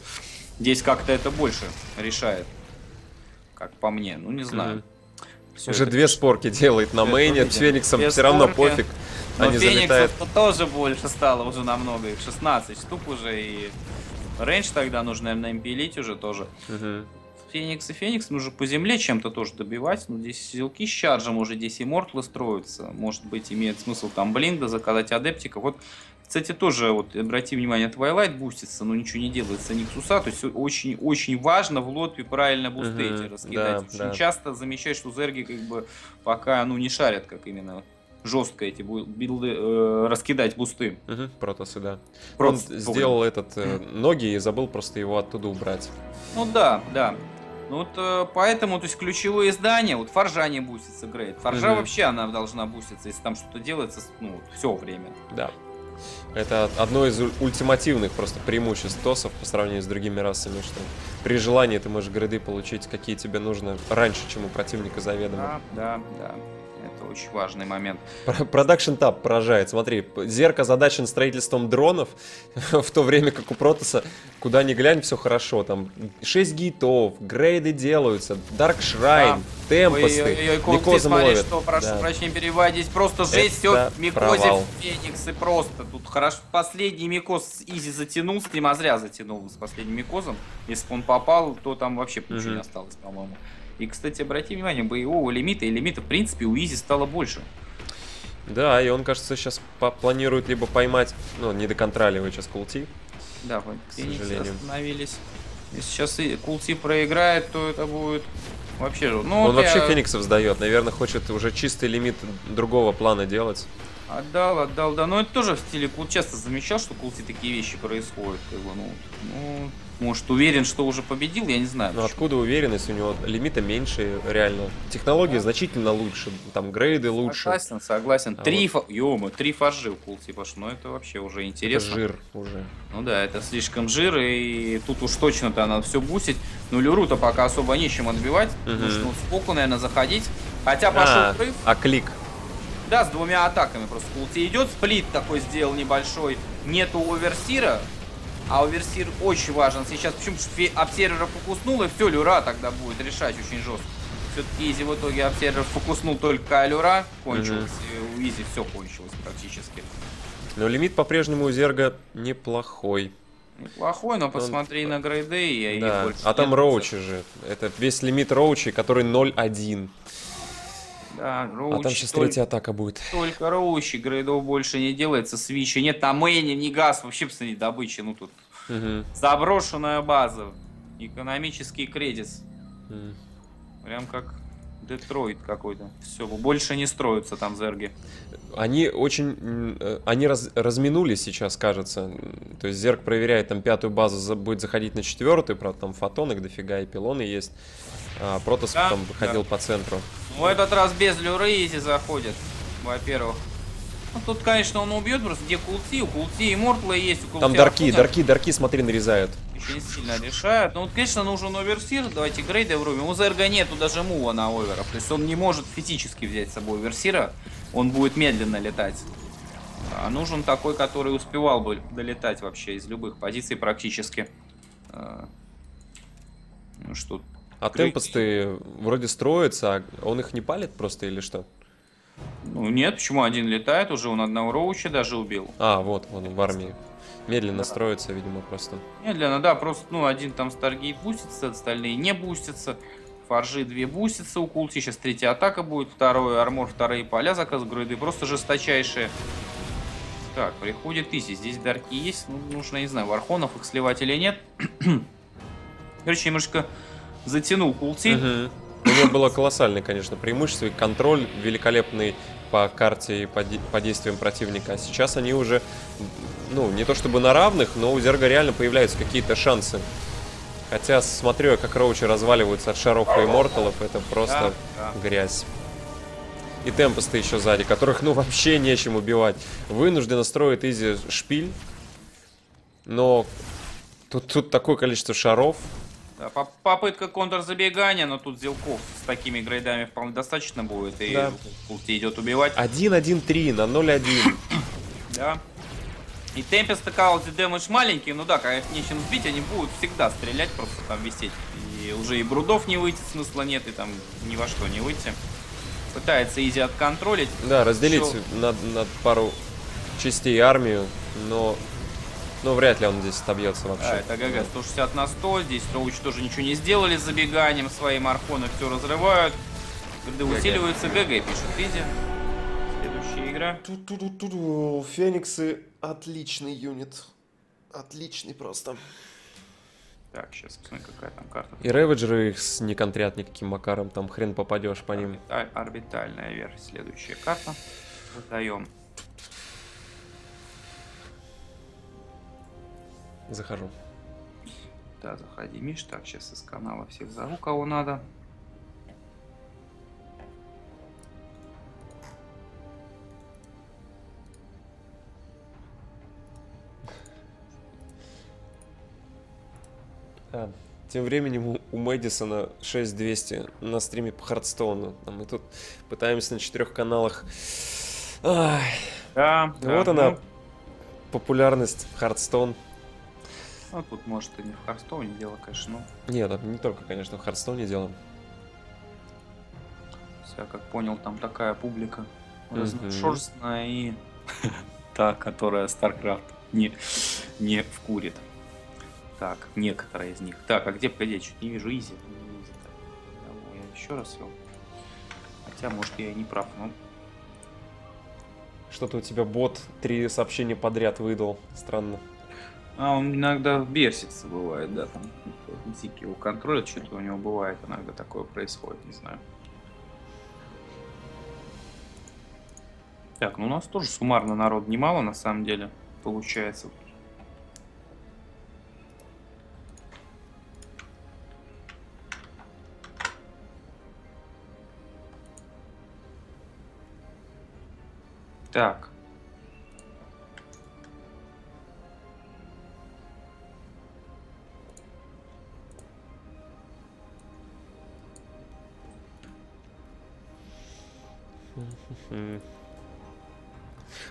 здесь как-то это больше решает. Как по мне, ну не знаю. Mm-hmm. Уже это... две спорки делает на мейне, с Фениксом все равно пофиг. Но они Фениксов -то тоже больше стало уже намного, их шестнадцать штук уже. И рейндж тогда нужно, наверное, импилить уже тоже. Mm-hmm. Феникс и Феникс нужно по земле чем-то тоже добивать. Но здесь силки с чарджем уже, здесь и Мортлы строятся. Может быть, имеет смысл там блинда заказать, адептика. Вот, кстати, тоже вот обрати внимание, Твайлайт бустится, но ничего не делается Никсуса. То есть очень-очень важно в лотве правильно бустейте uh-huh. раскидать. Да, очень да. часто замечаешь, что зерги как бы пока ну не шарят, как именно жестко эти билды э, раскидать бусты. Uh-huh. Протосы, да. Протос, Он сделал этот э, ноги и забыл просто его оттуда убрать. Ну да, да. Ну вот поэтому, то есть ключевые здания, вот Форжа не бустится, Грейд. Форжа mm-hmm. вообще она должна буститься, если там что-то делается, ну, вот, все время. Да. Это одно из ультимативных просто преимуществ ТОСов по сравнению с другими расами, что при желании ты можешь грейды получить, какие тебе нужно, раньше, чем у противника заведомо. Да, да, да. Это очень важный момент. Продакшн Тап поражает. Смотри, Зерк озадачен строительством дронов, в то время как у Протоса, куда ни глянь, все хорошо. Там шесть гейтов, грейды делаются, Дарк Шрайн, Темпосты, Микозом ловят. Что, прошу да. прощения, переводить. Просто жесть, все, Микозе, Фениксы, просто тут хорошо. Последний Микоз Изи затянул, с ним, а зря затянул с последним Микозом. Если бы он попал, то там вообще ничего не осталось, по-моему. И, кстати, обрати внимание, боевого лимита и лимита, в принципе, у Изи стало больше. Да, и он, кажется, сейчас планирует либо поймать... Ну, не доконтроливает сейчас Кул Ти. Да, к сожалению. Остановились. Если сейчас Кул Ти проиграет, то это будет вообще... Ну, он для... вообще Фениксов сдает. Наверное, хочет уже чистый лимит другого плана делать. Отдал, отдал, да. Но это тоже в стиле Кул Ти. Часто замечал, что Кул Ти такие вещи происходят. Как бы, ну... ну... Может, уверен, что уже победил, я не знаю. Ну откуда уверенность? У него лимита меньше, реально. Технологии да. значительно лучше, там грейды лучше. Согласен, согласен. А три, вот... фо... Ёма, три фаржи у Кул Ти пошло, ну это вообще уже интересно. Это жир уже. Ну да, это слишком жир, и тут уж точно-то надо все бусить. Ну Леру-то пока особо нечем отбивать, угу. нужно вот споку, наверное, заходить. Хотя пошел а, прыг. А клик? Да, с двумя атаками просто Кул Ти идет, сплит такой сделал небольшой, нету оверсира. А оверсир очень важен сейчас. Почему? Потому что обсервера фокуснул, и все, Люра тогда будет решать очень жестко. Все-таки Изи в итоге обсервер фокуснул, только Люра кончилось. Mm-hmm. И у Изи все кончилось практически. Но лимит по-прежнему у Зерга неплохой. Неплохой, но посмотри он... на грейды и да. больше. А там роучи же. Это весь лимит роучи, который ноль один. Да, роуч, а там сейчас только, третья атака будет. Только роучи, грейдов больше не делается, свичи нет, там мейни, не газ, вообще, посмотри, добычи, ну тут угу. заброшенная база, экономический кредит. Угу. Прям как Детройт какой-то. Все, больше не строятся там зерги. Они очень... Они раз, разминулись сейчас, кажется. То есть зерг проверяет там пятую базу, будет заходить на четвертую, правда там фотоны дофига и пилоны есть. А, Протос да, там выходил да. по центру. В этот раз без Люры Изи заходит, во-первых. Ну, тут, конечно, он убьет, просто где Кул Ти, у Кул Ти и Мортлы есть. У Кул Ти там дарки, дарки, дарки, смотри, нарезают. Очень сильно решают. Ну, вот, конечно, нужен оверсир, давайте грейды врубим. У Зерга нету даже мува на оверов, то есть он не может физически взять с собой оверсира, он будет медленно летать. А нужен такой, который успевал бы долетать вообще из любых позиций практически. Ну, что А темпосты вроде строятся, а он их не палит просто или что? Ну нет, почему один летает, уже он одного роуча даже убил. А, вот, он в армии. Медленно да. строится, видимо, просто. Медленно, да, просто, ну, один там старгейт бустится, остальные не бустятся. Фаржи две бусицы у Кул Ти. Сейчас третья атака будет. Второй армор, вторые поля. Заказ гроиды просто жесточайшие. Так, приходит Изи. Здесь дарки есть. Ну, нужно, не знаю, Вархонов их сливать или нет. Короче, немножко затянул Кул Ти. Угу. У него было колоссальное, конечно, преимущество. И контроль великолепный по карте и по, де по действиям противника. А сейчас они уже, ну, не то чтобы на равных, но у Зерга реально появляются какие-то шансы. Хотя, смотрю я, как роучи разваливаются от шаров и имморталов, это просто да, да. грязь. И темпосты еще сзади, которых, ну, вообще нечем убивать. Вынужденно строит Изи шпиль, но тут, тут такое количество шаров. Да, попытка контрзабегания, но тут Зелков с такими грейдами вполне достаточно будет, и да. Кул Ти идет убивать. один один три на ноль один. Да. И темпест такаут и дэмэдж маленький, ну да, когда их нечем сбить, они будут всегда стрелять, просто там висеть. И уже и брудов не выйти, смысла нет, и там ни во что не выйти. Пытается Изи отконтролить. Да, разделить Еще... на, на пару частей армию, но... но вряд ли он здесь отобьется вообще. Да, это ГГ, сто шестьдесят на сто, здесь роучи тоже ничего не сделали с забеганием, своим архоны все разрывают. Гриды усиливаются, ГГ пишет Изи. Следующая игра. Ту-ту-ту-ту-ту. Фениксы. Отличный юнит. Отличный просто. Так, сейчас посмотрим, какая там карта. И реведжеры их не контрят никаким макаром, там хрен попадешь по ним. Орбиталь, орбитальная вверх. Следующая карта. Выдаем. Захожу. Да, заходи, Миш. Так, сейчас из канала всех зову, кого надо. Да. Тем временем у, у Мэдисона шесть тысяч двести на стриме по Хардстоуну. А мы тут пытаемся на четырех каналах. Ай. Да, вот да, она, да. популярность Хардстоун. А тут, может, и не в Хардстоуне дело, конечно. Но... Нет, не только, конечно, в Хардстоуне дело. Я как понял, там такая публика разношерстная и та, которая StarCraft не вкурит. Так, некоторые из них. Так, а где, погоди, я чуть не вижу Изи. Я еще раз вел. Хотя, может, я и не прав, но... Что-то у тебя бот три сообщения подряд выдал. Странно. А, он иногда бесится, бывает, да. Там Зики его контролит, что-то у него бывает. Иногда такое происходит, не знаю. Так, ну у нас тоже суммарно народ немало, на самом деле, получается. Так.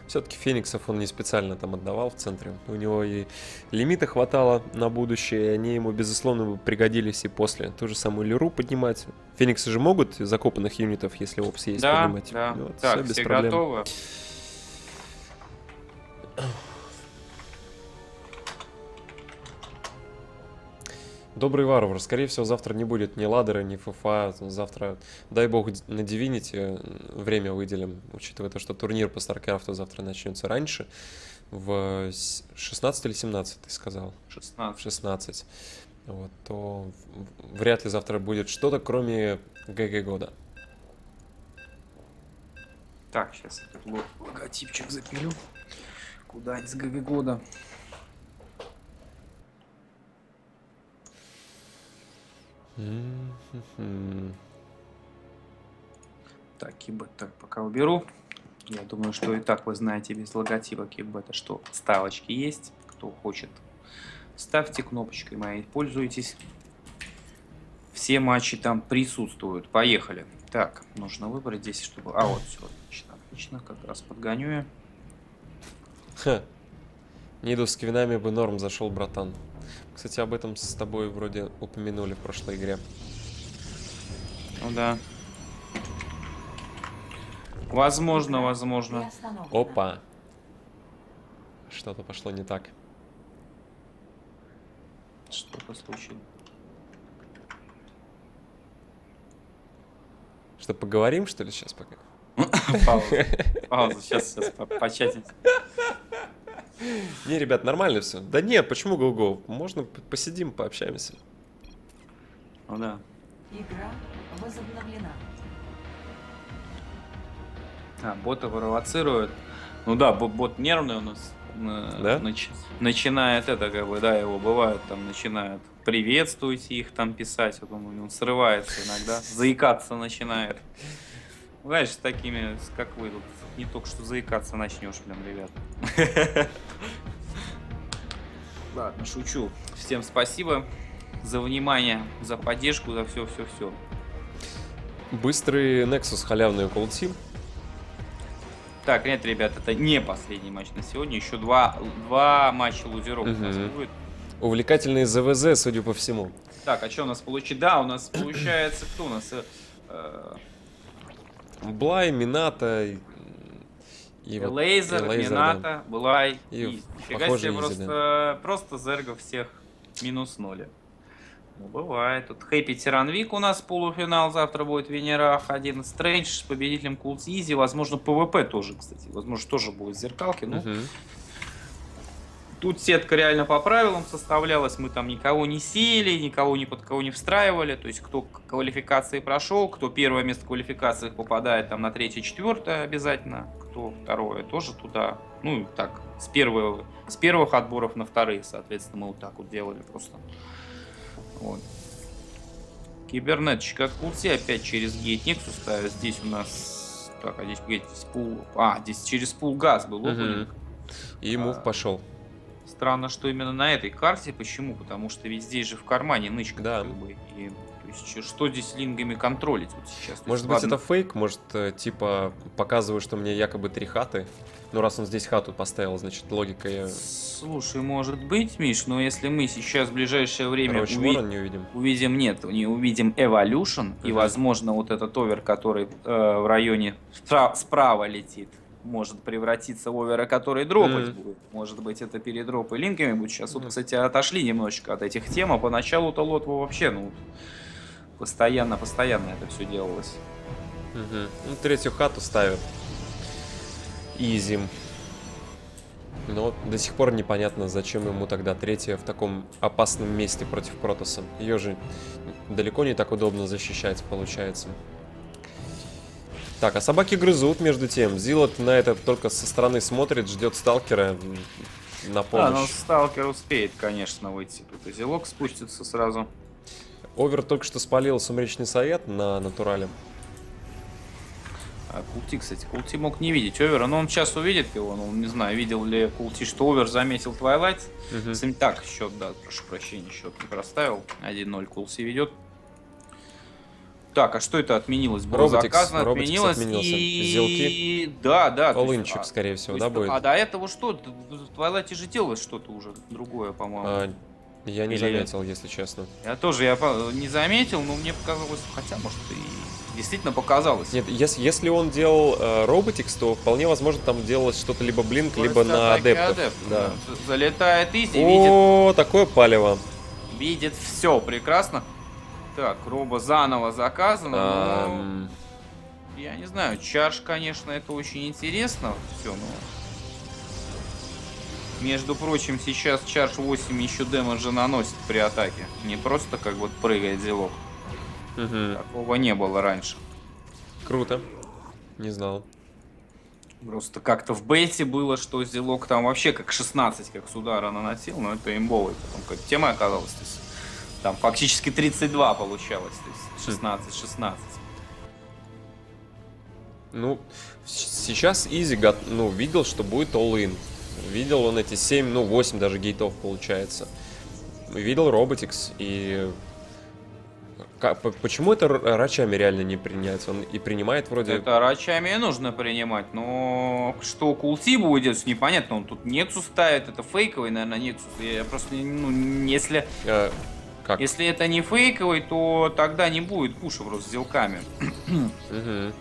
Все-таки Фениксов он не специально там отдавал в центре. У него и лимита хватало на будущее, и они ему, безусловно, пригодились и после. Ту же самую Леру поднимать. Фениксы же могут закопанных юнитов, если опс есть, да, поднимать. Да. Вот, так, все, без все проблем. Готовы. Добрый варвар. Скорее всего, завтра не будет ни Ладера, ни эф эф а. Завтра, дай бог, на Divinity время выделим, учитывая то, что турнир по StarCraft'у завтра начнется раньше. В шестнадцать или семнадцать, ты сказал? шестнадцать. шестнадцать. Вот, то вряд ли завтра будет что-то, кроме ГГ года. Так, сейчас этот логотипчик запилю. Куда из ГГ года? Так, KeepBet, так, пока уберу. Я думаю, что и так вы знаете без логотипа KeepBet, что ставочки есть. Кто хочет, ставьте кнопочкой моей, пользуйтесь. Все матчи там присутствуют. Поехали. Так, нужно выбрать здесь, чтобы... А, вот, все, отлично, отлично, как раз подгоню я. Ха. Ниду с квинами бы норм зашел, братан. Кстати, об этом с тобой вроде упомянули в прошлой игре. Ну да. Возможно, возможно. Опа. Что-то пошло не так. Что-то случилось. Что, поговорим, что ли, сейчас пока? Пауза. Пауза, сейчас, сейчас початить. Не, ребят, нормально все. Да нет, почему гоу-гоу? Можно посидим, пообщаемся. Ну да. Игра возобновлена. А, бота провоцирует. Ну да, бот нервный у нас. Да? Нач... Начинает это, как бы, да, его бывает, там, начинает приветствовать их, там, писать, вот он, он срывается иногда, заикаться начинает. Знаешь, с такими, как вы, тут не только что заикаться начнешь, блин, ребят. Ладно, шучу. Всем спасибо за внимание, за поддержку, за все-все-все. Быстрый Nexus халявный Кул Ти. Так, нет, ребят, это не последний матч на сегодня. Еще два, два матча лузеров угу. у нас будет. Увлекательные ЗВЗ, судя по всему. Так, а что у нас получится? Да, у нас получается, кто у нас? Блай, Минато и... и Лазер, и Лазер, Минато, да. Блай и... и... Фига себе, просто, да. просто зергов всех минус ноль. Ну, бывает. Тут Хэппи Тиран Вик у нас полуфинал. Завтра будет в Венерах. Один Стрэндж с победителем Кул Ти Изи. Возможно, ПВП тоже, кстати. Возможно, тоже будет зеркалки. Ну, uh-huh. Тут сетка реально по правилам составлялась. Мы там никого не сели, никого ни под кого не встраивали. То есть, кто к квалификации прошел, кто первое место в квалификации попадает там на третье, четвертое обязательно. Кто второе тоже туда. Ну, и так, с, первого, с первых отборов на вторые, соответственно, мы вот так вот делали просто. Вот. Кибернетчик от Кул Ти опять через гейт Nexus ставит. Здесь у нас... Так, а здесь, здесь пул... А, здесь через пул газ был. Uh-huh. И мув а, пошел. Странно, что именно на этой карте. Почему? Потому что ведь здесь же в кармане нычка. Да. Как бы, и, то есть, что здесь лингами контролить вот сейчас? Может есть, быть, ладно... это фейк? Может, типа, показываю, что мне якобы три хаты? Ну, раз он здесь хату поставил, значит, логика... Я... Слушай, может быть, Миш, но если мы сейчас в ближайшее время уви... не увидим. увидим... Нет, не увидим Evolution, uh-huh. и, возможно, вот этот овер, который э, в районе Стра... справа летит, может превратиться в овера, который дропать uh-huh. будет. Может быть, это передропы линками будет. Сейчас, uh-huh. вот, кстати, отошли немножечко от этих тем, а поначалу-то Лотва вообще, ну, постоянно-постоянно это все делалось. Uh-huh. Ну, третью хату ставят. Изи. Но до сих пор непонятно, зачем ему тогда третья в таком опасном месте против Протоса. Ее же далеко не так удобно защищать, получается. Так, а собаки грызут между тем. Зилот на это только со стороны смотрит, ждет сталкера на помощь. Да, но сталкер успеет, конечно, выйти. Тут и зилок спустится сразу. Овер только что спалил Сумеречный Совет на натурале. А Кул Ти, кстати, Кул Ти мог не видеть овера, но он сейчас увидит его, ну, не знаю, видел ли Кул Ти, что овер заметил Твайлайт. Uh-huh. Так, счет, да, прошу прощения, счет не проставил. один ноль Кул Ти ведет. Так, а что это отменилось? Было заказано, отменилось и... Зелки. Да, да. Олынчик, а, скорее всего, да, будет? А до этого что? В Твайлайте же делалось что-то уже другое, по-моему. А... Я не Или... заметил, если честно. Я тоже я не заметил, но мне показалось, хотя, может, и действительно показалось. Нет, если, если он делал э, роботикс, то вполне возможно там делалось что-то либо блинк, либо на адептов. Адепт, да. Да. Залетает Изи, видит... О, такое палево. Видит все, прекрасно. Так, робо заново заказано. Эм... Но... Я не знаю, чарж, конечно, это очень интересно. Все, ну... Между прочим, сейчас чардж восемь еще демеджа наносит при атаке. Не просто как вот прыгает зелок. Угу. Такого не было раньше. Круто. Не знал. Просто как-то в бете было, что зелок там вообще как шестнадцать, как с удара наносил. Но это имбовый. Потом какая-то тема оказалась. То есть, там фактически тридцать два получалось. То есть шестнадцать шестнадцать. Ну, сейчас Изи ну, видел, что будет all-in. Видел он эти семь, ну восемь даже гейтов получается. Видел роботикс и... Как, почему это рачами реально не принять? Он и принимает вроде... Это рачами и нужно принимать, но что Кул Ти будет, непонятно. Он тут Nexus ставит, это фейковый, наверное, Nexus. Я просто, ну, если... А, как? Если это не фейковый, то тогда не будет пуша просто с зелками. Угу.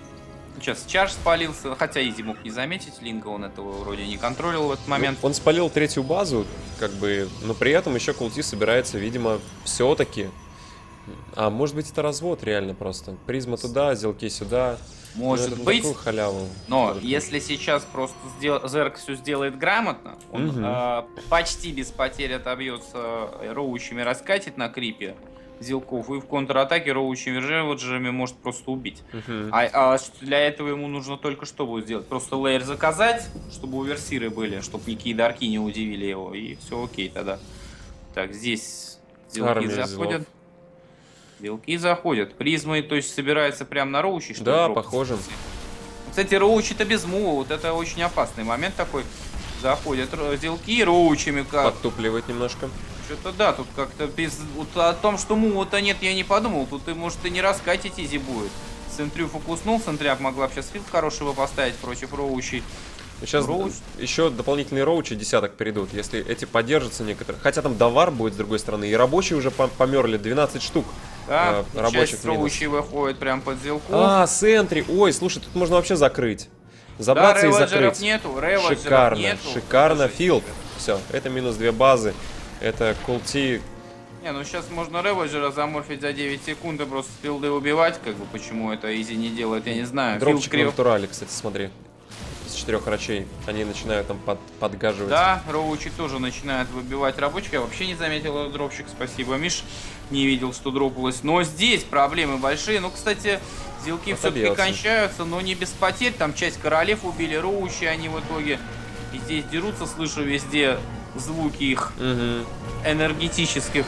Сейчас чарж спалился, хотя Изи мог не заметить, линга он этого вроде не контролил в этот момент. Ну, он спалил третью базу, как бы, но при этом еще Кул Ти собирается, видимо, все-таки А, может быть, это развод реально просто. Призма туда, зелки сюда. Может ну, быть, халяву. Но если сейчас просто сдел... Зерк все сделает грамотно, он угу. э, почти без потерь отобьется роучами, раскатит на крипе зелков, и в контратаке роучами реводжами может просто убить. Угу. А, а для этого ему нужно только что будет сделать? Просто лейер заказать, чтобы уверсиры были, чтобы никакие дарки не удивили его, и все окей тогда. Так, здесь зелки заходят. Белки заходят. Призмы, то есть, собирается прям на роучи, что ли? Да, похоже. Кстати, роучи-то без мува. Вот это очень опасный момент такой. Заходят белки роучами как... Подтупливает немножко. Что-то да, тут как-то без... Вот о том, что мува-то нет, я не подумал. Тут, ты, может, и не раскатить изи будет. Центрю фокуснул, центряк могла сейчас филд хорошего поставить против роучей. Сейчас роуч... еще дополнительные роучи десяток перейдут, если эти поддержатся некоторые. Хотя там довар будет с другой стороны. И рабочие уже померли, двенадцать штук. Да, э, часть роучей выходит прям под зелку. А, сентри. Ой, слушай, тут можно вообще закрыть. Забраться да, и закрыть. Нету, шикарно, нету. Шикарно филд. Все, это минус две базы. Это Кул Ти. Не, ну сейчас можно реводжера заморфить за девять секунд и просто филды убивать. Как бы почему это изи не делает, я не знаю. Дропчик в натурале, кстати, смотри. Четырех врачей, они начинают там под, подгаживать. Да, роучи тоже начинают выбивать рабочих. Я вообще не заметил дропщик, спасибо, Миш. Не видел, что дропалось. Но здесь проблемы большие. Ну, кстати, зелки все-таки кончаются, но не без потерь. Там часть королев убили, роучи они в итоге. И здесь дерутся, слышу везде звуки их угу. энергетических.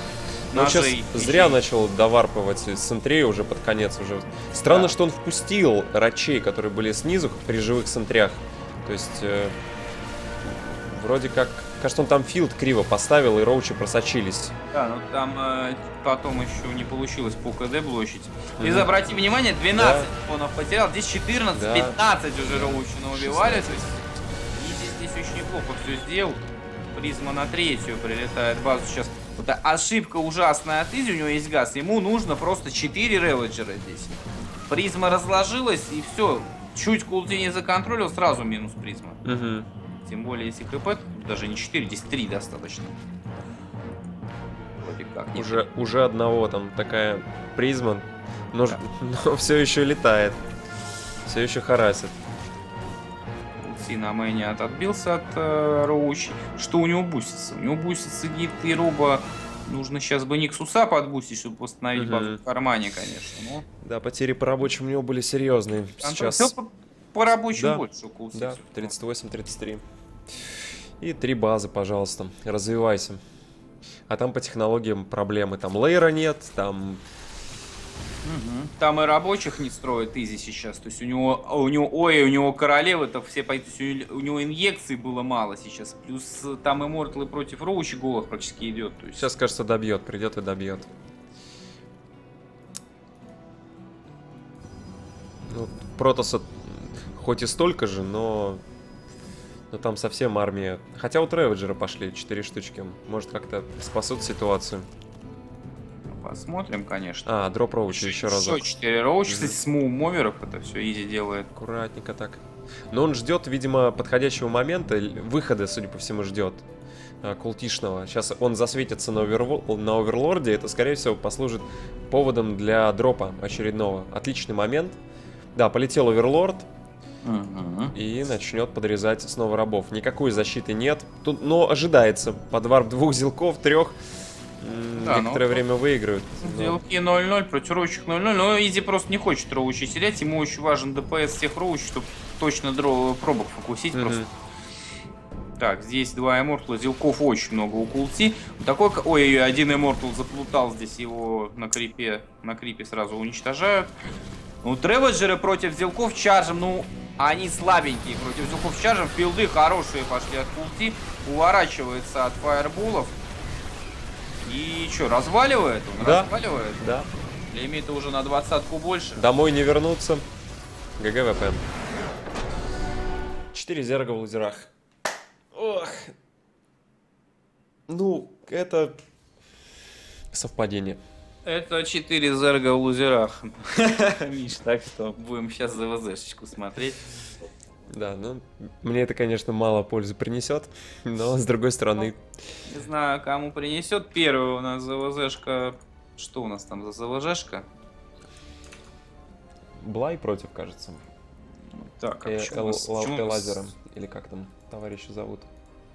Ну, сейчас зря начал доварпывать сентри уже под конец. Уже. Странно, да. что он впустил рачей, которые были снизу при живых сентрях. То есть, э, вроде как, кажется, он там филд криво поставил, и роучи просочились. Да, ну там э, потом еще не получилось по КД блочить. Mm-hmm. И обрати внимание, двенадцать да. он потерял, здесь четырнадцать, да. пятнадцать уже роучи наубивали. То есть, здесь, здесь очень неплохо все сделал. Призма на третью прилетает базу сейчас. Вот ошибка ужасная от Изи, у него есть газ, ему нужно просто четыре реводжера здесь. Призма разложилась, и все. Чуть Кул Ти не законтролил, сразу минус призма. Угу. Тем более, если КП, даже не четыре, здесь три достаточно. Вроде как. Уже, уже одного там такая призма, но, да. но все еще летает. Все еще харасит. На мэне от отбился от э, роучи. Что у него бустится? У него бустится гид и роба. Нужно сейчас бы Никсуса подбустить, чтобы восстановить базу mm-hmm. в кармане, конечно. Но... Да, потери по рабочим у него были серьезные. Сейчас... Все по, по рабочим да. больше укусы. Да, тридцать восемь тридцать три. И три базы, пожалуйста. Развивайся. А там по технологиям проблемы. Там лейера нет, там... Угу. Там и рабочих не строит Изи сейчас, то есть у него, у него ой, у него королевы, то все, то есть у него инъекций было мало сейчас, плюс там и мортлы против роучи голых практически идет. То есть... Сейчас, кажется, добьет, придет и добьет. Ну, Протаса хоть и столько же, но, но там совсем армия. Хотя у Треводжера пошли четыре штучки, может как-то спасут ситуацию. Посмотрим, конечно. А, дроп роучи еще, еще разок. Еще четыре роучи, кстати, с мув-моверов это все Изи делает. Аккуратненько так. Но он ждет, видимо, подходящего момента, выхода, судя по всему, ждет култишного. Сейчас он засветится на, овер... на оверлорде, это, скорее всего, послужит поводом для дропа очередного. Отличный момент. Да, полетел оверлорд. Uh-huh. И начнет подрезать снова рабов. Никакой защиты нет. Тут, но ожидается подварп двух зелков, трех. Да, некоторое ну, время выиграют. Делки но... ноль ноль против роучек ноль ноль. Но Изи просто не хочет роучей терять. Ему очень важен ДПС всех роучей, чтобы точно дро... пробок фокусить. Mm-hmm. просто. Так, здесь два эмортла. Зелков очень много у Кул Ти. Такой... Ой-ой-ой, один эмортл заплутал. Здесь его на крипе, на крипе сразу уничтожают. Ну, треводжеры против зелков чаржем. Ну, они слабенькие против зелков чаржем. Филды хорошие пошли от Кул Ти. Уворачивается от фаербулов. И что, разваливает? Он да. разваливает? Да. Лимита уже на двадцатку больше. Домой не вернуться. ГГВП. четыре зерга в лазерах. Ох. Ну, это совпадение. Это четыре зерга в лазерах. Миш, так что будем сейчас ЗВЗшечку смотреть. Да, ну, мне это, конечно, мало пользы принесет, но, с другой стороны... Не знаю, кому принесет. Первая у нас ЗВЗшка Что у нас там за завожашка? Блай против, кажется. Так, а почему Л Лазером, или как там товарища зовут?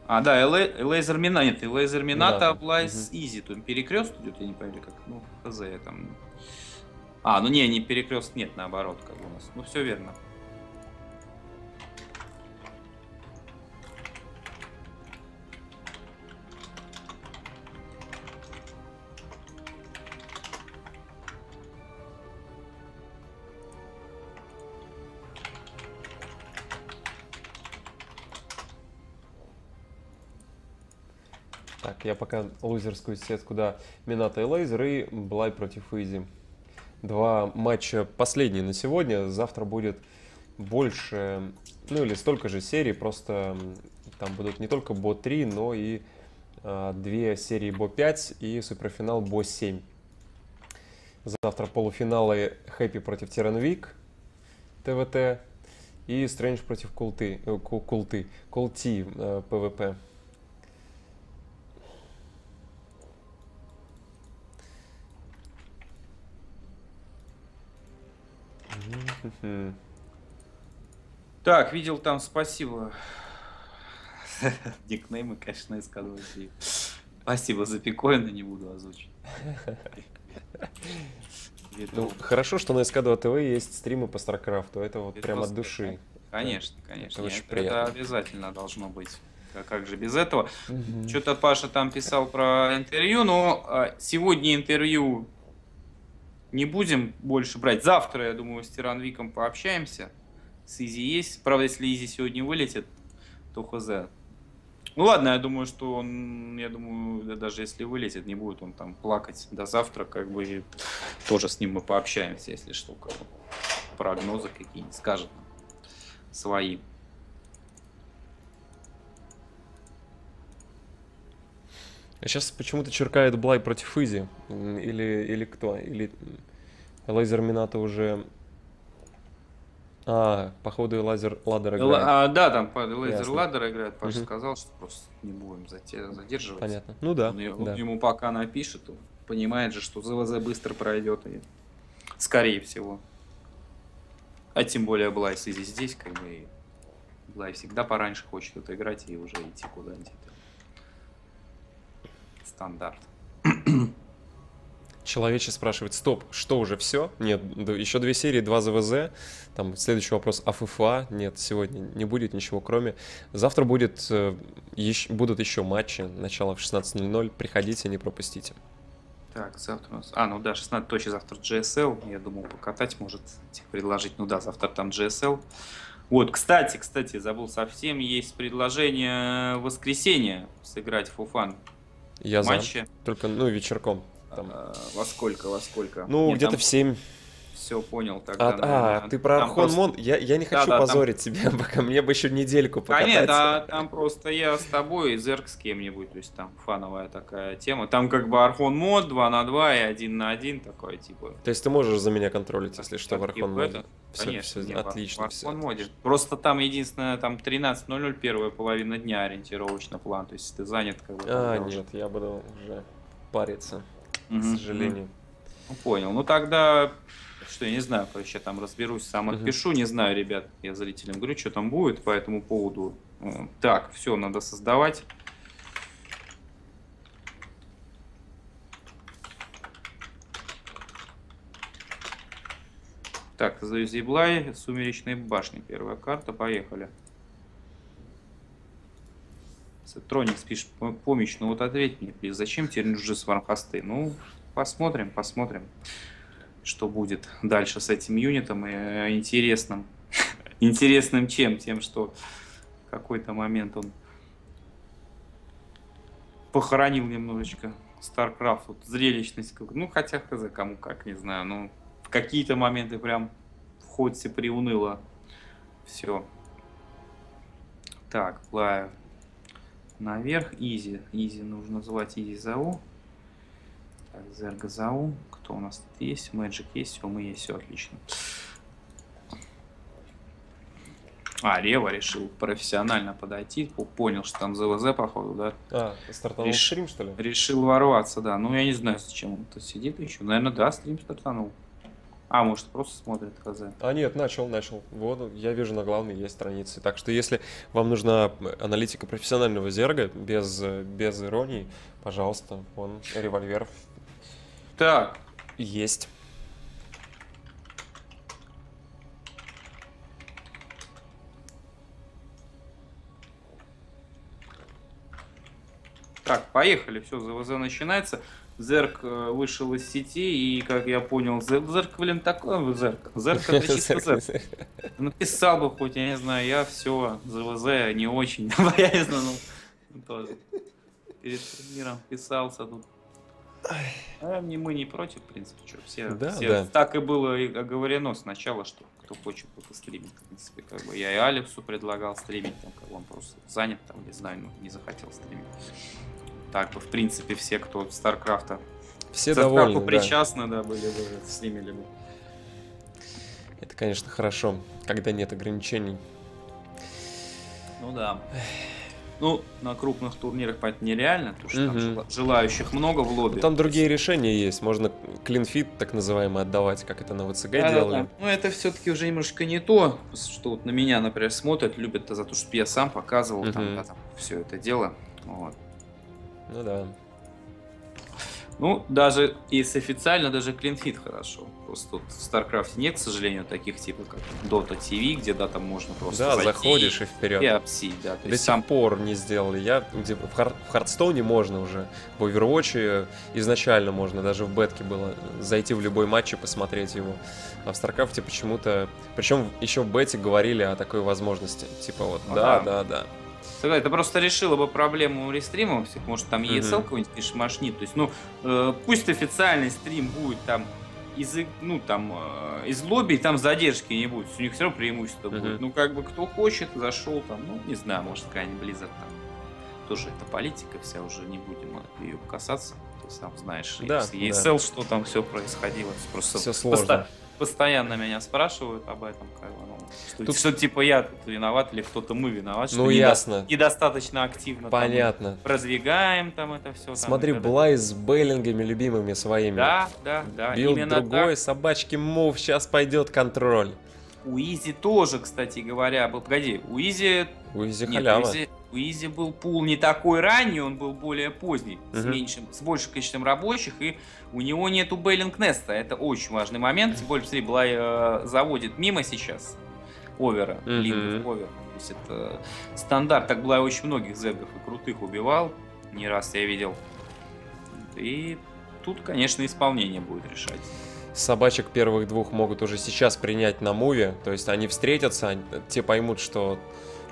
А, да, Лазер Минато, Лазер Минато, Блай с Изи. Там перекрест идет, я не понял, как. Ну, хз, я там... А, ну не, не перекрест, нет, наоборот, как у нас. Ну, все верно. Я пока лузерскую сетку, да, Минато и Лазер, и Блай против Изи. Два матча последние на сегодня. Завтра будет больше, ну или столько же серий, просто там будут не только бо три, но и а, две серии бо пять и суперфинал бо семь. Завтра полуфиналы Хэпи против Тиранвик, ТВТ, и Стрэндж против Кул Ти, э, Кул Ти, Кул Ти, э, ПВП. Так, видел там, спасибо. Никнеймы, конечно, из конвенции. Спасибо за пикоины, не буду озвучивать. Ну, хорошо, что на эс ка два тэ вэ есть стримы по StarCraft. Это вот это прям от души. Конечно, конечно. Это, это, это обязательно должно быть. А как же без этого? Угу. Что-то Паша там писал про интервью, но сегодня интервью... не будем больше брать. Завтра, я думаю, с Тиранвиком пообщаемся. С Изи есть. Правда, если Изи сегодня вылетит, то хз. Ну ладно, я думаю, что он, я думаю, да, даже если вылетит, не будет он там плакать до завтра, как бы тоже с ним мы пообщаемся, если что, как бы, прогнозы какие-нибудь скажет свои. А сейчас почему-то черкает Блай против Изи. Или, или кто? Или Лазер Минато уже... А, походу Лазер Ладер играет. А, да, там Лазер Ладер играет. Паша угу. сказал, что просто не будем задерживаться. Понятно. Ну да. Он, да. Он ему пока напишет, он понимает же, что ЗВЗ быстро пройдет. И... скорее всего. А тем более Блай с Изи здесь, как бы. Блай всегда пораньше хочет это играть и уже идти куда-нибудь. Стандарт. Человече спрашивает: стоп, что уже все? Нет, еще две серии, два ЗВЗ. Там следующий вопрос о эф эф а. Нет, сегодня не будет ничего, кроме. Завтра будет, э, еще, будут еще матчи. Начало в шестнадцать ноль-ноль. Приходите, не пропустите. Так, завтра у нас... А, ну да, шестнадцать точно завтра джи эс эл. Я думал, покатать может предложить. Ну да, завтра там джи эс эл. Вот, кстати, кстати, забыл совсем. Есть предложение в воскресенье сыграть фуфан. Я матче. Только, ну, вечерком. Там. А, во сколько, во сколько? Ну, где-то там... в семь. Все, понял. Тогда, а, наверное, а, ты про Архон просто... Мод? Я, я не хочу да, да, позорить там... тебя, пока мне бы еще недельку покататься. А нет, а, там просто я с тобой и Зерк с кем-нибудь, то есть там фановая такая тема. Там как бы Архон Мод два на два и один на один такое, типа. То есть ты можешь за меня контролить, если что, в Архон Моде? Все, конечно, все, отлично. В Архон Моде. Просто там единственное, там тринадцать ноль-ноль, первая половина дня ориентировочно план, то есть ты занят как бы. А, нет, уже... я буду уже париться, mm-hmm. к сожалению. Ну, понял, ну тогда... что я не знаю, короче, я там разберусь, сам отпишу, не знаю, ребят, я зрителям говорю, что там будет по этому поводу. Так, все, надо создавать. Так, создаю Зиблай, Сумеречные башни, первая карта, поехали. Троник спишь, помощь, ну вот ответь мне, зачем тебе нужны свармхосты? Ну, посмотрим, посмотрим. Что будет дальше с этим юнитом и интересным. Интересным чем? Тем, что в какой-то момент он похоронил немножечко StarCraft. Вот, зрелищность. Ну, хотя хз, кому как, не знаю. Но в какие-то моменты прям в ходе приуныло. Все. Так, плаваю наверх. Изи. Изи нужно звать Изи Зау. Так, Зерга Зау. Кто у нас тут есть? Мэджик есть, все, мы есть, все отлично. А, Рева решил профессионально подойти, понял, что там ЗВЗ, походу, да? А, стартанул Реш... стрим, что ли? Решил ворваться, да. Ну, я не знаю, зачем он тут сидит еще. Наверное, да, стрим стартанул. А, может, просто смотрит ХЗ? А, нет, начал, начал. Вот, я вижу, на главной есть страницы. Так что, если вам нужна аналитика профессионального зерга, без, без иронии, пожалуйста, вон, револьвер. Так. Есть. Так, поехали, все, ЗВЗ начинается. Зерк вышел из сети, и, как я понял, Зерк, блин, такой, Зерк, Зерк, это чисто Зерк. Написал бы хоть, я не знаю, я все, ЗВЗ не очень, боязнь, ну, тоже. Перед турниром писался тут. А мы не против, в принципе, что, все, да, все да. Так и было и оговорено сначала, что кто хочет кто-то стримить, в принципе, как бы я и Алексу предлагал стримить, там, как он просто занят, там, не знаю, ну, не захотел стримить. Так бы, в принципе, все, кто в StarCraft, все довольны, причастны, да, да были бы, стримили бы. Это, конечно, хорошо, когда нет ограничений. Ну да. Ну, на крупных турнирах это нереально, потому что mm-hmm. там желающих много в лобби. Но там другие решения есть. Можно клинфит, так называемый, отдавать, как это на ВЦГ да, делали. Да, да. Ну, это все-таки уже немножко не то, что вот на меня, например, смотрят, любят за то, что я сам показывал mm-hmm. там, да, там, все это дело. Вот. Ну да. Ну, даже если официально, даже клинфит хорошо. Просто тут в StarCraft нет, к сожалению, таких типов, как Dota ти ви, где, да, там можно просто да, заходишь и вперед. И обсить, да. То До есть сих там... пор не сделали. Я, где, в Хардстоуне можно уже, в Overwatch изначально можно, даже в бетке было, зайти в любой матч и посмотреть его. А в StarCraft почему-то... Причем еще в бете говорили о такой возможности. Типа вот, а да, да, да, да. Это просто решило бы проблему рестримов всех, может там и эс эл какой-нибудь пишмашнит, то есть, ну, э, пусть официальный стрим будет там из, ну, там, э, из лобби, там задержки не будет, у них все равно преимущество uh-huh. будет, ну, как бы, кто хочет, зашел там, ну, не знаю, может, какая-нибудь Blizzard там, тоже это политика вся, уже не будем ее касаться, ты сам знаешь, да, с и эс эл, да. Что там все происходило, просто все сложно. Поста- постоянно меня спрашивают об этом, как бы, ну, что, тут... что типа я тут виноват или кто-то мы виноват, ну, что ясно. Недостаточно активно понятно. Там, продвигаем там это все. Смотри, там, Блай это... с бейлингами любимыми своими. Да, да, да. Билд именно другой, так. Собачки мув, сейчас пойдет контроль. У Изи тоже, кстати говоря, был, погоди, у Изи... У Изи Нет, халява. У Изи... у Изи был пул не такой ранний, он был более поздний, uh-huh. с, меньшим, с большим количеством рабочих, и у него нету бейлинг-неста, это очень важный момент, тем более, смотри, Блай э, заводит мимо сейчас овера, uh-huh. лингов овера, то есть это стандарт, так Блай очень многих зергов и крутых убивал, не раз я видел, и тут, конечно, исполнение будет решать. Собачек первых двух могут уже сейчас принять на муве, то есть они встретятся, те поймут, что...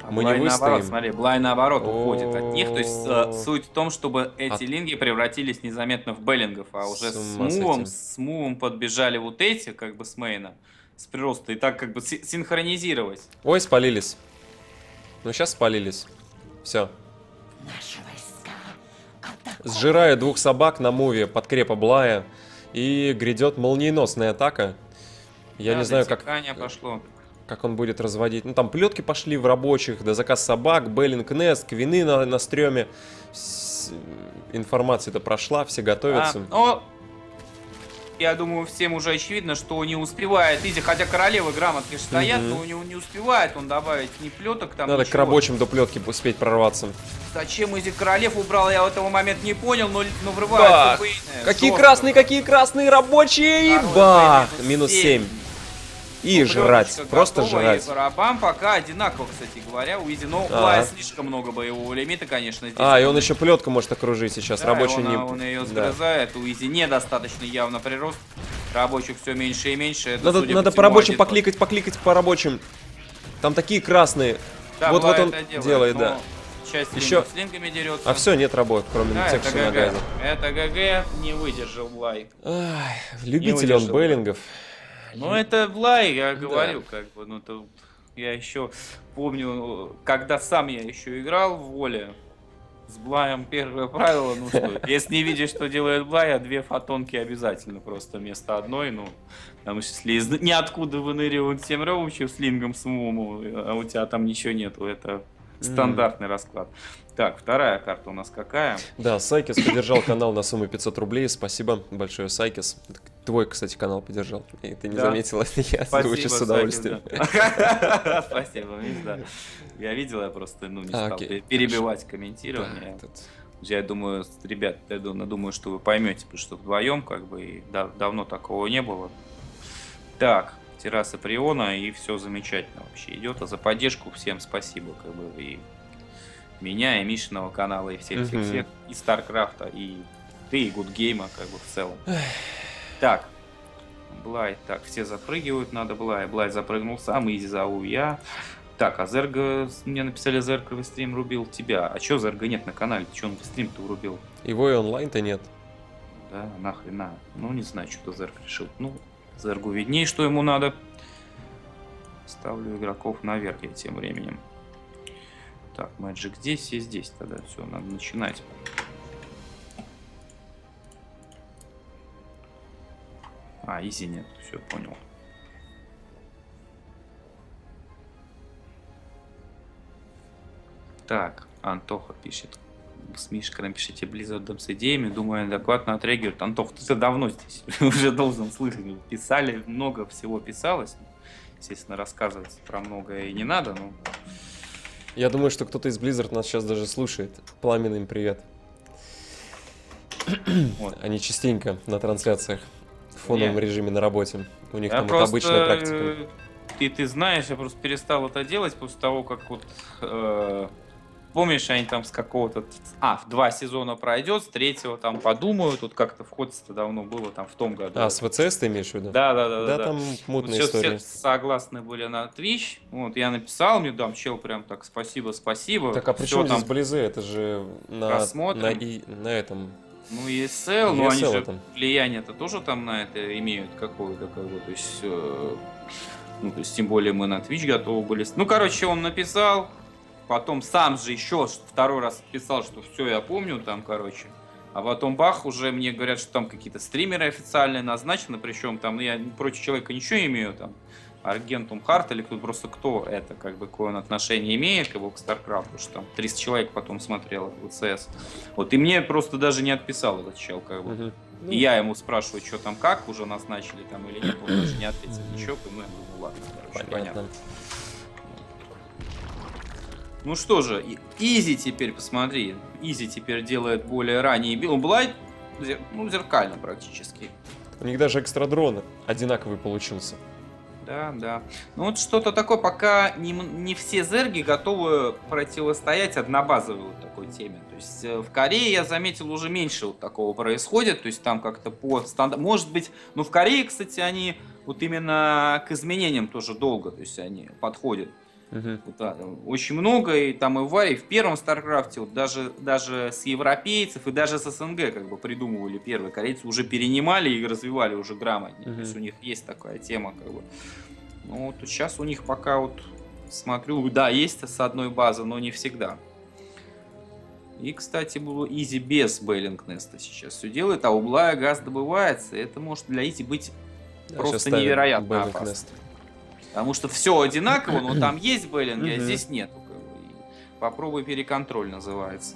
А мы Блай не выстоим. Наоборот, смотри, Блай наоборот уходит от них, то есть э, суть в том, чтобы эти от... линги превратились незаметно в беллингов, а уже с, с, мувом, с, с мувом подбежали вот эти, как бы с мейна, с прироста, и так как бы си- синхронизировать. Ой, спалились. Ну сейчас спалились. Все. Сжирая двух собак на муве подкрепа Блая, и грядет молниеносная атака. Я да, не знаю, как... пошло. Как он будет разводить. Ну, там плетки пошли в рабочих, да заказ собак, Беллинг Нест, квины на, на стреме. С... Информация-то прошла, все готовятся. А, но... Я думаю, всем уже очевидно, что не успевает Изи, хотя королевы грамотки стоят, mm-hmm. но у него не успевает он добавить ни плеток там. Надо ничего. К рабочим до плетки успеть прорваться. Зачем Изи королев убрал, я в этого момента не понял, но, но врываются бейны. Какие Жорко. Красные, какие красные рабочие! Бах! Минус семь. И ну, жрать, просто жрать. Барабан пока одинаково, кстати говоря, у Изи, но у Блая слишком много боевого лимита, конечно. Здесь а, и он еще плетку может окружить сейчас, да, рабочий он, не... он ее сгрызает, да. У Изи недостаточно явно прирост, рабочих все меньше и меньше. Это, надо надо по, по рабочим один, покликать, покликать по рабочим. Там такие красные, да, вот, вот он делает, делает да. Часть еще... с лингами дерется. А все, нет работ, кроме да, тех, что на газе. Это ГГ, не выдержал Блай. Ах, любитель он бейлингов. Ну, это Блай, я говорю, да. Как бы, ну, то я еще помню, когда сам я еще играл в воле, С Блаем первое правило, ну что, если не видишь, что делает Блай, а две фотонки обязательно просто вместо одной, ну, потому что если из... ниоткуда выныривают семь роучев с лингом самому, а у тебя там ничего нету, это стандартный mm. расклад. Так, вторая карта у нас какая? Да, Сайкис поддержал канал на сумму пятьсот рублей, спасибо большое, Сайкис. Твой, кстати, канал поддержал, и ты не да. заметила, я слушаю с удовольствием. Спасибо, я видел, я просто не стал перебивать комментирование. Я думаю, ребят, я думаю, что вы поймете, потому что вдвоем как бы давно такого не было. Так, терраса Приона, и все замечательно вообще идет. А за поддержку всем спасибо, как бы и меня, и Мишиного канала, и всех, всех, всех, и StarCraft, и ты, и Good Game, как бы в целом. Так, Блай, так, все запрыгивают, надо Блай, Блай запрыгнул сам, Изи зову я. Так, а Зерга, мне написали, Зерговый стрим рубил тебя. А чё Зерга нет на канале, чё он стрим-то врубил? Его и онлайн-то нет. Да, нахрена, ну не знаю, что-то Зерг решил. Ну, Зергу видней, что ему надо. Ставлю игроков наверх я тем временем. Так, Magic здесь и здесь, тогда все, надо начинать. А, Изи нет, все, понял. Так, Антоха пишет. С Мишкером пишите Blizzard с идеями, думаю, адекватно отреагирует. Антох, ты давно здесь, уже должен слышать. Писали, много всего писалось. Естественно, рассказывать про многое и не надо, но... Я думаю, что кто-то из Blizzard нас сейчас даже слушает. Пламенным привет. Вот. Они частенько на трансляциях. В фоновом Нет. режиме на работе. У них я там просто... обычная практика. И ты знаешь, я просто перестал это делать после того, как вот... Э, помнишь, они там с какого-то... А, два сезона пройдет, с третьего там подумают. Тут как-то входится-то давно было, там в том году. А, с ВЦС ты имеешь в виду? Да, да, да. Да, да там да. мутная вот история. Все согласны были на Twitch. Вот, я написал, мне там чел прям так, спасибо, спасибо. Так, а при чем здесь Близы? Это же на, на, и, на этом... Ну, и эс эл, но они же влияние-то тоже там на это имеют какое-то, как бы, то есть, э, ну, то есть, тем более мы на Twitch готовы были. Ну, короче, он написал, потом сам же еще второй раз писал, что все, я помню там, короче, а потом бах, уже мне говорят, что там какие-то стримеры официальные назначены, причем там, ну, я против человека ничего не имею, там, Аргентум Харт или кто просто кто это, как бы, какое он отношение имеет, как бы, к StarCraft, потому что там триста человек потом смотрело ВЦС. Вот, и мне просто даже не отписал этот чел, как бы. Uh-huh. И я ему спрашиваю, что там, как, уже назначили там или нет, он даже не ответил ничего, ну, я думаю, ладно, короче, понятно. понятно. Ну что же, Изи теперь, посмотри, Изи теперь делает более ранний билл, Блайт, ну, зеркально практически. У них даже экстрадрон одинаковый получился. Да, да. Ну вот что-то такое, пока не, не все зерги готовы противостоять однобазовой вот такой теме. То есть в Корее, я заметил, уже меньше вот такого происходит. То есть там как-то по стандарту. Может быть, ну в Корее, кстати, они вот именно к изменениям тоже долго, то есть они подходят. Uh-huh. Вот, да, очень много, и там и в, и в первом Старкрафте, вот, даже, даже с европейцев и даже с СНГ как бы придумывали первые, корейцы уже перенимали и развивали уже грамотнее, uh-huh. то есть у них есть такая тема, как бы. Ну вот сейчас у них пока вот смотрю, да, есть с одной базы, но не всегда. И, кстати, было Изи без Бейлингнеста сейчас все делает, а у Блая газ добывается, и это может для Изи быть Я просто невероятно опасно. Потому что все одинаково, но там есть бейлинги, а здесь нет. Попробуй переконтроль называется.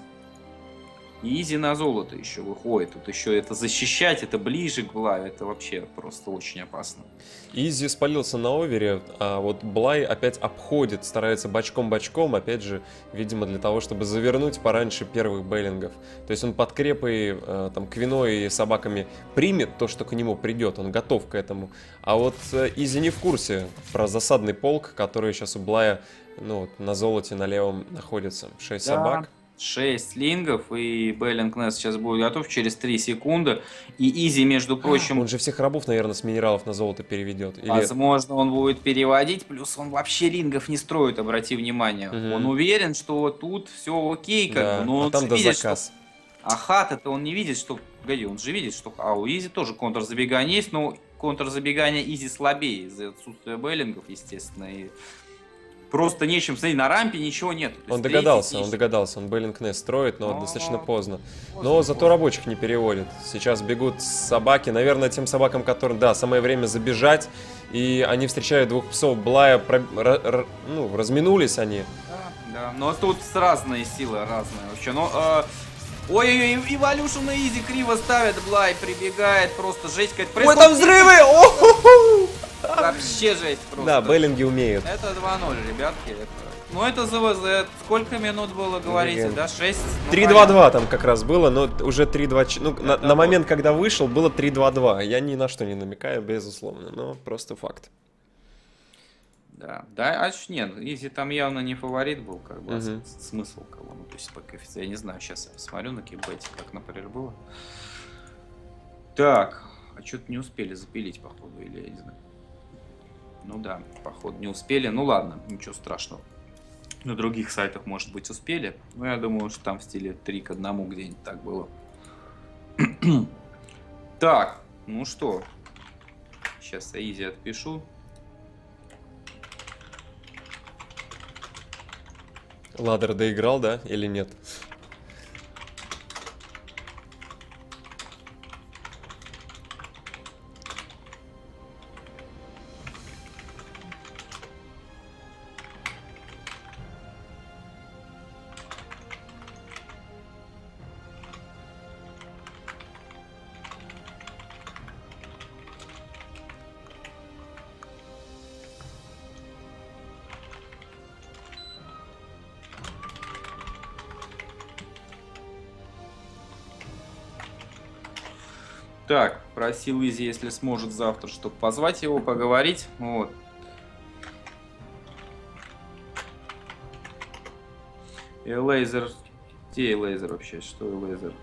И Изи на золото еще выходит. Тут еще это защищать, это ближе к Блаю, это вообще просто очень опасно. Изи спалился на овере, а вот Блай опять обходит, старается бочком-бочком, опять же, видимо, для того, чтобы завернуть пораньше первых бейлингов. То есть он под крепой, там, квиной и собаками примет то, что к нему придет, он готов к этому. А вот Изи не в курсе про засадный полк, который сейчас у Блая, ну, на золоте на левом находится. Шесть да. собак. шесть лингов, и Беллингнес сейчас будет готов через три секунды. И Изи, между прочим... Он же всех рабов, наверное, с минералов на золото переведет. Или... Возможно, он будет переводить, плюс он вообще лингов не строит, обрати внимание. Mm-hmm. Он уверен, что тут все окей, как да. бы, но а он там видит, до заказ. Что... А хата-то он не видит, что... Погоди, он же видит, что... А у Изи тоже контрзабегание есть, но контрзабегание Изи слабее из-за отсутствия Беллингов, естественно, и... просто нечем, смотри, на рампе ничего нет. Он догадался, он догадался, он Беллинг-Нест строит, но, но достаточно поздно. поздно. Но зато рабочих не переводит. Сейчас бегут собаки, наверное, тем собакам, которым, да, самое время забежать. И они встречают двух псов Блая, про... р... ну, разминулись они. Да, да, но тут разные силы, разные вообще, но... Э... Ой-ой-ой, Evolution на Изи криво ставит, Блай прибегает, просто жесть какая-то. Пресс... Ой, там взрывы! Вообще жесть просто. Да, Беллинги умеют. Это два ноль, ребятки. Это... Ну это ЗВЗ, сколько минут было, говорите, да? шесть? Ну, три два два там как раз было, но уже три два... Ну, на, на момент, когда вышел, было три два два. Я ни на что не намекаю, безусловно, но просто факт. Да, да, а нет, Изи там явно не фаворит был, как бы, угу. Смысл кого, ну, пусть по коэффициенту, я не знаю, сейчас я посмотрю на KeepBet, как, например, было. Так, а что-то не успели запилить, походу, или я не знаю. Ну да, походу не успели, ну ладно, ничего страшного. На других сайтах, может быть, успели, но я думаю, что там в стиле три к одному где-нибудь так было. Так, ну что, сейчас я Изи отпишу. Ладер доиграл, да, или нет? Так, просил Изи, если сможет завтра, чтобы позвать его, поговорить. Вот. И Лазер. Где Лазер вообще? Что и Лазер?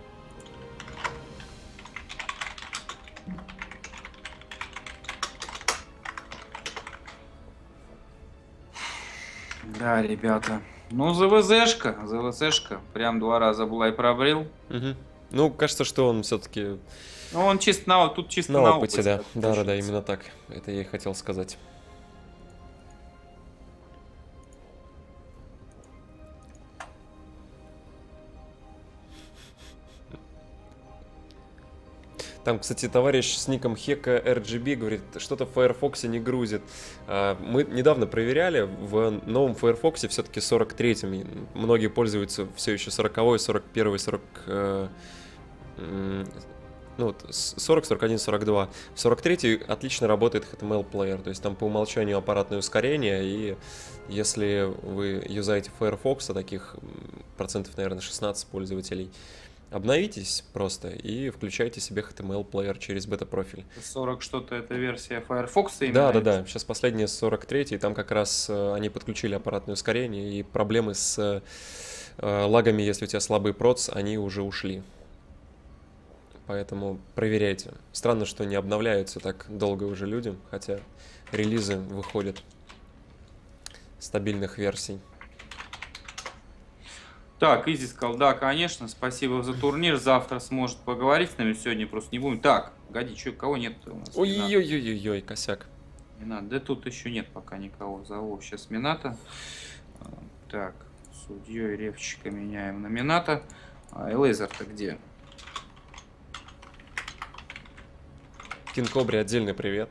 Да, ребята. Ну, ЗВЗшка. ЗВЗшка. Прям два раза Блай пробрил. Угу. Ну, кажется, что он все-таки... Ну, он чисто на опыте, тут чисто на, на опыте, опыте. Да, да, да, да, именно так. Это я и хотел сказать. Там, кстати, товарищ с ником Хека эр джи би говорит, что-то в Firefox не грузит. Мы недавно проверяли, в новом Firefox все-таки сорок третьем. Многие пользуются все еще сороковой, сорок первой, сорок... Ну, сорок, сорок один, сорок два. В сорок третьем отлично работает эйч ти эм эл-плеер, то есть там по умолчанию аппаратное ускорение, и если вы юзаете Firefox, а таких процентов, наверное, шестнадцать пользователей, обновитесь просто и включайте себе эйч ти эм эл-плеер через бета-профиль. сорок что-то, это версия Firefox именно? Да, да, да, сейчас последняя сорок третья, и там как раз они подключили аппаратное ускорение, и проблемы с лагами, если у тебя слабый проц, они уже ушли. Поэтому проверяйте. Странно, что не обновляются так долго уже люди, хотя релизы выходят стабильных версий. Так, Изи сказал, да, конечно, спасибо за турнир, завтра сможет поговорить с нами, сегодня просто не будем. Так, годи, что, кого нет у нас? Ой-ой-ой-ой, косяк. Минато, да тут еще нет пока никого, зову сейчас Минато. Так, судьей Ревчика меняем на Минато. А Лазер-то где? Кинкобри отдельный привет.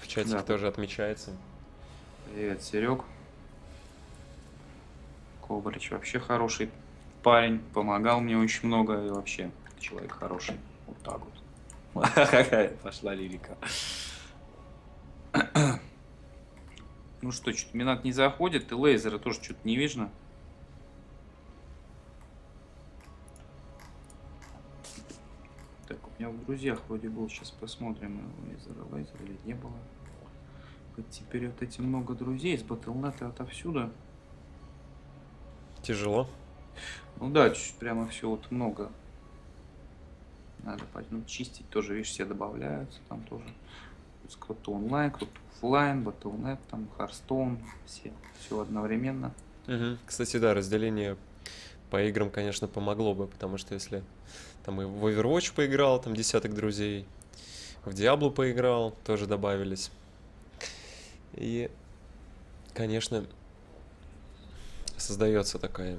В чатике да, тоже отмечается. Привет, Серег. Кобрич вообще хороший парень. Помогал мне очень много. И вообще человек хороший. Вот так вот. Какая пошла лирика. Ну что, что-то Минат не заходит. И Лазера тоже что-то не видно. У меня в друзьях вроде был, сейчас посмотрим, Лазера, Лазера или не было. Вот теперь вот эти много друзей с батлнета отовсюду. Тяжело. Ну да, чуть прямо все вот много. Надо потом чистить, тоже, видишь, все добавляются там тоже. То кто-то онлайн, кто-то офлайн, батлнет, там, харстоун, все, все одновременно. Угу. Кстати, да, разделение по играм, конечно, помогло бы, потому что если... Там и в Overwatch поиграл, там десяток друзей. В Diablo поиграл, тоже добавились. И конечно, создается такая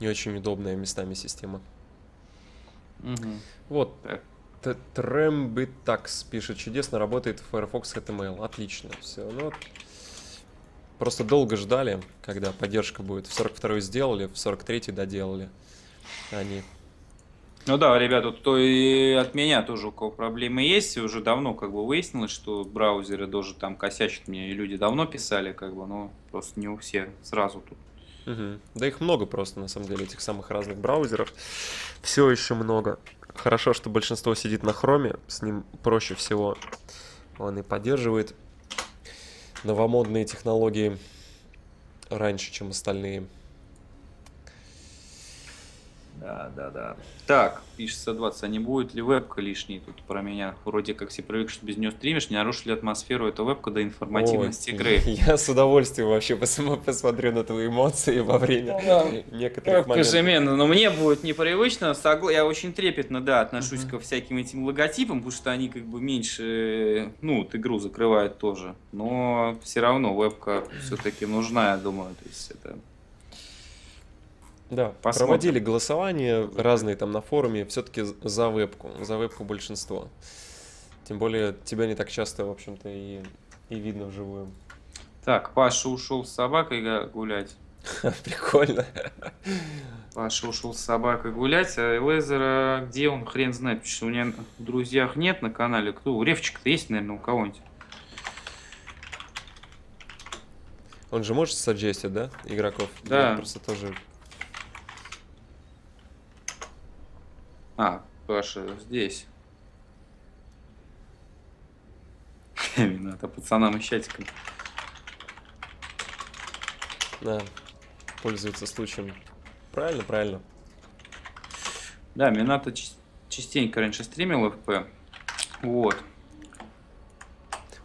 не очень удобная местами система. Угу. Вот. Трембитакс пишет. Чудесно работает Firefox эйч ти эм эл. Отлично. Все. Ну, просто долго ждали, когда поддержка будет. В сорок второй сделали, в сорок третий доделали они. Ну да, ребята, то и от меня тоже у кого проблемы есть. И уже давно как бы выяснилось, что браузеры тоже там косячат мне. И люди давно писали, как бы, но просто не у всех сразу тут. Угу. Да их много просто, на самом деле, этих самых разных браузеров. Все еще много. Хорошо, что большинство сидит на хроме, с ним проще всего. Он и поддерживает новомодные технологии раньше, чем остальные. Да, да, да. Так, пишется двадцать, а не будет ли вебка лишней? Тут про меня вроде как все привыкли, что без нее стримишь, не нарушили атмосферу эта вебка до информативности Ой, игры. Я с удовольствием вообще посмотрю на твои эмоции во время да, некоторых вебка моментов. Жеменно, но мне будет непривычно, согла... я очень трепетно, да, отношусь uh-huh. ко всяким этим логотипам, потому что они как бы меньше, ну, вот игру закрывают тоже, но все равно вебка все-таки нужна, я думаю, то есть это... Да, посмотрим. Проводили голосование разные там на форуме, все-таки за вебку, за вебку большинство. Тем более тебя не так часто, в общем-то, и, и видно вживую. Так, Паша ушел с собакой гулять. Прикольно. Паша ушел с собакой гулять, а Лазера, где он, хрен знает, потому что у меня в друзьях нет на канале. Кто? У Ревчика-то есть, наверное, у кого-нибудь. Он же может саджестить, да, игроков? Да. Я просто тоже... А, Паша здесь. Минато пацанам и чатикам. Да, пользуется случаем. Правильно, правильно. Да, Минато частенько раньше стримил эф пэ. Вот.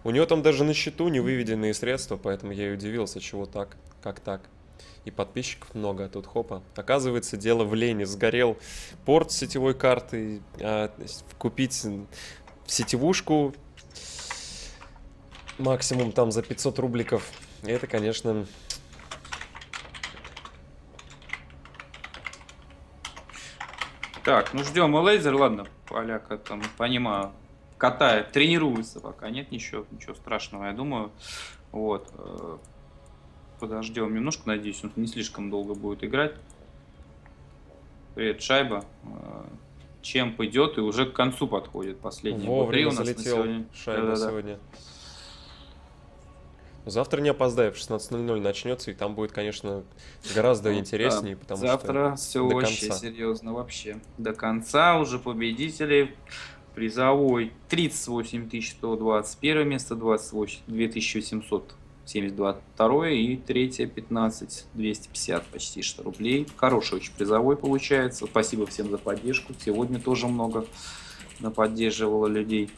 У него там даже на счету не выведенные средства, поэтому я и удивился, чего так, как так. И подписчиков много, а тут хопа. Оказывается, дело в лени. Сгорел порт сетевой карты. А, купить сетевушку максимум там за пятьсот рубликов. Это, конечно... Так, ну ждем и Лазер. Ладно, поляка там, понимаю, катает, тренируется пока. Нет ничего, ничего страшного, я думаю. Вот. Подождем немножко, надеюсь, он не слишком долго будет играть. Привет, шайба. Чем идет и уже к концу подходит последний. Вовремя залетел сегодня. Шайба да, да, сегодня. Да. Завтра не опоздай, в шестнадцать ноль ноль начнется, и там будет, конечно, гораздо ну, интереснее, да. потому Завтра что Завтра все очень серьезно вообще. До конца уже победители. Призовой тридцать восемь тысяч сто двадцать один, место двадцать восемь тысяч восемьсот семьдесят два и третье пятнадцать тысяч двести пятьдесят почти что рублей. Хороший очень призовой получается. Спасибо всем за поддержку. Сегодня тоже много наподдерживало людей.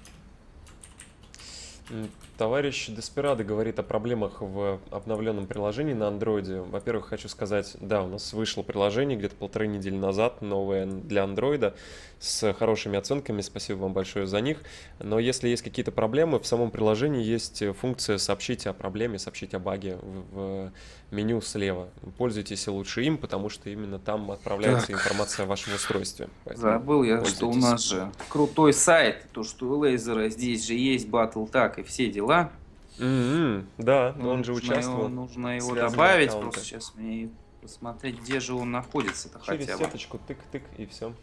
Товарищ Деспирадо говорит о проблемах в обновленном приложении на андроиде. Во-первых, хочу сказать, да, у нас вышло приложение где-то полторы недели назад, новое для андроида, с хорошими оценками, спасибо вам большое за них. Но если есть какие-то проблемы, в самом приложении есть функция «Сообщите о проблеме», «Сообщите о баге» в меню слева. Пользуйтесь лучше им, потому что именно там отправляется так. информация о вашем устройстве. Поэтому Забыл я, что у нас же крутой сайт, то, что у Лазера здесь же есть Battle Tag и все дела. Mm-hmm. Да, но он же участвовал. Нужно его добавить, аккаунта. Просто сейчас мне посмотреть, где же он находится-то хотя бы. Через сеточку тык-тык и все.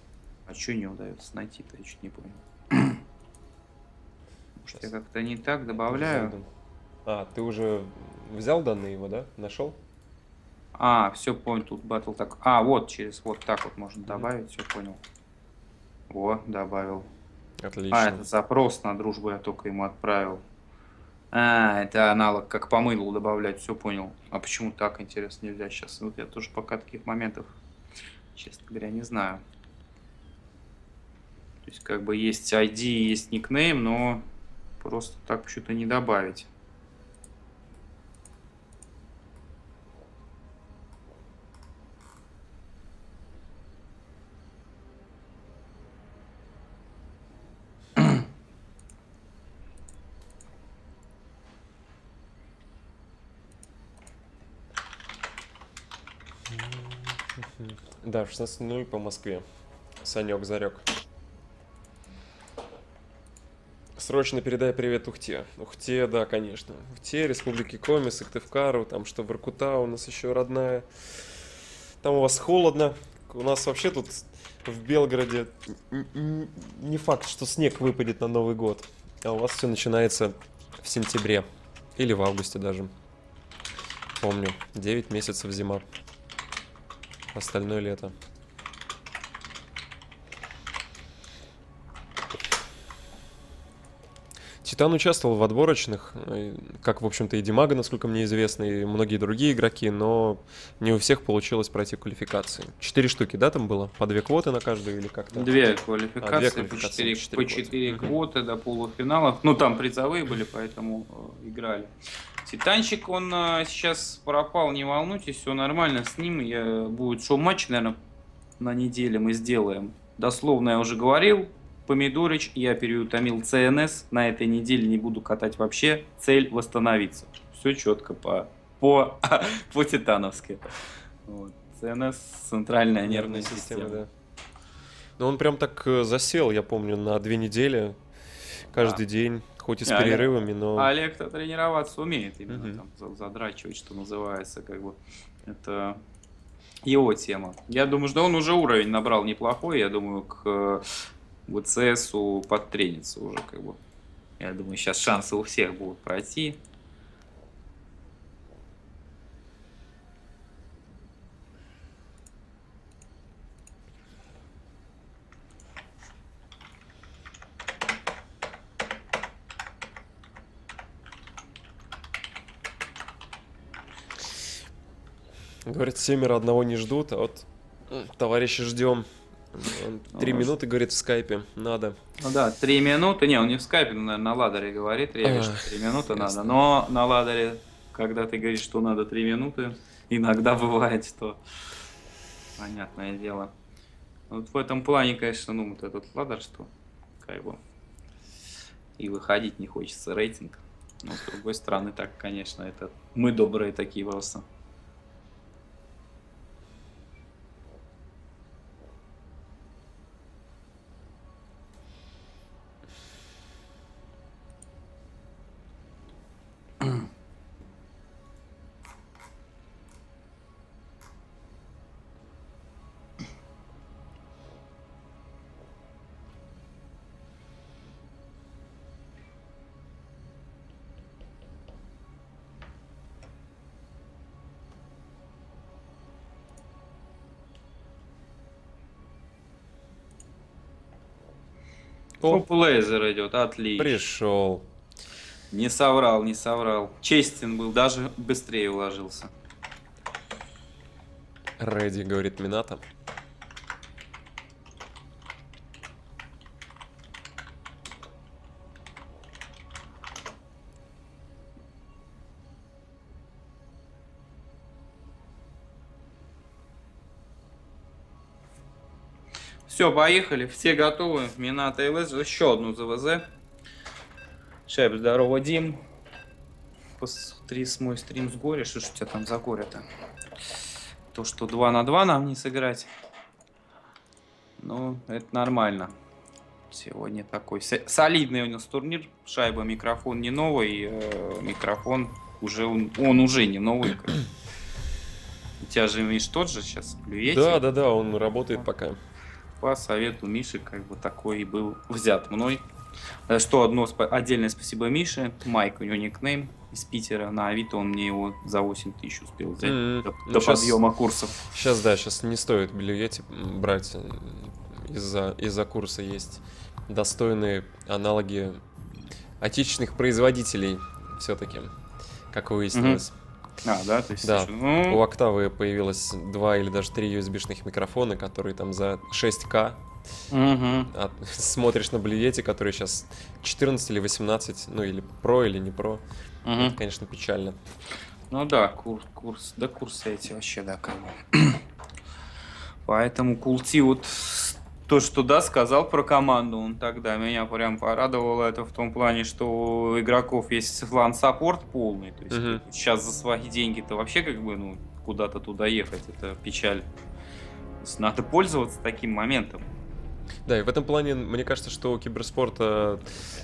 А что не удается найти-то, я чуть не понял. Может, я как-то не так добавляю. А, ты уже взял данные его, да? Нашел? А, все понял, тут батл так. А, вот через вот так вот можно mm-hmm. добавить, все понял. О, добавил. Отлично. А, это запрос на дружбу я только ему отправил. А, это аналог, как по мылу добавлять, все понял. А почему так, интересно, нельзя сейчас? Вот я тоже пока таких моментов, честно говоря, не знаю. То есть как бы есть ай ди, есть никнейм, но просто так что-то не добавить. Да, в шестнадцать ноль-ноль по Москве. Санек, Зарек. Срочно передай привет Ухте. Ухте, да, конечно. Ухте, Республики Коми, Сыктывкару, там что, Воркута у нас еще родная. Там у вас холодно. У нас вообще тут в Белгороде не факт, что снег выпадет на Новый год. А у вас все начинается в сентябре. Или в августе даже. Помню. девять месяцев зима. Остальное лето. Титан участвовал в отборочных, как, в общем-то, и Димага, насколько мне известно, и многие другие игроки, но не у всех получилось пройти квалификации. Четыре штуки, да, там было? По две квоты на каждую или как-то? Две квалификации, а, две квалификации, по четыре квоты, квоты до полуфиналов. Ну, там призовые были, поэтому играли. Титанчик, он сейчас пропал, не волнуйтесь, все нормально с ним. Я, будет шоу-матч, наверное, на неделе мы сделаем. Дословно я уже говорил. Помидорич, я переутомил ЦНС, на этой неделе не буду катать вообще, цель восстановиться. Все четко по, по, по титановски. Вот. ЦНС, центральная нервная, нервная система. система. Да. Но он прям так засел, я помню, на две недели, каждый а. день, хоть и с Олег, перерывами, но... Олег-то тренироваться умеет, именно угу. там задрачивать, что называется, как бы, это... его тема. Я думаю, что он уже уровень набрал неплохой, я думаю, к... ВЦСу подтренится уже, как бы. Я думаю, сейчас шансы у всех будут пройти. Говорит, семеро одного не ждут, а вот товарищи ждем. Три минуты, говорит, в скайпе надо. Ну да, три минуты. Не, он не в скайпе, но, наверное, на ладере говорит, ребят, что три минуты надо. Но на ладере, когда ты говоришь, что надо три минуты, иногда бывает, что... Понятное дело. Вот в этом плане, конечно, ну, вот этот ладер, что... Как бы... И выходить не хочется, рейтинг. Но, с другой стороны, так, конечно, это... Мы добрые такие просто. Оп, Лазер идет, отлично. Пришел. Не соврал, не соврал. Честен был, даже быстрее уложился. Ready, говорит Минато. Все, поехали, все готовы. Минато и Лазер. Еще одну ЗВЗ. Шеп, здорово, Дим. Посмотри мой стрим с горя. Что ж у тебя там за горе-то? То, что два на два нам не сыграть. Ну, это нормально. Сегодня такой солидный у нас турнир. Шайба, микрофон не новый. Э, микрофон уже, он, он уже не новый. У тебя же, Миш, тот же сейчас плюете? Да, да, да, он работает пока. По совету Миши, как бы, такой и был взят мной. Что одно спа отдельное спасибо Мише. Майк, у него никнейм из Питера. На Авито он мне его за восемь тысяч успел взять. Mm-hmm. До, ну, до сейчас, подъема курсов. Сейчас, да, сейчас не стоит билеты брать. Из-за из-за курса есть достойные аналоги отечественных производителей все-таки, как выяснилось. Mm-hmm. А, да, то есть да. Еще... ну... У Октавы появилось два или даже три ю эс би-шных микрофона, которые там за шесть ка. Угу. От... Смотришь на блюете, который сейчас четырнадцать или восемнадцать, ну или про, или не про. Угу. Это, конечно, печально. Ну да, курс, курс, да, курсы эти вообще, да, как бы. Поэтому Кул Ти, вот то, что да, сказал про команду, он тогда меня прям порадовало это в том плане, что у игроков есть флан-саппорт полный, то есть uh-huh. сейчас за свои деньги-то вообще как бы, ну, куда-то туда ехать, это печаль. надо пользоваться таким моментом. Да, и в этом плане, мне кажется, что киберспорт,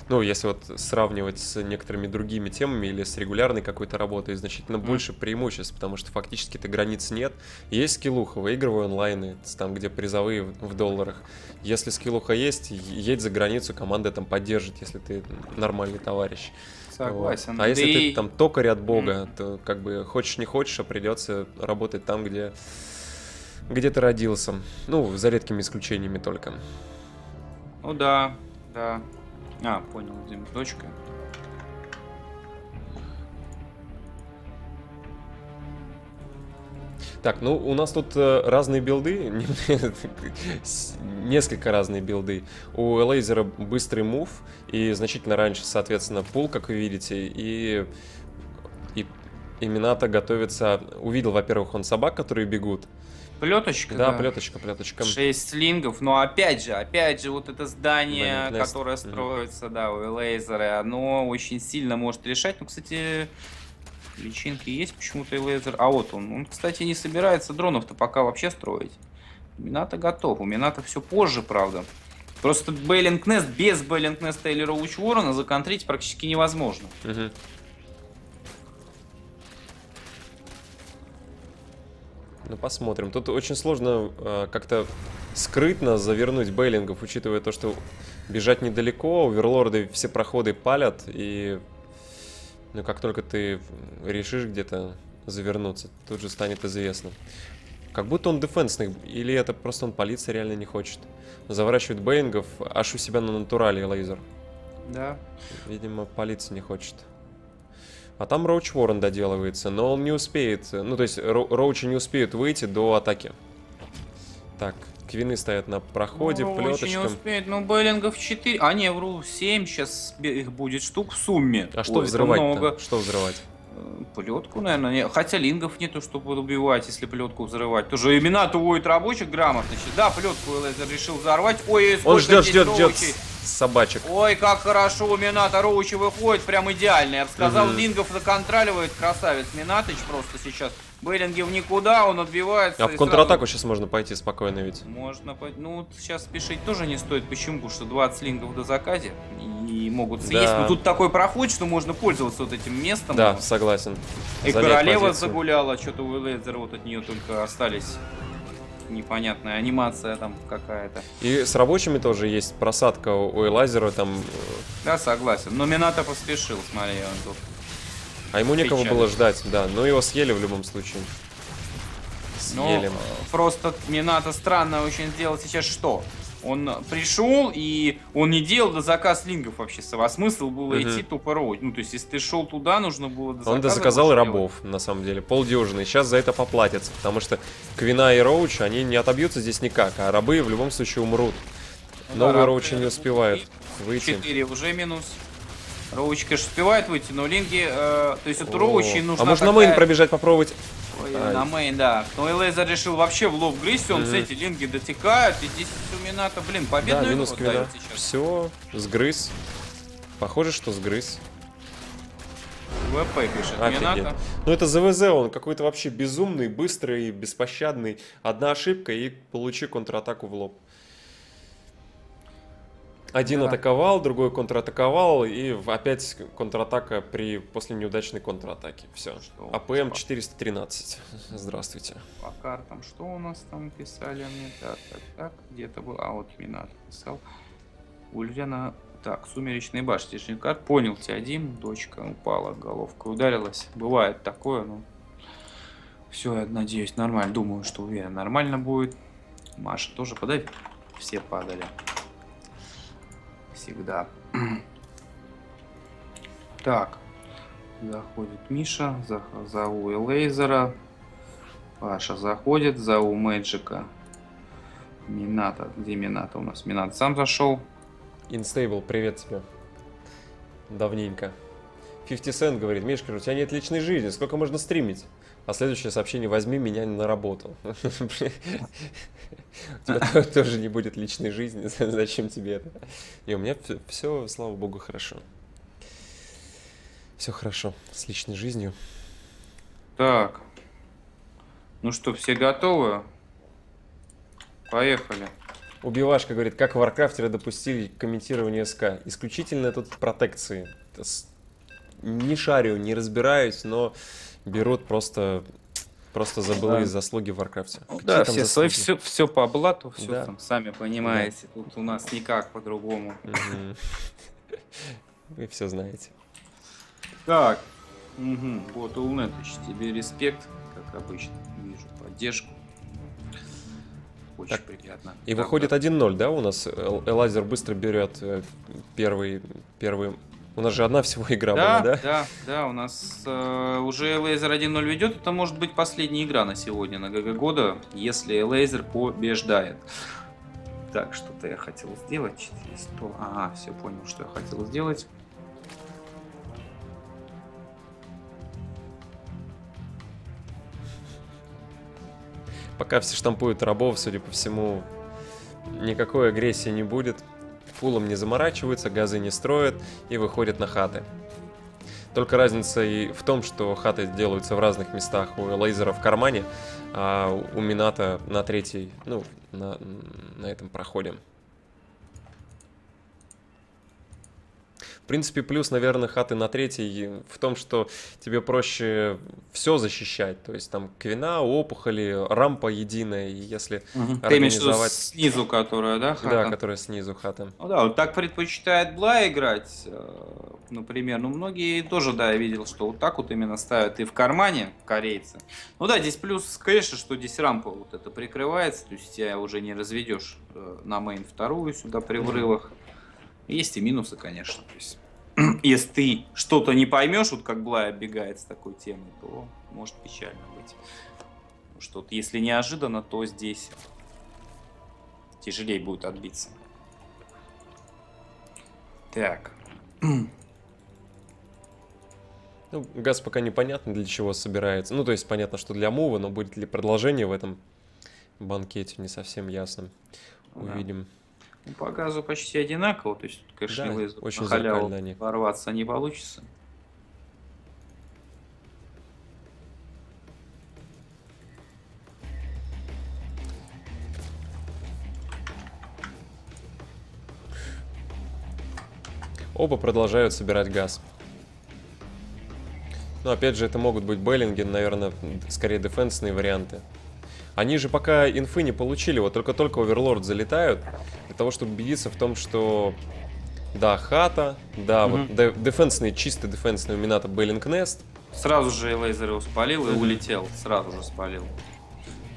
ну, если вот сравнивать с некоторыми другими темами или с регулярной какой-то работой, значительно mm. больше преимуществ, потому что фактически-то границ нет. Есть скиллуха, выигрывай онлайны, там, где призовые в долларах. Если скиллуха есть, едь за границу, команда там поддержит, если ты нормальный товарищ. Согласен. Вот. А да если и... ты там токарь от бога, mm. то как бы хочешь не хочешь, а придется работать там, где... где ты родился. Ну, за редкими исключениями только. Ну да, да. А, понял, Дим, точка. Так, ну, у нас тут э, разные билды. Несколько разные билды. У Лазера быстрый мув. И значительно раньше, соответственно, пул, как вы видите. И... и... и Минато готовится... Увидел, во-первых, он собак, которые бегут. Плеточка, да, да, плеточка, плеточка. Шесть слингов, но опять же, опять же, вот это здание, Bunny, которое Nest. строится, mm-hmm. да, у Лазера, оно очень сильно может решать. Ну, кстати, личинки есть почему-то и Лазер. А вот он, он, кстати, не собирается дронов-то пока вообще строить. У Минато готов, у Минато все позже, правда. Просто Бейлинг Нест, без Бейлинг Неста или Роуч Уоррена законтрить практически невозможно. Mm-hmm. Ну, посмотрим. Тут очень сложно э, как-то скрытно завернуть бейлингов, учитывая то, что бежать недалеко, оверлорды все проходы палят, и ну, как только ты решишь где-то завернуться, тут же станет известно. Как будто он дефенсный, или это просто он палиться реально не хочет. Заворачивает бейлингов аж у себя на натурале Лазер. Да. Видимо, палиться не хочет. А там Роуч Уоррен доделывается, но он не успеет, ну то есть Ро Роучи не успеют выйти до атаки. Так, квины стоят на проходе, ну, плеточка. Роучи не успеет, но бейлингов четыре, а не, вру, семь сейчас их будет штук в сумме. А что взрывать-то? Что взрывать? Плетку, наверное, нет. Хотя лингов нету, чтобы убивать, если плетку взрывать. Тоже имена туют рабочих грамотно. Да, плетку Лазер решил взорвать. Ой, он ждет, ждет, ждет собачек. Ой, как хорошо у Минато Роучи выходит, прям идеально. Я бы сказал, mm-hmm. лингов законтроливает, красавец Минаточ просто сейчас. Бейлинги в никуда, он отбивается. А в контратаку сразу... сейчас можно пойти спокойно ведь. Можно пойти. Ну, сейчас спешить тоже не стоит. Почему? Потому что двадцать лингов до заказе и могут съесть. Да. Но тут такой проход, что можно пользоваться вот этим местом. Да, вот. Согласен. И занять королева позицию. Загуляла, что-то у Лазера вот от нее только остались... непонятная анимация там какая-то. И с рабочими тоже есть просадка у Лазера там. Да, согласен. Но Минато поспешил, смотри, он тут. А ему некого было ждать, да. Но его съели в любом случае. Съели. Ну, просто Минато странно очень сделал сейчас что? Он пришел и он не делал до заказ лингов вообще. Смысл было угу. идти тупо роуть. Ну, то есть, если ты шел туда, нужно было до заказа. Он дозаказал рабов, делать. На самом деле, полдюжины. Сейчас за это поплатятся, потому что Квина и Роуч, они не отобьются здесь никак, а рабы в любом случае умрут. Ну, новые да, Роучи не успевают выйти. четыре уже минус. Роуч, конечно, успевает выйти, но линги... Э, то есть, от Роучи нужно... А можно такая... на мейн пробежать, попробовать? Ой, на мейн, да. Но и Лазер решил вообще в лоб грызть, он, mm-hmm. кстати, линги дотекают, и здесь у Минато, блин, победную да, минус квина. Сейчас. Все, сгрыз. Похоже, что сгрыз. ВП пишет Минато. Ну это ЗВЗ, он какой-то вообще безумный, быстрый, беспощадный. Одна ошибка и получи контратаку в лоб. Один да. атаковал, другой контратаковал, и опять контратака при... после неудачной контратаки. Все. Что? АПМ четыреста тринадцать. Здравствуйте. По картам что у нас там писали мне? Так, так, так. Где-то был. А вот Минато писал. Ульяна. Так, сумеречные башни. Тишник карт. Понял тебя, Дим. Дочка упала, головка ударилась. Бывает такое, но... Все, я надеюсь, нормально. Думаю, что уверен, нормально будет. Маша тоже подай. Все падали. Всегда. Так. Заходит Миша. За, за у Лазера. Паша заходит. За у Мэджика. Минато. Где Минато у нас? Минато сам зашел. Инстейбл, привет тебе. Давненько. пятьдесят Cent говорит: Мишка, у тебя нет личной жизни. Сколько можно стримить? А следующее сообщение: возьми меня на работу. У тебя тоже не будет личной жизни. Зачем тебе это? И у меня все, слава богу, хорошо. Все хорошо с личной жизнью. Так. Ну что, все готовы? Поехали. Убивашка говорит, как варкрафтеры допустили комментирование СК. Исключительно тут протекции. Не шарю, не разбираюсь, но берут просто, просто за былые заслуги в Варкрафте. Да, все, заслуги? Все, все по блату, все да. Там, сами понимаете. Да. Тут у нас никак по-другому. Вы все знаете. Так, вот Улнетыч, тебе респект, как обычно, вижу поддержку. Очень так. Приятно. И правда. Выходит один ноль, да, у нас? Лазер быстро берет первый, первый... У нас же одна всего игра да, была, да? Да, да, у нас э, уже Лазер один ноль ведет. Это может быть последняя игра на сегодня, на ГГ года, если Лазер побеждает. Так, что-то я хотел сделать. четыреста. Ага, все, понял, что я хотел сделать. Пока все штампуют рабов, судя по всему, никакой агрессии не будет. Пулом не заморачиваются, газы не строят и выходят на хаты. Только разница и в том, что хаты делаются в разных местах. У Лазера в кармане, а у Минато на третьей, ну, на, на этом проходе. В принципе, плюс, наверное, хаты на третьей в том, что тебе проще все защищать. То есть там квина, опухоли, рампа единая, если угу. организовать... Ты снизу, которая, да, хата? Да, которая снизу хата. Ну да, вот так предпочитает Блай играть, например. Ну, многие тоже, да, я видел, что вот так вот именно ставят и в кармане корейцы. Ну да, здесь плюс, конечно, что здесь рампа вот это прикрывается, то есть тебя уже не разведешь на мейн вторую сюда при врывах. Есть и минусы, конечно. То есть, если ты что-то не поймешь, вот как Блай оббегает с такой темой, то может печально быть. Что-то, если неожиданно, то здесь тяжелее будет отбиться. Так. Ну, газ пока непонятно, для чего собирается. Ну, то есть понятно, что для мува, но будет ли продолжение в этом банкете, не совсем ясно. Увидим. Да. По газу почти одинаково, то есть, конечно, да, Лазер очень на халяву ворваться не получится. Оба продолжают собирать газ. Но опять же, это могут быть бейлинги, наверное, скорее дефенсные варианты. Они же пока инфы не получили, вот только-только оверлорд залетают, для того, чтобы убедиться в том, что да, хата, да, mm-hmm. вот де дефенсный, чисто дефенсный у Минато Беллинг Нест. Сразу же Лазер его спалил и улетел, сразу же спалил.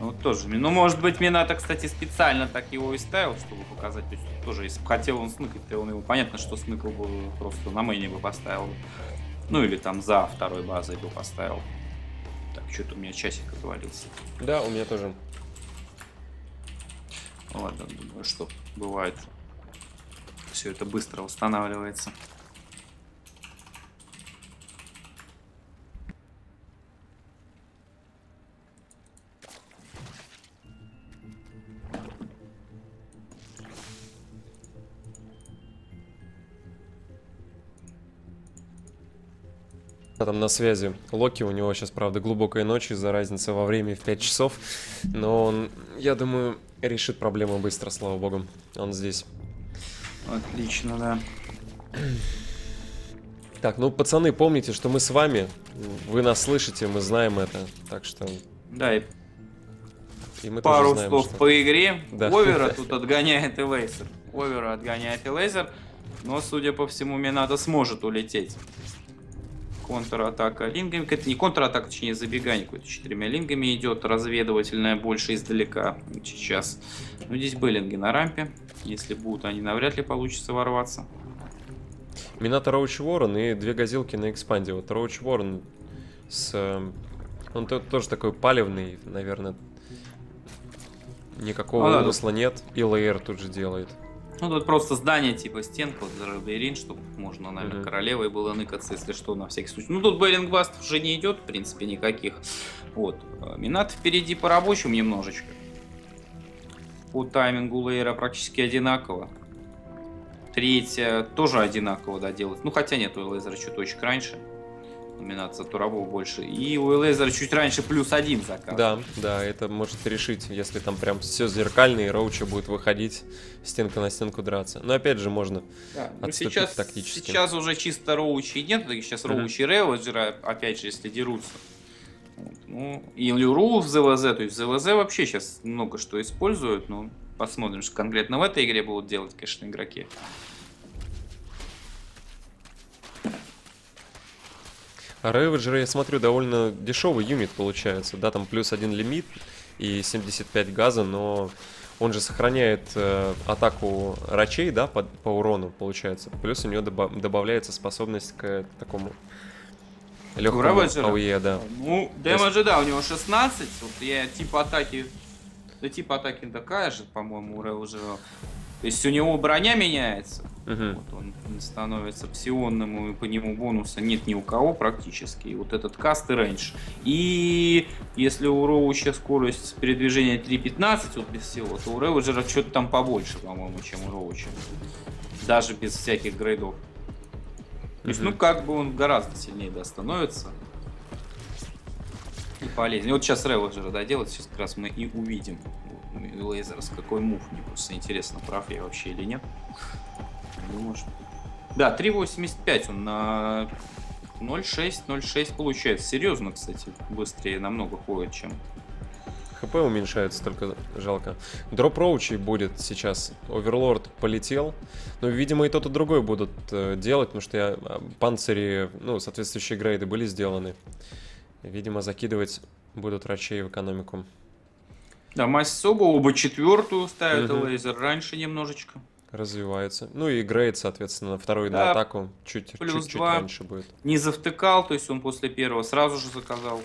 Вот тоже, ну может быть Минато, кстати, специально так его и ставил, чтобы показать, то есть тоже, если бы хотел он сныкать, то он его, понятно, что сныкал бы, просто на мейне бы поставил, ну или там за второй базой бы поставил. Так, что-то у меня часик отвалился. Да, у меня тоже. Ладно, думаю, что бывает. Все это быстро восстанавливается. Там на связи Локи, у него сейчас, правда, глубокая ночь из-за разницы во времени в пять часов, но он, я думаю, решит проблему быстро, слава богу, он здесь. Отлично, да. Так, ну, пацаны, помните, что мы с вами, вы нас слышите, мы знаем это, так что... Да, и, и мы пару тоже знаем, слов что... по игре, да. Овера тут отгоняет и Лазер, Овера отгоняет и Лазер, но, судя по всему, Минато сможет улететь. Контратака лингами, это не контратака, точнее забегание, какой-то четырьмя лингами идет, разведывательная больше издалека сейчас. Но здесь бейлинги на рампе, если будут, они навряд ли получится ворваться. Минато Роуч Ворон и две газилки на экспанде. Вот Роуч Ворон, с... он тоже такой палевный, наверное, никакого а, умысла да. нет, и Лейер тут же делает. Ну, тут просто здание, типа стенка, вот, чтобы можно, наверное, mm-hmm. королевой было ныкаться, если что, на всякий случай. Ну, тут бейлинг-баст уже не идет, в принципе, никаких. Вот. Минато впереди по рабочим немножечко. По таймингу Лейера практически одинаково. Третья тоже одинаково, да, делать. Ну, хотя нет, у Лазера чуточек раньше. номинация, Турову больше. И у Лазера чуть раньше плюс один заказ. Да, да, это может решить, если там прям все зеркально, и Роуча будет выходить стенка на стенку драться. Но опять же, можно да, отступить сейчас, тактически. Сейчас уже чисто Роучи нет, сейчас mm-hmm. Роучи и Ревджера, опять же, если дерутся. Вот, ну, и Люру в ЗВЗ, то есть в ЗВЗ вообще сейчас много что используют, но посмотрим, что конкретно в этой игре будут делать, конечно, игроки. А Реведжеры, я смотрю, довольно дешевый юнит получается, да, там плюс один лимит и семьдесят пять газа, но он же сохраняет э, атаку рачей, да, по, по урону получается, плюс у него добав добавляется способность к такому легкому ауе, да. Ну, дэмэджи, есть... да, у него шестнадцать, вот я типа атаки, да типа атаки такая же, по-моему, у Реведжера, то есть у него броня меняется. Угу. Вот он становится псионным, и по нему бонуса нет ни у кого практически. И вот этот каст и рейндж. И если у Роуча скорость передвижения три пятнадцать, вот без всего, то у Реведжера что-то там побольше, по-моему, чем у Роуча. Даже без всяких грейдов. То есть, угу. ну, как бы он гораздо сильнее, да, становится. И полезнее. Вот сейчас Реведжера доделать, да, сейчас как раз мы и увидим у Лазера, с какой мув. Мне просто интересно, прав я вообще или нет. Думаю, что... Да, три восемьдесят пять он на ноль шесть ноль шесть получается. Серьезно, кстати, быстрее намного ходит, чем... ХП уменьшается, только жалко. Дроп роучей будет сейчас. Оверлорд полетел. Ну, видимо, и тот, и другой будут делать, потому что я... панцири, ну, соответствующие грейды были сделаны. Видимо, закидывать будут рачей в экономику. Да, Массоба оба четвертую ставят, угу. Лазер раньше немножечко. Развивается. Ну и грейд, соответственно, второй да, на атаку чуть-чуть чуть-чуть раньше будет. Не завтыкал, то есть он после первого сразу же заказал.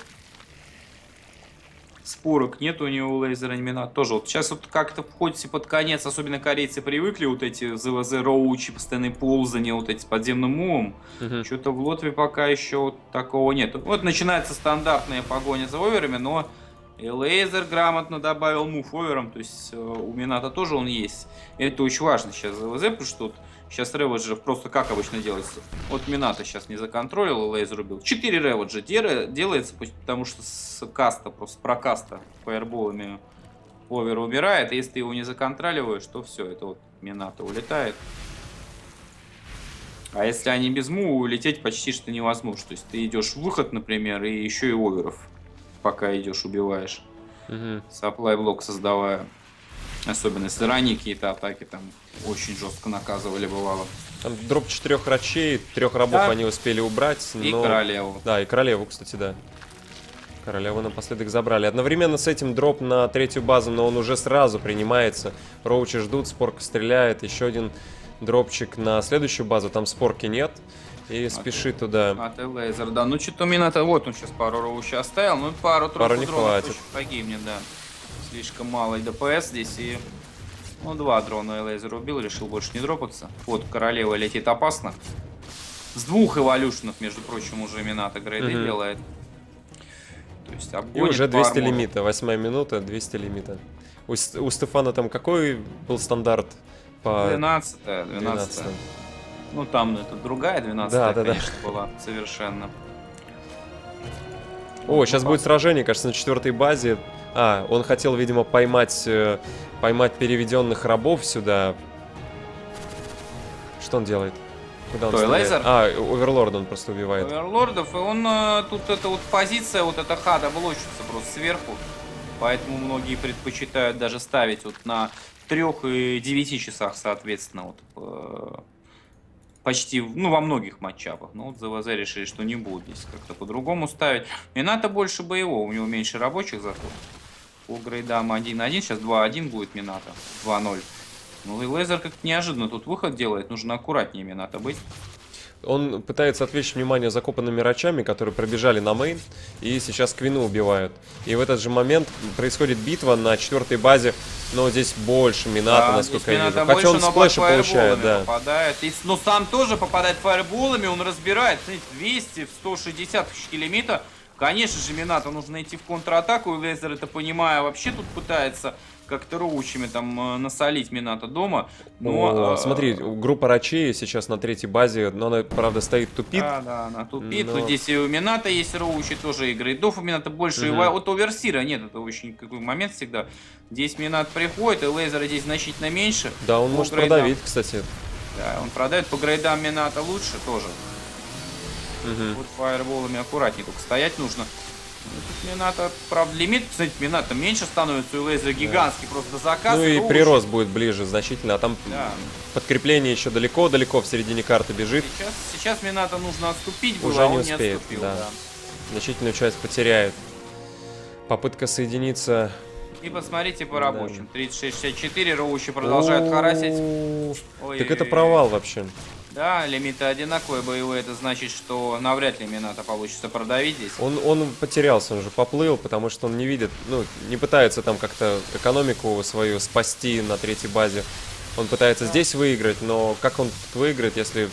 Спорок нет у него, у Лазера Минато тоже. Вот сейчас вот как-то в ходе под конец, особенно корейцы привыкли, вот эти ЗВЗ роучи, постоянные ползания, вот эти с подземным мувом. Угу. Что-то в Лотве пока еще вот такого нет. Вот начинается стандартная погоня за оверами, но... И Лазер грамотно добавил мув овером, то есть э, у Минато тоже он есть. Это очень важно сейчас за ЛЗ, потому что вот сейчас Реведжер просто как обычно делается. Вот Минато сейчас не законтролил, и Лазер убил. четыре Реведжа делается, потому что с каста, просто с прокаста фаерболами овер умирает. Если ты его не законтроливаешь, то все, это вот Минато улетает. А если они без мува, улететь почти что невозможно. То есть ты идешь в выход, например, и еще и оверов. Пока идешь, убиваешь. Угу. Саплай-блок создавая. Особенно если ранние какие-то атаки там очень жестко наказывали, бывало. Там дроп четырех рачей, трех рабов да. они успели убрать. И но... королеву. Да, и королеву, кстати, да. Королеву напоследок забрали. Одновременно с этим дроп на третью базу, но он уже сразу принимается. Роучи ждут, спорка стреляет. Еще один дропчик на следующую базу, там спорки нет. И спеши от, туда. От Лазер, да. Ну, что-то Минато, вот он сейчас пару роуча оставил, ну, пару тройку дронов точно погибнет, да. Слишком мало ДПС здесь, и... Ну, два дрона Лазер убил, решил больше не дропаться. Вот, королева летит опасно. С двух эволюшенов, между прочим, уже Минато грейды угу. делает. То есть обгонит. И уже двести лимита, восьмая минута, двести лимита. У, у Стефана там какой был стандарт? По... двенадцатая, двенадцатая. Ну, там это другая двенадцатая, да, да, конечно, да. была совершенно. О, сейчас будет сражение, кажется, на четвертой базе. А, он хотел, видимо, поймать, поймать переведенных рабов сюда. Что он делает? Куда он стреляет? А, оверлорд он просто убивает. Оверлордов, и он тут, эта вот позиция, вот эта хада блочится просто сверху. Поэтому многие предпочитают даже ставить вот на трёх и девяти часах, соответственно, вот... Почти, ну, во многих матчапах. Но вот ЗВЗ решили, что не будут здесь как-то по-другому ставить. Минато больше боевого, у него меньше рабочих зато. По грейдам один один, сейчас два один будет Минато, два ноль. Ну и Лазер как-то неожиданно тут выход делает, нужно аккуратнее Минато быть. Он пытается отвлечь внимание закопанными рачами, которые пробежали на мейн, и сейчас квину убивают. И в этот же момент происходит битва на четвертой базе, но здесь больше Минато, да, насколько я вижу. Хотя он сплэши получает, да. Попадает. И, но сам тоже попадает фаерболами, он разбирает. Смотрите, двести в сто шестьдесят лимита. Конечно же, Минато нужно идти в контратаку. И Лазер, это понимая, вообще тут пытается как-то роучами там насолить Минато дома. Но... О, смотри, группа Рачи сейчас на третьей базе, но она, правда, стоит, тупит. Да, да, она тупит. Но... Здесь и у Минато есть роучи, тоже игры. И доф у Минато больше. Угу. От оверсира нет, это очень какой момент всегда. Здесь Минато приходит, и Лазера здесь значительно меньше. Да, он по может грейдам. Продавить, кстати. Да, он продает по грейдам Минато лучше тоже. Угу. Вот фаерболами аккуратнее только стоять нужно. Тут Минато, правда, лимит, кстати, Минато меньше становится, у Лазера гигантский, да, просто заказ. Ну и роучи. Прирост будет ближе значительно, а там да. подкрепление еще далеко-далеко в середине карты бежит. Сейчас, сейчас Минато нужно отступить, было, уже а он не успеет, не отступил, да. Да. Значительную часть потеряет. Попытка соединиться... И посмотрите по рабочим, да. тридцать шесть шестьдесят четыре, роучи продолжают харасить. Ой, так это провал вообще. Да, лимиты одинаковые боевые, это значит, что навряд ли Минато получится продавить здесь. Он, он потерялся, он же поплыл, потому что он не видит, ну, не пытается там как-то экономику свою спасти на третьей базе. Он пытается да. здесь выиграть, но как он тут выиграет, если э,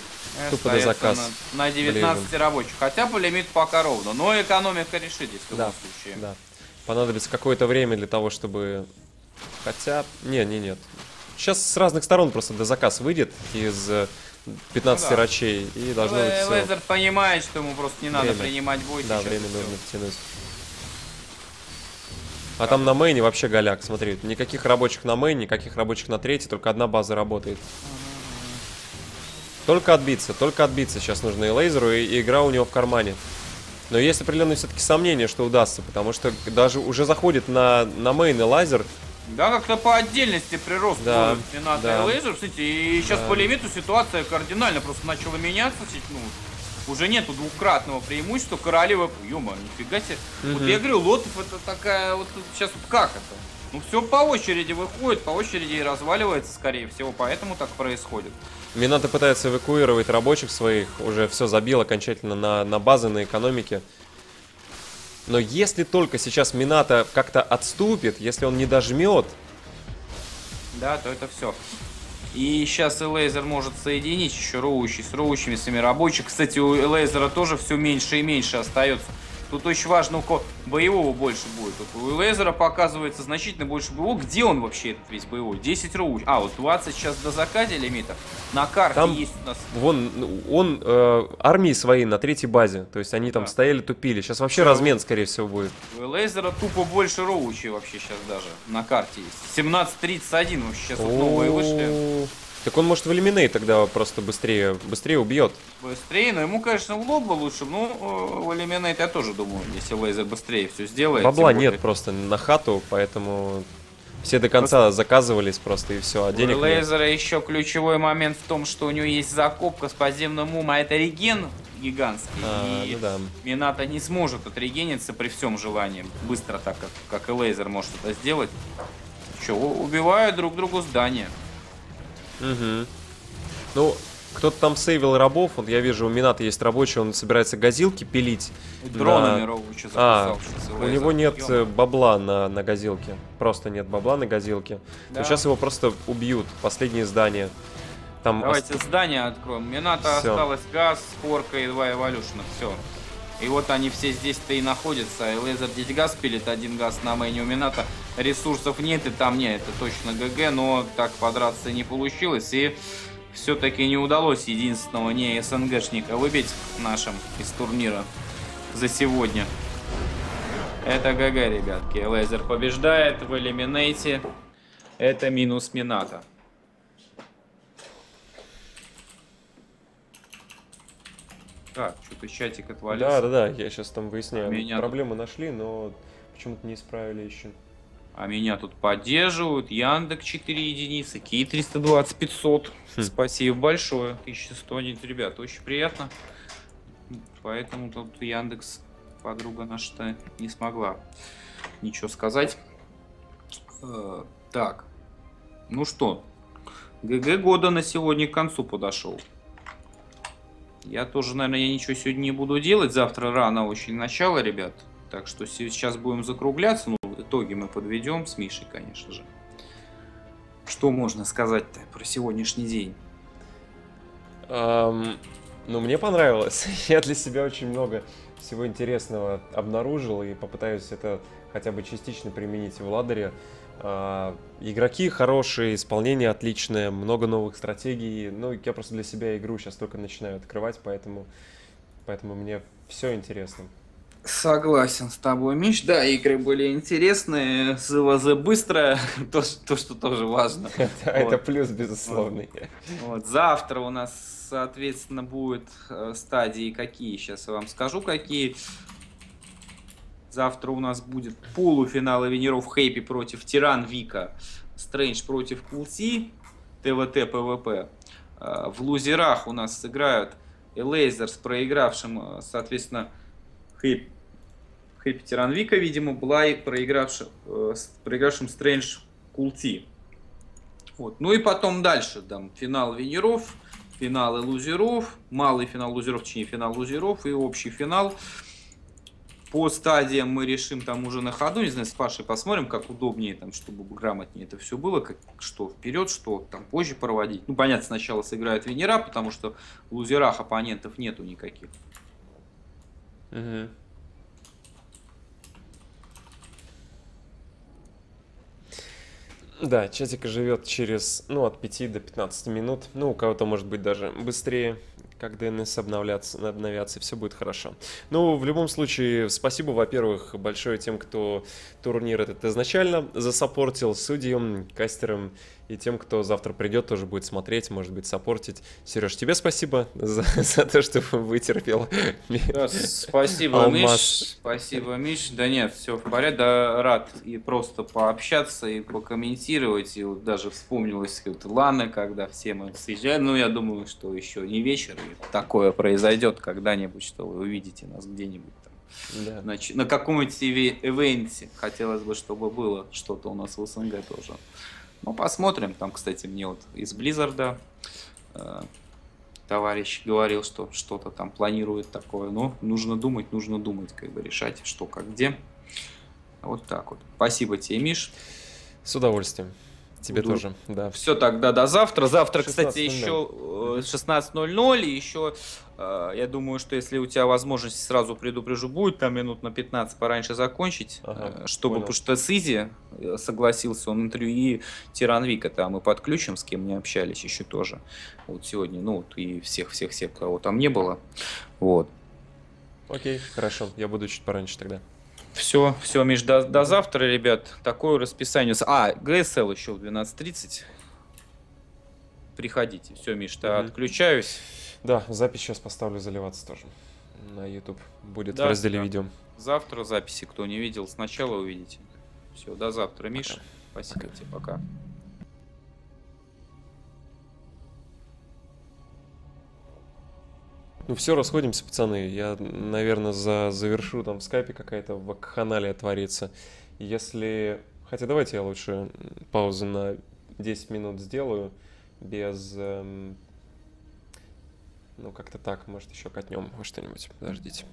тупо до заказ? На, на девятнадцати ближе. Рабочих, хотя бы лимит пока ровно, но экономика решит здесь в любом да, случае. Да. Понадобится какое-то время для того, чтобы... Хотя... Не, не, нет. Сейчас с разных сторон просто до заказ выйдет из... пятнадцати ну, да. рачей и должно Л быть все. Лазер понимает, что ему просто не время. Надо принимать бой. Да, сейчас время нужно втянуть. А да. там на мейне вообще голяк, смотри. Никаких рабочих на мейне, никаких рабочих на третьей, только одна база работает. Угу. Только отбиться, только отбиться сейчас нужно и Лазеру, и, и игра у него в кармане. Но есть определенные все-таки сомнения, что удастся, потому что даже уже заходит на, на мейн и Лазер. Да, как-то по отдельности прирост да, Минато да, и Лазер, кстати, и сейчас да. по лимиту ситуация кардинально просто начала меняться, ну, уже нету двукратного преимущества, королева, ё-моё, нифига себе, угу. вот я говорю, лотов это такая, вот сейчас вот как это, ну все по очереди выходит, по очереди и разваливается, скорее всего, поэтому так происходит. Минато пытается эвакуировать рабочих своих, уже все забил окончательно на, на базы, на экономике. Но если только сейчас Минато как-то отступит, если он не дожмет... Да, то это все. И сейчас и Лазер может соединить еще роучи с роучами, сами рабочих. Кстати, у Лазера тоже все меньше и меньше остается. Тут очень важно, у кого боевого больше будет. У Лазера показывается значительно больше боевого. Где он вообще этот весь боевой? десять роучей. А, вот двадцать сейчас до заказа лимита. На карте там есть у нас... Вон, он э, армии свои на третьей базе. То есть они там да. стояли, тупили. Сейчас вообще да. размен, скорее всего, будет. У Лазера тупо больше роучей вообще сейчас даже на карте есть. семнадцать тридцать один вообще сейчас вот новые вышли. Так он, может, в элиминей тогда просто быстрее, быстрее убьет. Быстрее, но ему, конечно, в лоб бы лучше. Ну, в элиминей я тоже думаю, если Лазер быстрее все сделает. Бабла нет будет. Просто на хату, поэтому все до конца просто... заказывались просто и все. А денег у Лазера нет. Еще ключевой момент в том, что у него есть закупка с подземным умом, а это реген гигантский. А, и ну да. Минато не сможет отрегениться при всем желании. Быстро так, как, как и Лазер может это сделать. Че, убивают друг другу здания. Угу. Ну, кто-то там сейвил рабов. Вот я вижу, у Минато есть рабочий, он собирается газилки пилить. Дронами на... роучи записал. А, у него нет Ё. бабла на, на газилке. Просто нет бабла на газилке. Да. Ну, сейчас его просто убьют. Последнее здание. Там Давайте ост... здание откроем. Минато все. Осталось газ, порка и два эволюшена. Все. И вот они все здесь-то и находятся. И Лазер здесь газ пилит, один газ на мейне у Минато. Ресурсов нет, и там нет, это точно ГГ, но так подраться не получилось. И все-таки не удалось единственного не СНГшника выбить нашим из турнира за сегодня. Это ГГ, ребятки. Лазер побеждает в элиминейте. Это минус Минато. Так, что-то чатик отвалился. Да, да, да, я сейчас там выясняю. Меня Проблемы тут... нашли, но почему-то не исправили еще. А меня тут поддерживают. Яндекс четыре единицы, Ки триста двадцать пятьсот. Хм. Спасибо большое. тысяча сто, ребят, очень приятно. Поэтому тут Яндекс, подруга наша, не смогла ничего сказать. Э, так, ну что, ГГ года на сегодня к концу подошел. Я тоже, наверное, я ничего сегодня не буду делать. Завтра рано очень начало, ребят. Так что сейчас будем закругляться. Ну, итоги мы подведем с Мишей, конечно же. Что можно сказать-то про сегодняшний день? Um, Ну, мне понравилось. Я для себя очень много всего интересного обнаружил и попытаюсь это хотя бы частично применить в Ладере. А, игроки хорошие, исполнение отличное, много новых стратегий. Ну, я просто для себя игру сейчас только начинаю открывать, поэтому, поэтому мне все интересно. Согласен с тобой, Миш. Да, игры были интересные, за быстро, то, то, что тоже важно. Это плюс, безусловно. Завтра у нас, соответственно, будут стадии какие. Сейчас я вам скажу, какие. Завтра у нас будет полуфинал Венеров Хэппи против Тиран Вика, Стрэндж против Кул Ти, ТВТ, ПВП. В лузерах у нас сыграют Лазер с проигравшим, соответственно, Хэппи. Хэппи Тиран Вика, видимо, Блай, проигравшим, э, проигравшим Стрэндж Кул Ти. Вот. Ну и потом дальше там финал Венеров, финалы лузеров, малый финал лузеров, точнее финал лузеров и общий финал. По стадиям мы решим там уже на ходу, не знаю, с Пашей посмотрим, как удобнее, там, чтобы грамотнее это все было, как, что вперед, что там позже проводить. Ну, понятно, сначала сыграют Венера, потому что в лузерах оппонентов нету никаких. Угу. Да, чатик живет через, ну, от пяти до пятнадцати минут. Ну, у кого-то может быть даже быстрее, как ди эн эс обновляться, обновляться, все будет хорошо. Ну, в любом случае, спасибо, во-первых, большое тем, кто турнир этот изначально засаппортил, судьям, кастерам и тем, кто завтра придет, тоже будет смотреть, может быть, саппортить. Сереж, тебе спасибо за, за то, что вытерпел. Да, спасибо, Миш. Спасибо, Миш. Да нет, все в порядке. Да, рад и просто пообщаться, и покомментировать. И вот даже вспомнилось вот, Лана, когда все мы съезжали. Ну, я думаю, что еще не вечер. И такое произойдет когда-нибудь, что вы увидите нас где-нибудь там. Да. На, на каком-нибудь ивенте. Хотелось бы, чтобы было что-то у нас в СНГ тоже. Ну, посмотрим. Там, кстати, мне вот из Близзарда э, товарищ говорил, что что-то там планирует такое. Но нужно думать, нужно думать, как бы решать, что, как, где. Вот так вот. Спасибо тебе, Миш. С удовольствием. Тебе Буду. тоже, да. Все, тогда до завтра. Завтра, шестнадцать ноль ноль. Кстати, еще шестнадцать ноль ноль. И еще, э, я думаю, что если у тебя возможность, сразу предупрежу, будет там минут на пятнадцать пораньше закончить, ага, чтобы, потому что с Изи согласился, он интервью, и Тиран Вика там мы подключим, с кем не общались еще тоже. Вот сегодня, ну, вот и всех-всех-всех, кого там не было. Вот. Окей, хорошо, я буду чуть пораньше тогда. Все, все, Миш, до, до завтра, ребят. Такое расписание. А, джи эс эл еще в двенадцать тридцать. Приходите. Все, Миш, я угу. отключаюсь. Да, запись сейчас поставлю заливаться тоже. На YouTube будет, да, в разделе да. видео. Завтра записи, кто не видел, сначала увидите. Все, до завтра, Миш. Пока. Спасибо пока. тебе, пока. Ну все, расходимся, пацаны. Я, наверное, за... завершу. Там в скайпе какая-то вакханалия творится. Если... Хотя давайте я лучше паузу на десять минут сделаю. Без... Эм... Ну как-то так. Может еще катнем что-нибудь. Подождите.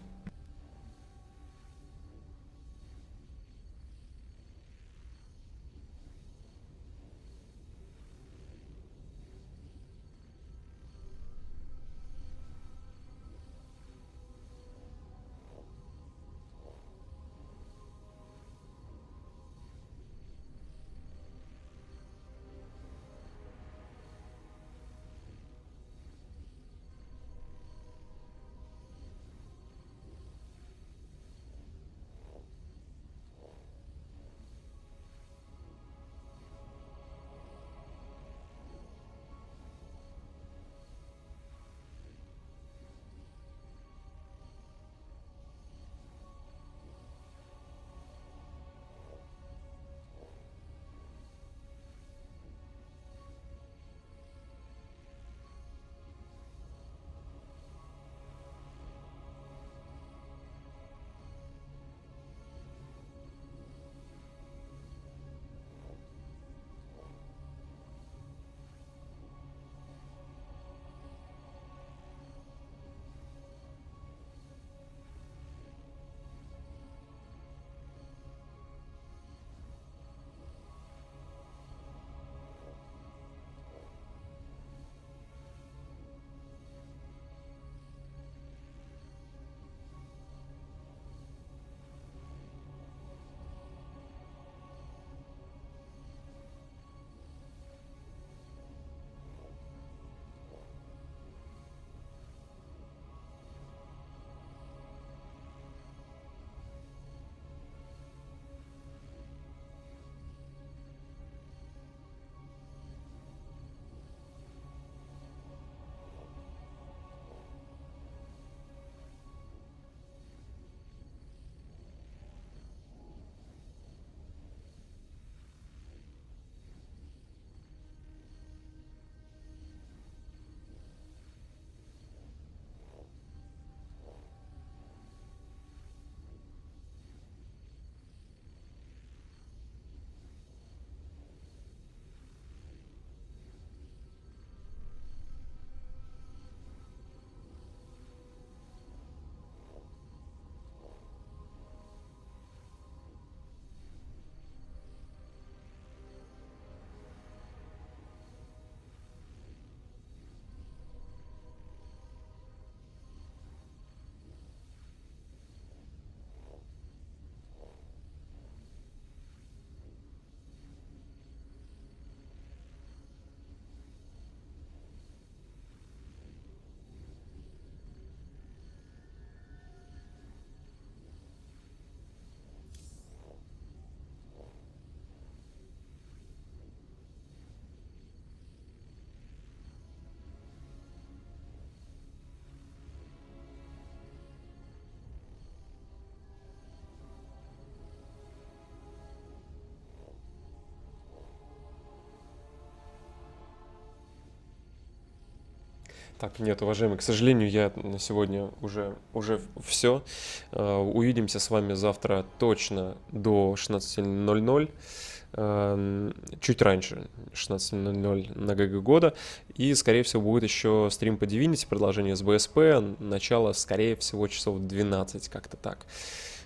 Так, нет, уважаемые, к сожалению, я на сегодня уже, уже все. Увидимся с вами завтра точно до шестнадцати ноль ноль. Чуть раньше шестнадцати ноль ноль на ГГ года. И, скорее всего, будет еще стрим по Divinity, продолжение с БСП. Начало, скорее всего, часов двенадцать, как-то так.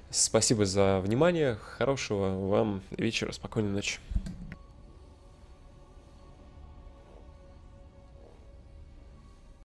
Спасибо за внимание. Хорошего вам вечера, спокойной ночи.